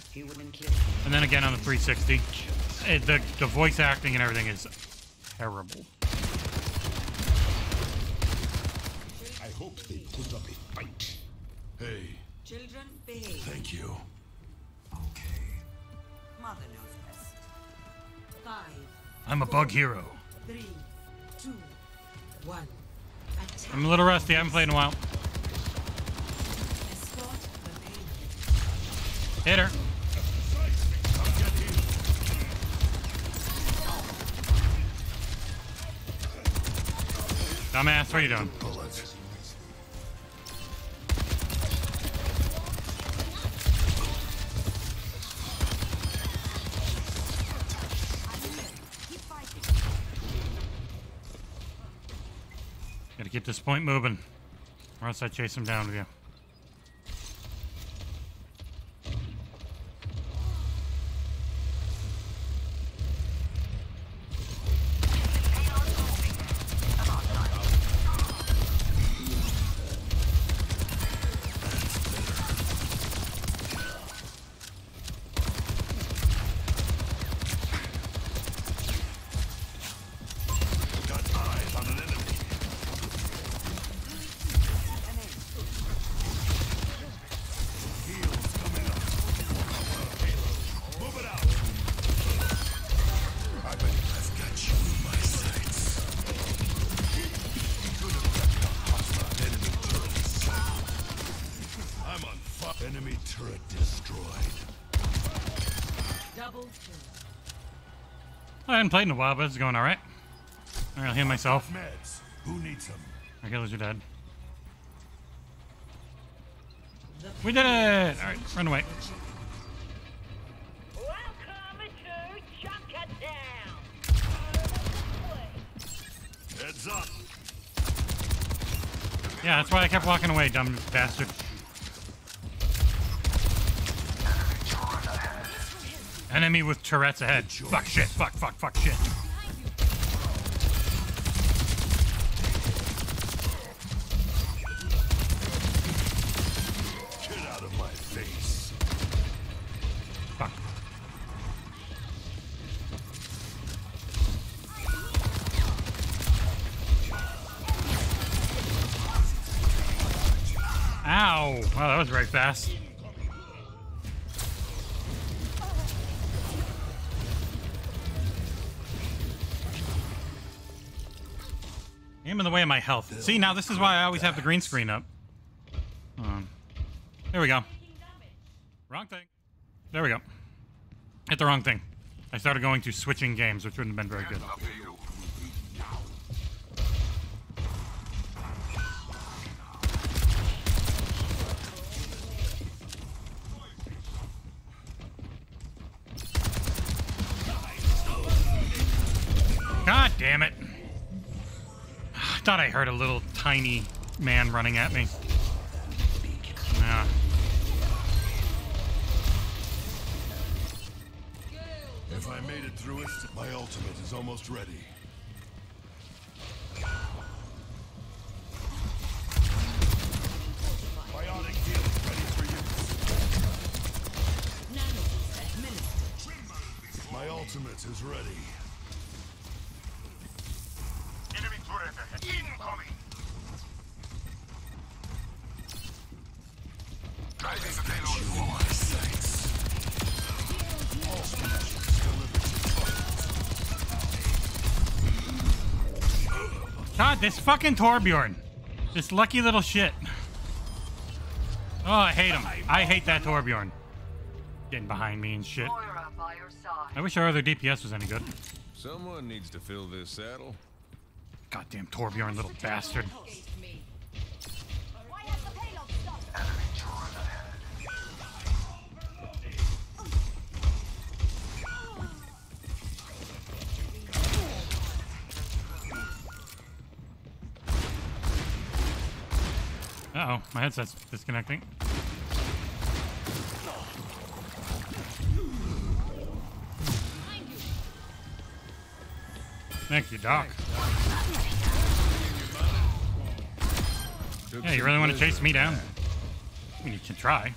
And then again on the three sixty. It, the, the voice acting and everything is terrible. They put up a fight. Hey. Children, behave. Thank you. Okay. Mother knows best. Five. I'm a four, bug hero. Three, two, one. Attack. I'm a little rusty. I haven't played in a while. Hit her. Dumbass, what are you doing? Get this point moving, or else I chase him down with you. Double kill. I haven't played in a while, but it's going alright. Alright, I'll heal myself. Meds. Who needs them? My healers are dead. We did it! Alright, run away. Welcome to Chunkatown. Heads up. Yeah, that's why I kept walking away, dumb bastard. Enemy with turrets ahead. Fuck shit, fuck, fuck, fuck shit. Get out of my face. Fuck. Ow. Wow, that was right fast. I'm in the way of my health. See, now this is why I always have the green screen up. Hold on. There we go. Wrong thing. There we go. Hit the wrong thing. I started going to switching games, which wouldn't have been very good. God damn it. I thought I heard a little tiny man running at me. Nah. If I made it through it, my ultimate is almost ready. Biotic deal is ready for use. My ultimate is ready. Incoming. Driving the payload for sights. All smashes delivered. God, this fucking Torbjorn. This lucky little shit. Oh, I hate him. I hate that Torbjorn. Getting behind me and shit. I wish our other D P S was any good. Someone needs to fill this saddle. Goddamn Torbjorn, little bastard. Uh-oh, my headset's disconnecting. Thank you, Doc. Yeah, you really want to chase me down? I mean, you can try.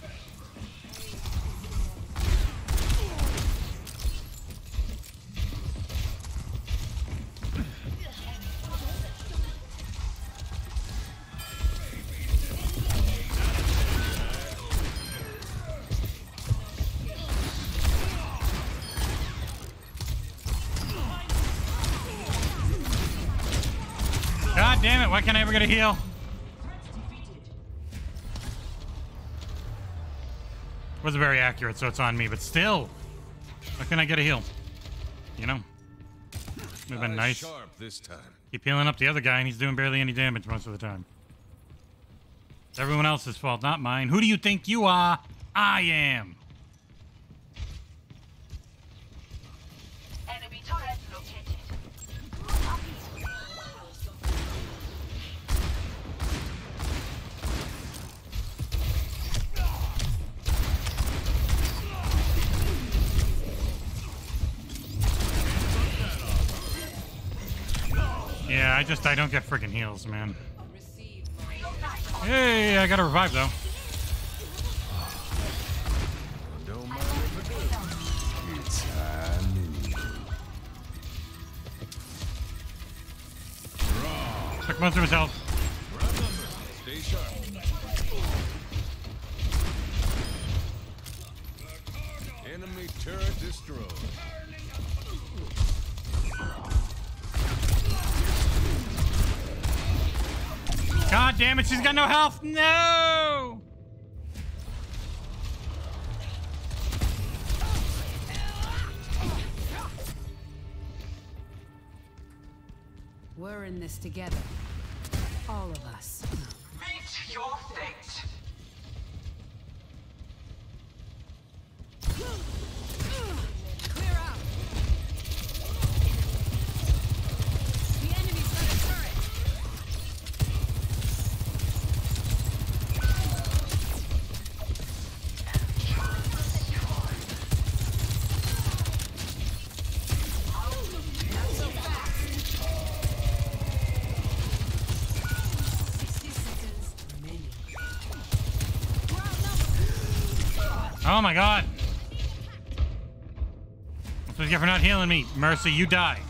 God damn it, why can't I ever get a heal? Wasn't very accurate, so it's on me, but still, how can I get a heal? You know, would have been nice. This time. Keep healing up the other guy, and he's doing barely any damage most of the time. It's everyone else's fault, not mine. Who do you think you are? I am. Enemy turret located. Yeah, I just, I don't get freaking heals, man. Hey, I got a revive, though. Took most of his health. Enemy turret destroyed. God damn it, she's got no health. No! We're in this together. All of us. Meet your fate! Clear out! The enemy's got a turret! Not so fast! sixty seconds remaining. We're outnumbered! Oh my god! What do you get for not healing me? Mercy, you die.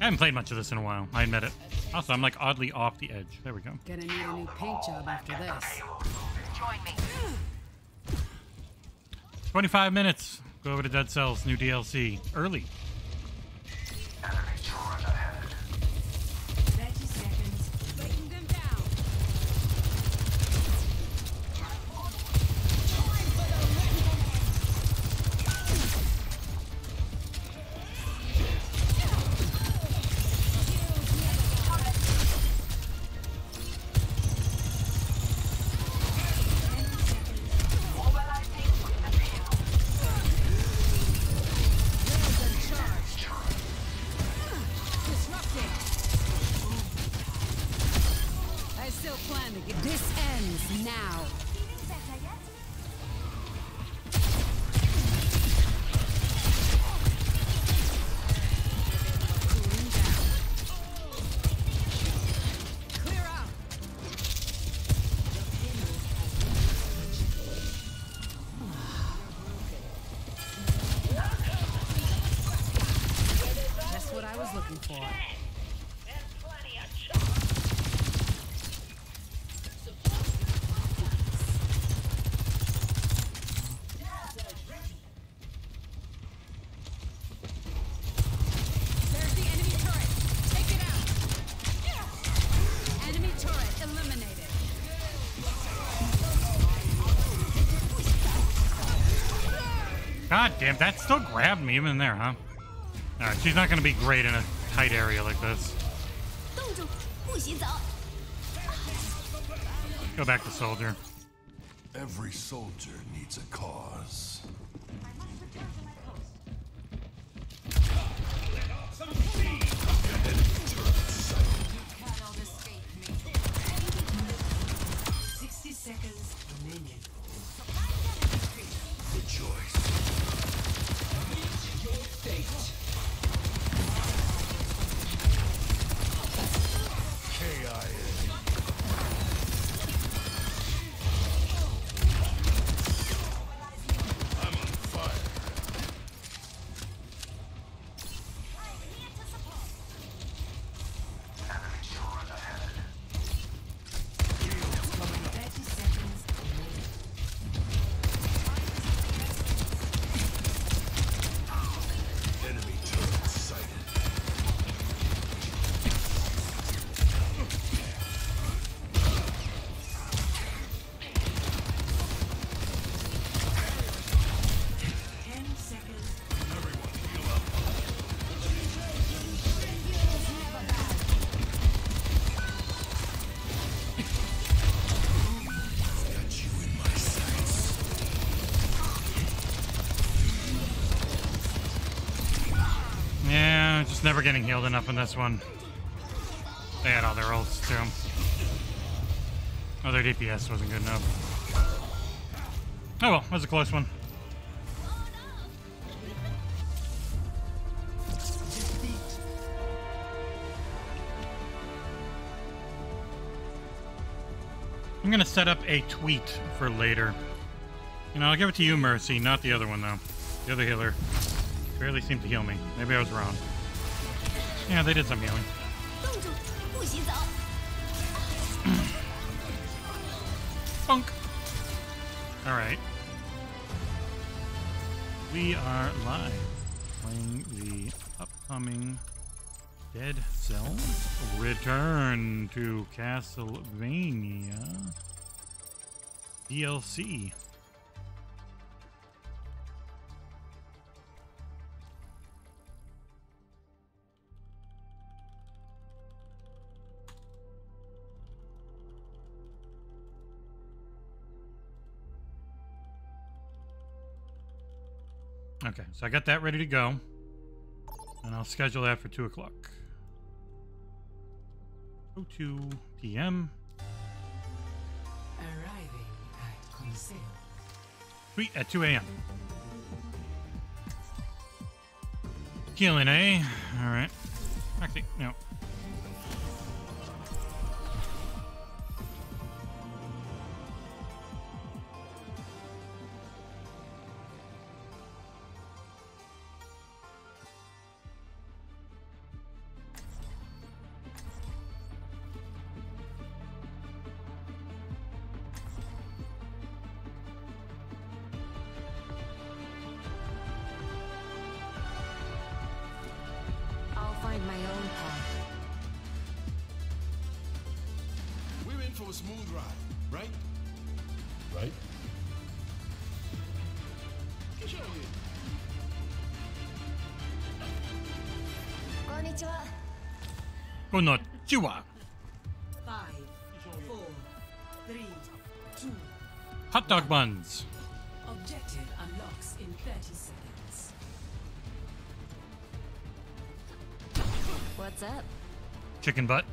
I haven't played much of this in a while, I admit it. Also, I'm like oddly off the edge. There we go. Gonna need a new paint job after this. Join me. twenty-five minutes. Go over to Dead Cells, new D L C. Early. God damn, that still grabbed me even there, huh? Alright, she's not gonna be great in a tight area like this. Go back to soldier. Every soldier needs a cause. Never getting healed enough in this one. They had all their ults too. Oh, their D P S wasn't good enough. Oh well, that was a close one. I'm gonna set up a tweet for later. You know, I'll give it to you, Mercy, not the other one though. The other healer barely seemed to heal me. Maybe I was wrong. Yeah, they did some healing. Funk. All right. We are live playing the upcoming Dead Cells. Return to Castlevania D L C. Okay, so I got that ready to go. And I'll schedule that for two o'clock. oh two p m Arriving at Conceal. Sweet, at two a m Killing, eh? Alright. Actually, no. Konnichiwa. Five, four, three, two, hot dog buns. Objective unlocks in thirty seconds. What's up? Chicken butt.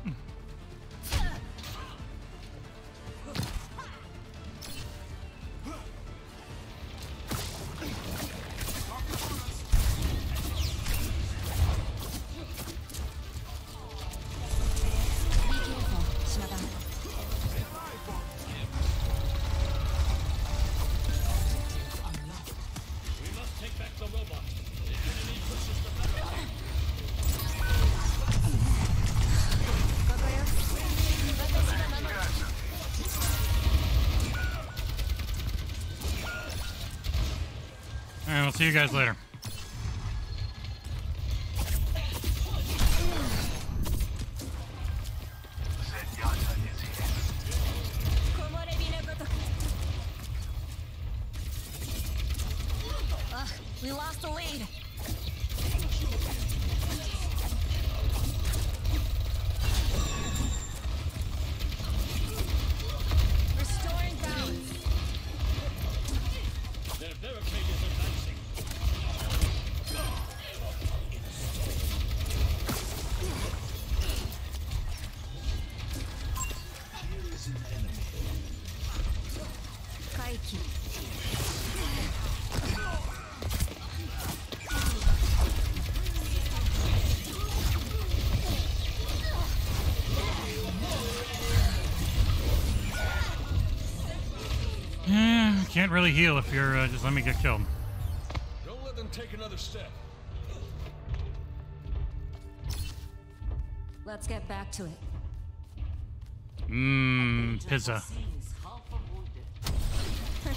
See you guys later. Ugh, we lost the lead. Restoring balance. Their barricade is advancing. Can't really heal if you're uh, just let me get killed. Don't let them take another step. Let's get back to it. Mmm, pizza. Hey.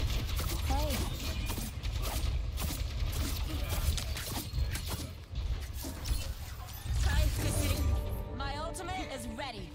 Hi, Chrissy. My ultimate is ready.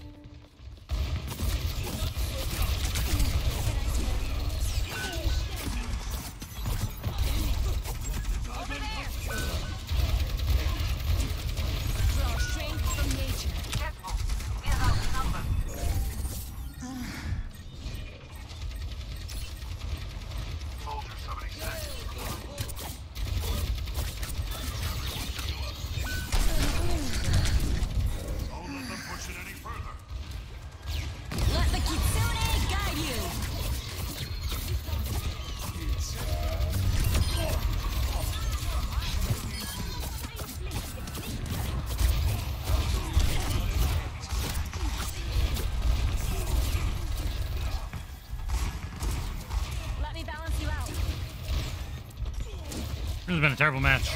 This has been a terrible match.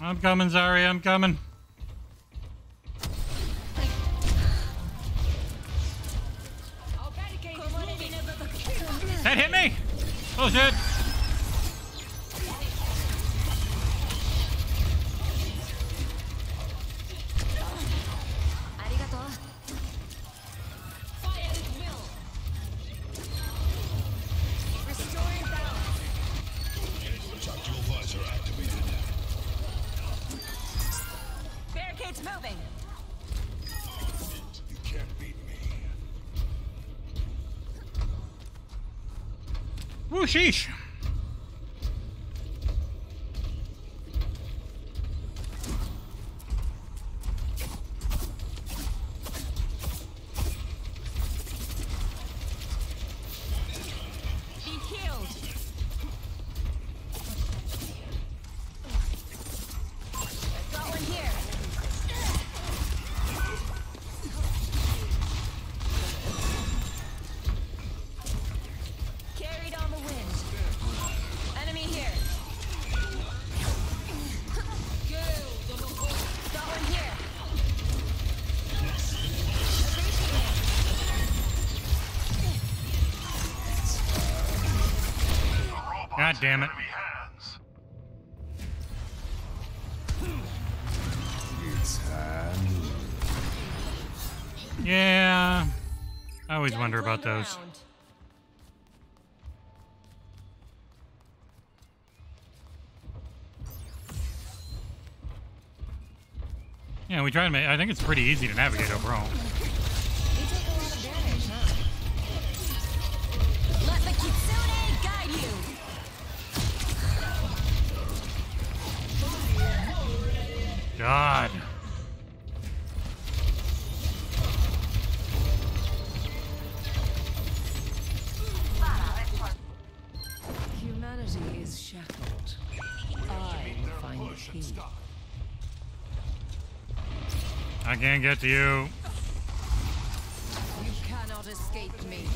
I'm coming, Zari, I'm coming. That hit me! Bullshit! It's moving. You can't beat me. Woo, sheesh. God damn it. Yeah. I always wonder about those. Yeah, we try to make, I think it's pretty easy to navigate overall. God. Humanity is shackled. I find peace. I can't get to you. You cannot escape me.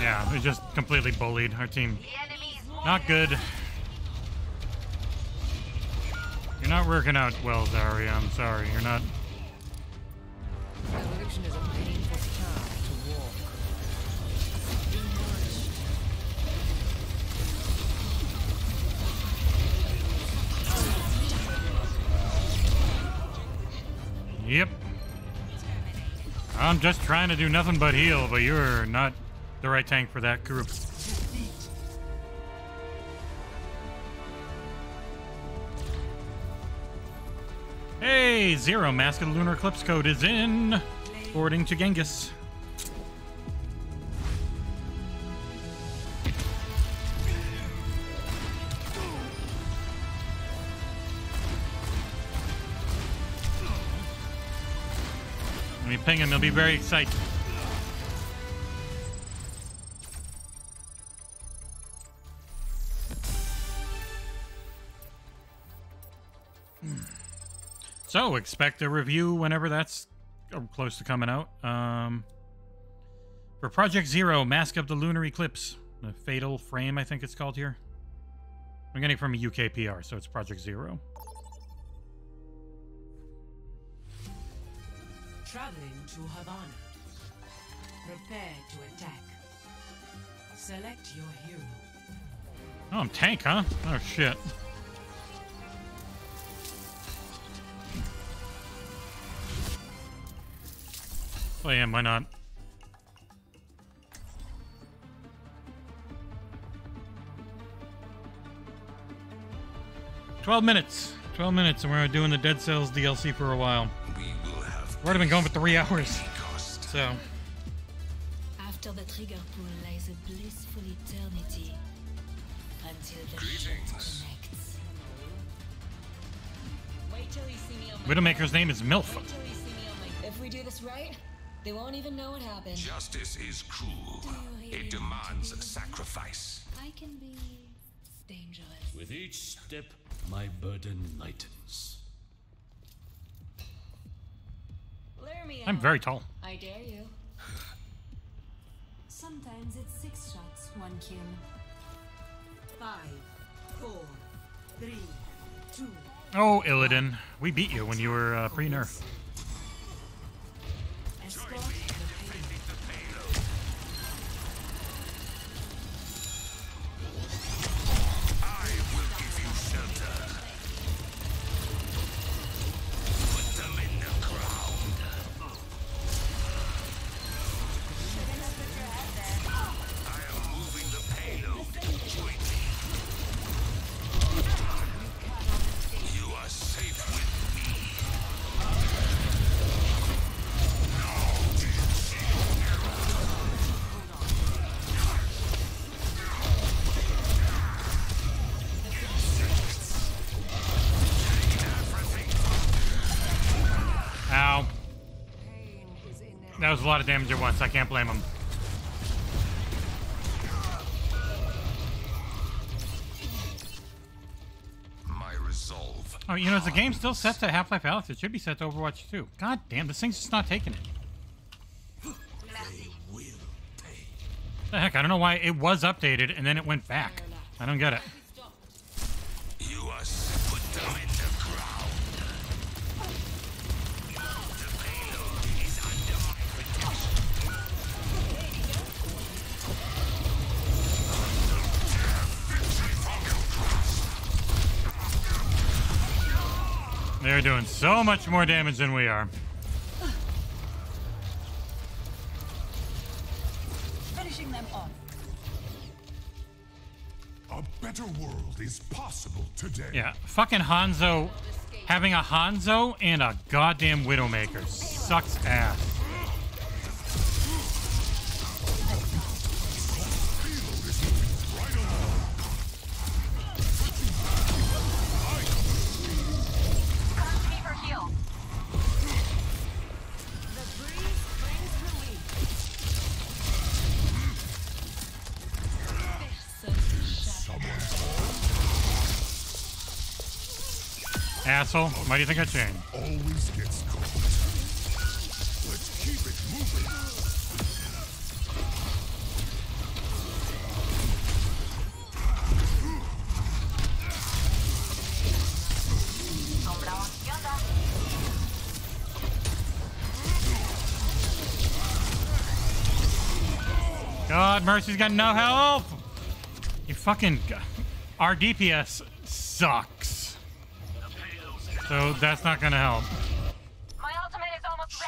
Yeah, we just completely bullied our team. Not good. You're not working out well, Zarya. I'm sorry. You're not. Evolution is a painful path to walk. Yep. I'm just trying to do nothing but heal, but you're not the right tank for that group. Hey, zero Mask of the Lunar Eclipse code is in, according to Genghis. Let me ping him, he'll be very excited. So expect a review whenever that's close to coming out. Um, for Project Zero, Mask of the Lunar Eclipse. The Fatal Frame, I think it's called here. I'm getting it from a U K P R, so it's Project Zero. Traveling to Havana. Prepare to attack. Select your hero. Oh, I'm tank, huh? Oh, shit. Play him, why not? Twelve minutes. Twelve minutes, and we're doing the Dead Cells D L C for a while. We will have already been going for three hours. So after the trigger pull lies a blissful eternity. Until the greetings. Wait till you see me on my Widowmaker's name is Milf. If we do this right, they won't even know what happened. Justice is cruel. It demands a sacrifice. I can be dangerous. With each step, my burden lightens. Lure me out. I'm very tall. I dare you. Sometimes it's six shots, one kill. Five, four, three, two. Oh, Illidan, we beat you when you were uh, pre-nerf. Join me in defending the payload. I will give you shelter. Put them in the ground. was a lot of damage at once. I can't blame him. My resolve. Oh, you know, is the game still set to Half-Life Alyx? It should be set to Overwatch two. God damn, this thing's just not taking it. The heck, I don't know why it was updated and then it went back. I don't get it. You are put down in the ground. The payload is under my protection. They're doing so much more damage than we are. World is possible today. Yeah, fucking Hanzo, having a Hanzo and a goddamn Widowmaker sucks ass. Asshole, why do you think I changed? Always gets caught. Let's keep it moving. God, Mercy's got no help. You fucking our D P S sucks. So that's not gonna help. My ultimate is almost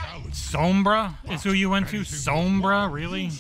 ready. Sombra is who you went to? Sombra, really?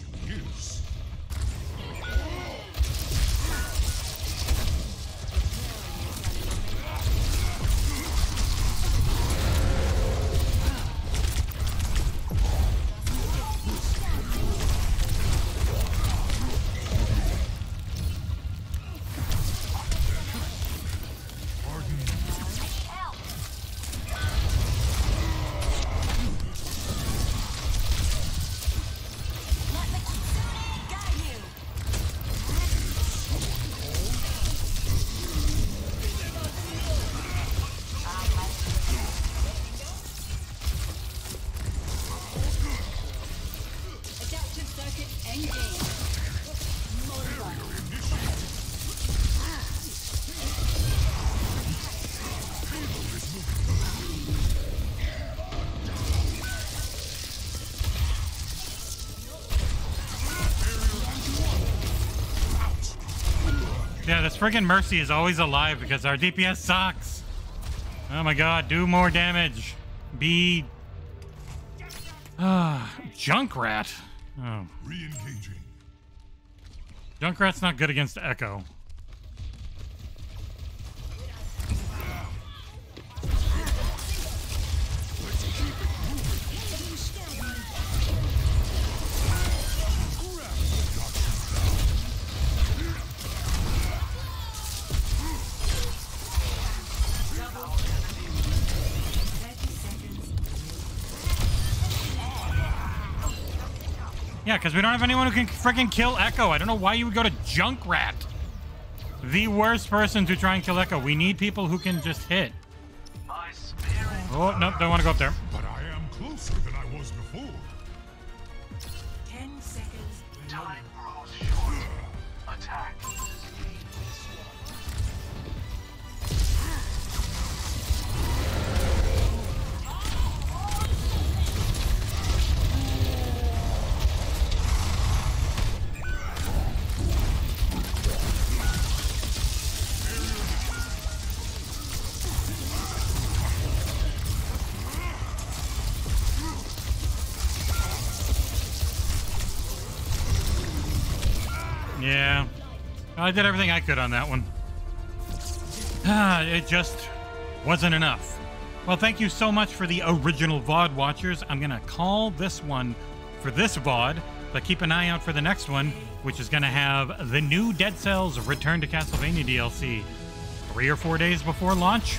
Friggin' Mercy is always alive because our D P S sucks. Oh my god, do more damage. Be uh, Junkrat. Oh. Re-engaging. Junkrat's not good against Echo. Yeah, because we don't have anyone who can freaking kill Echo. I don't know why you would go to Junkrat. The worst person to try and kill Echo. We need people who can just hit. My spirit oh, no, don't want to go up there. But I am closer than I was before. Ten seconds. Time grows short. Attack. Yeah, I did everything I could on that one. Ah, it just wasn't enough. Well, thank you so much for the original V O D watchers. I'm gonna call this one for this V O D, but keep an eye out for the next one, which is gonna have the new Dead Cells Return to Castlevania D L C three or four days before launch.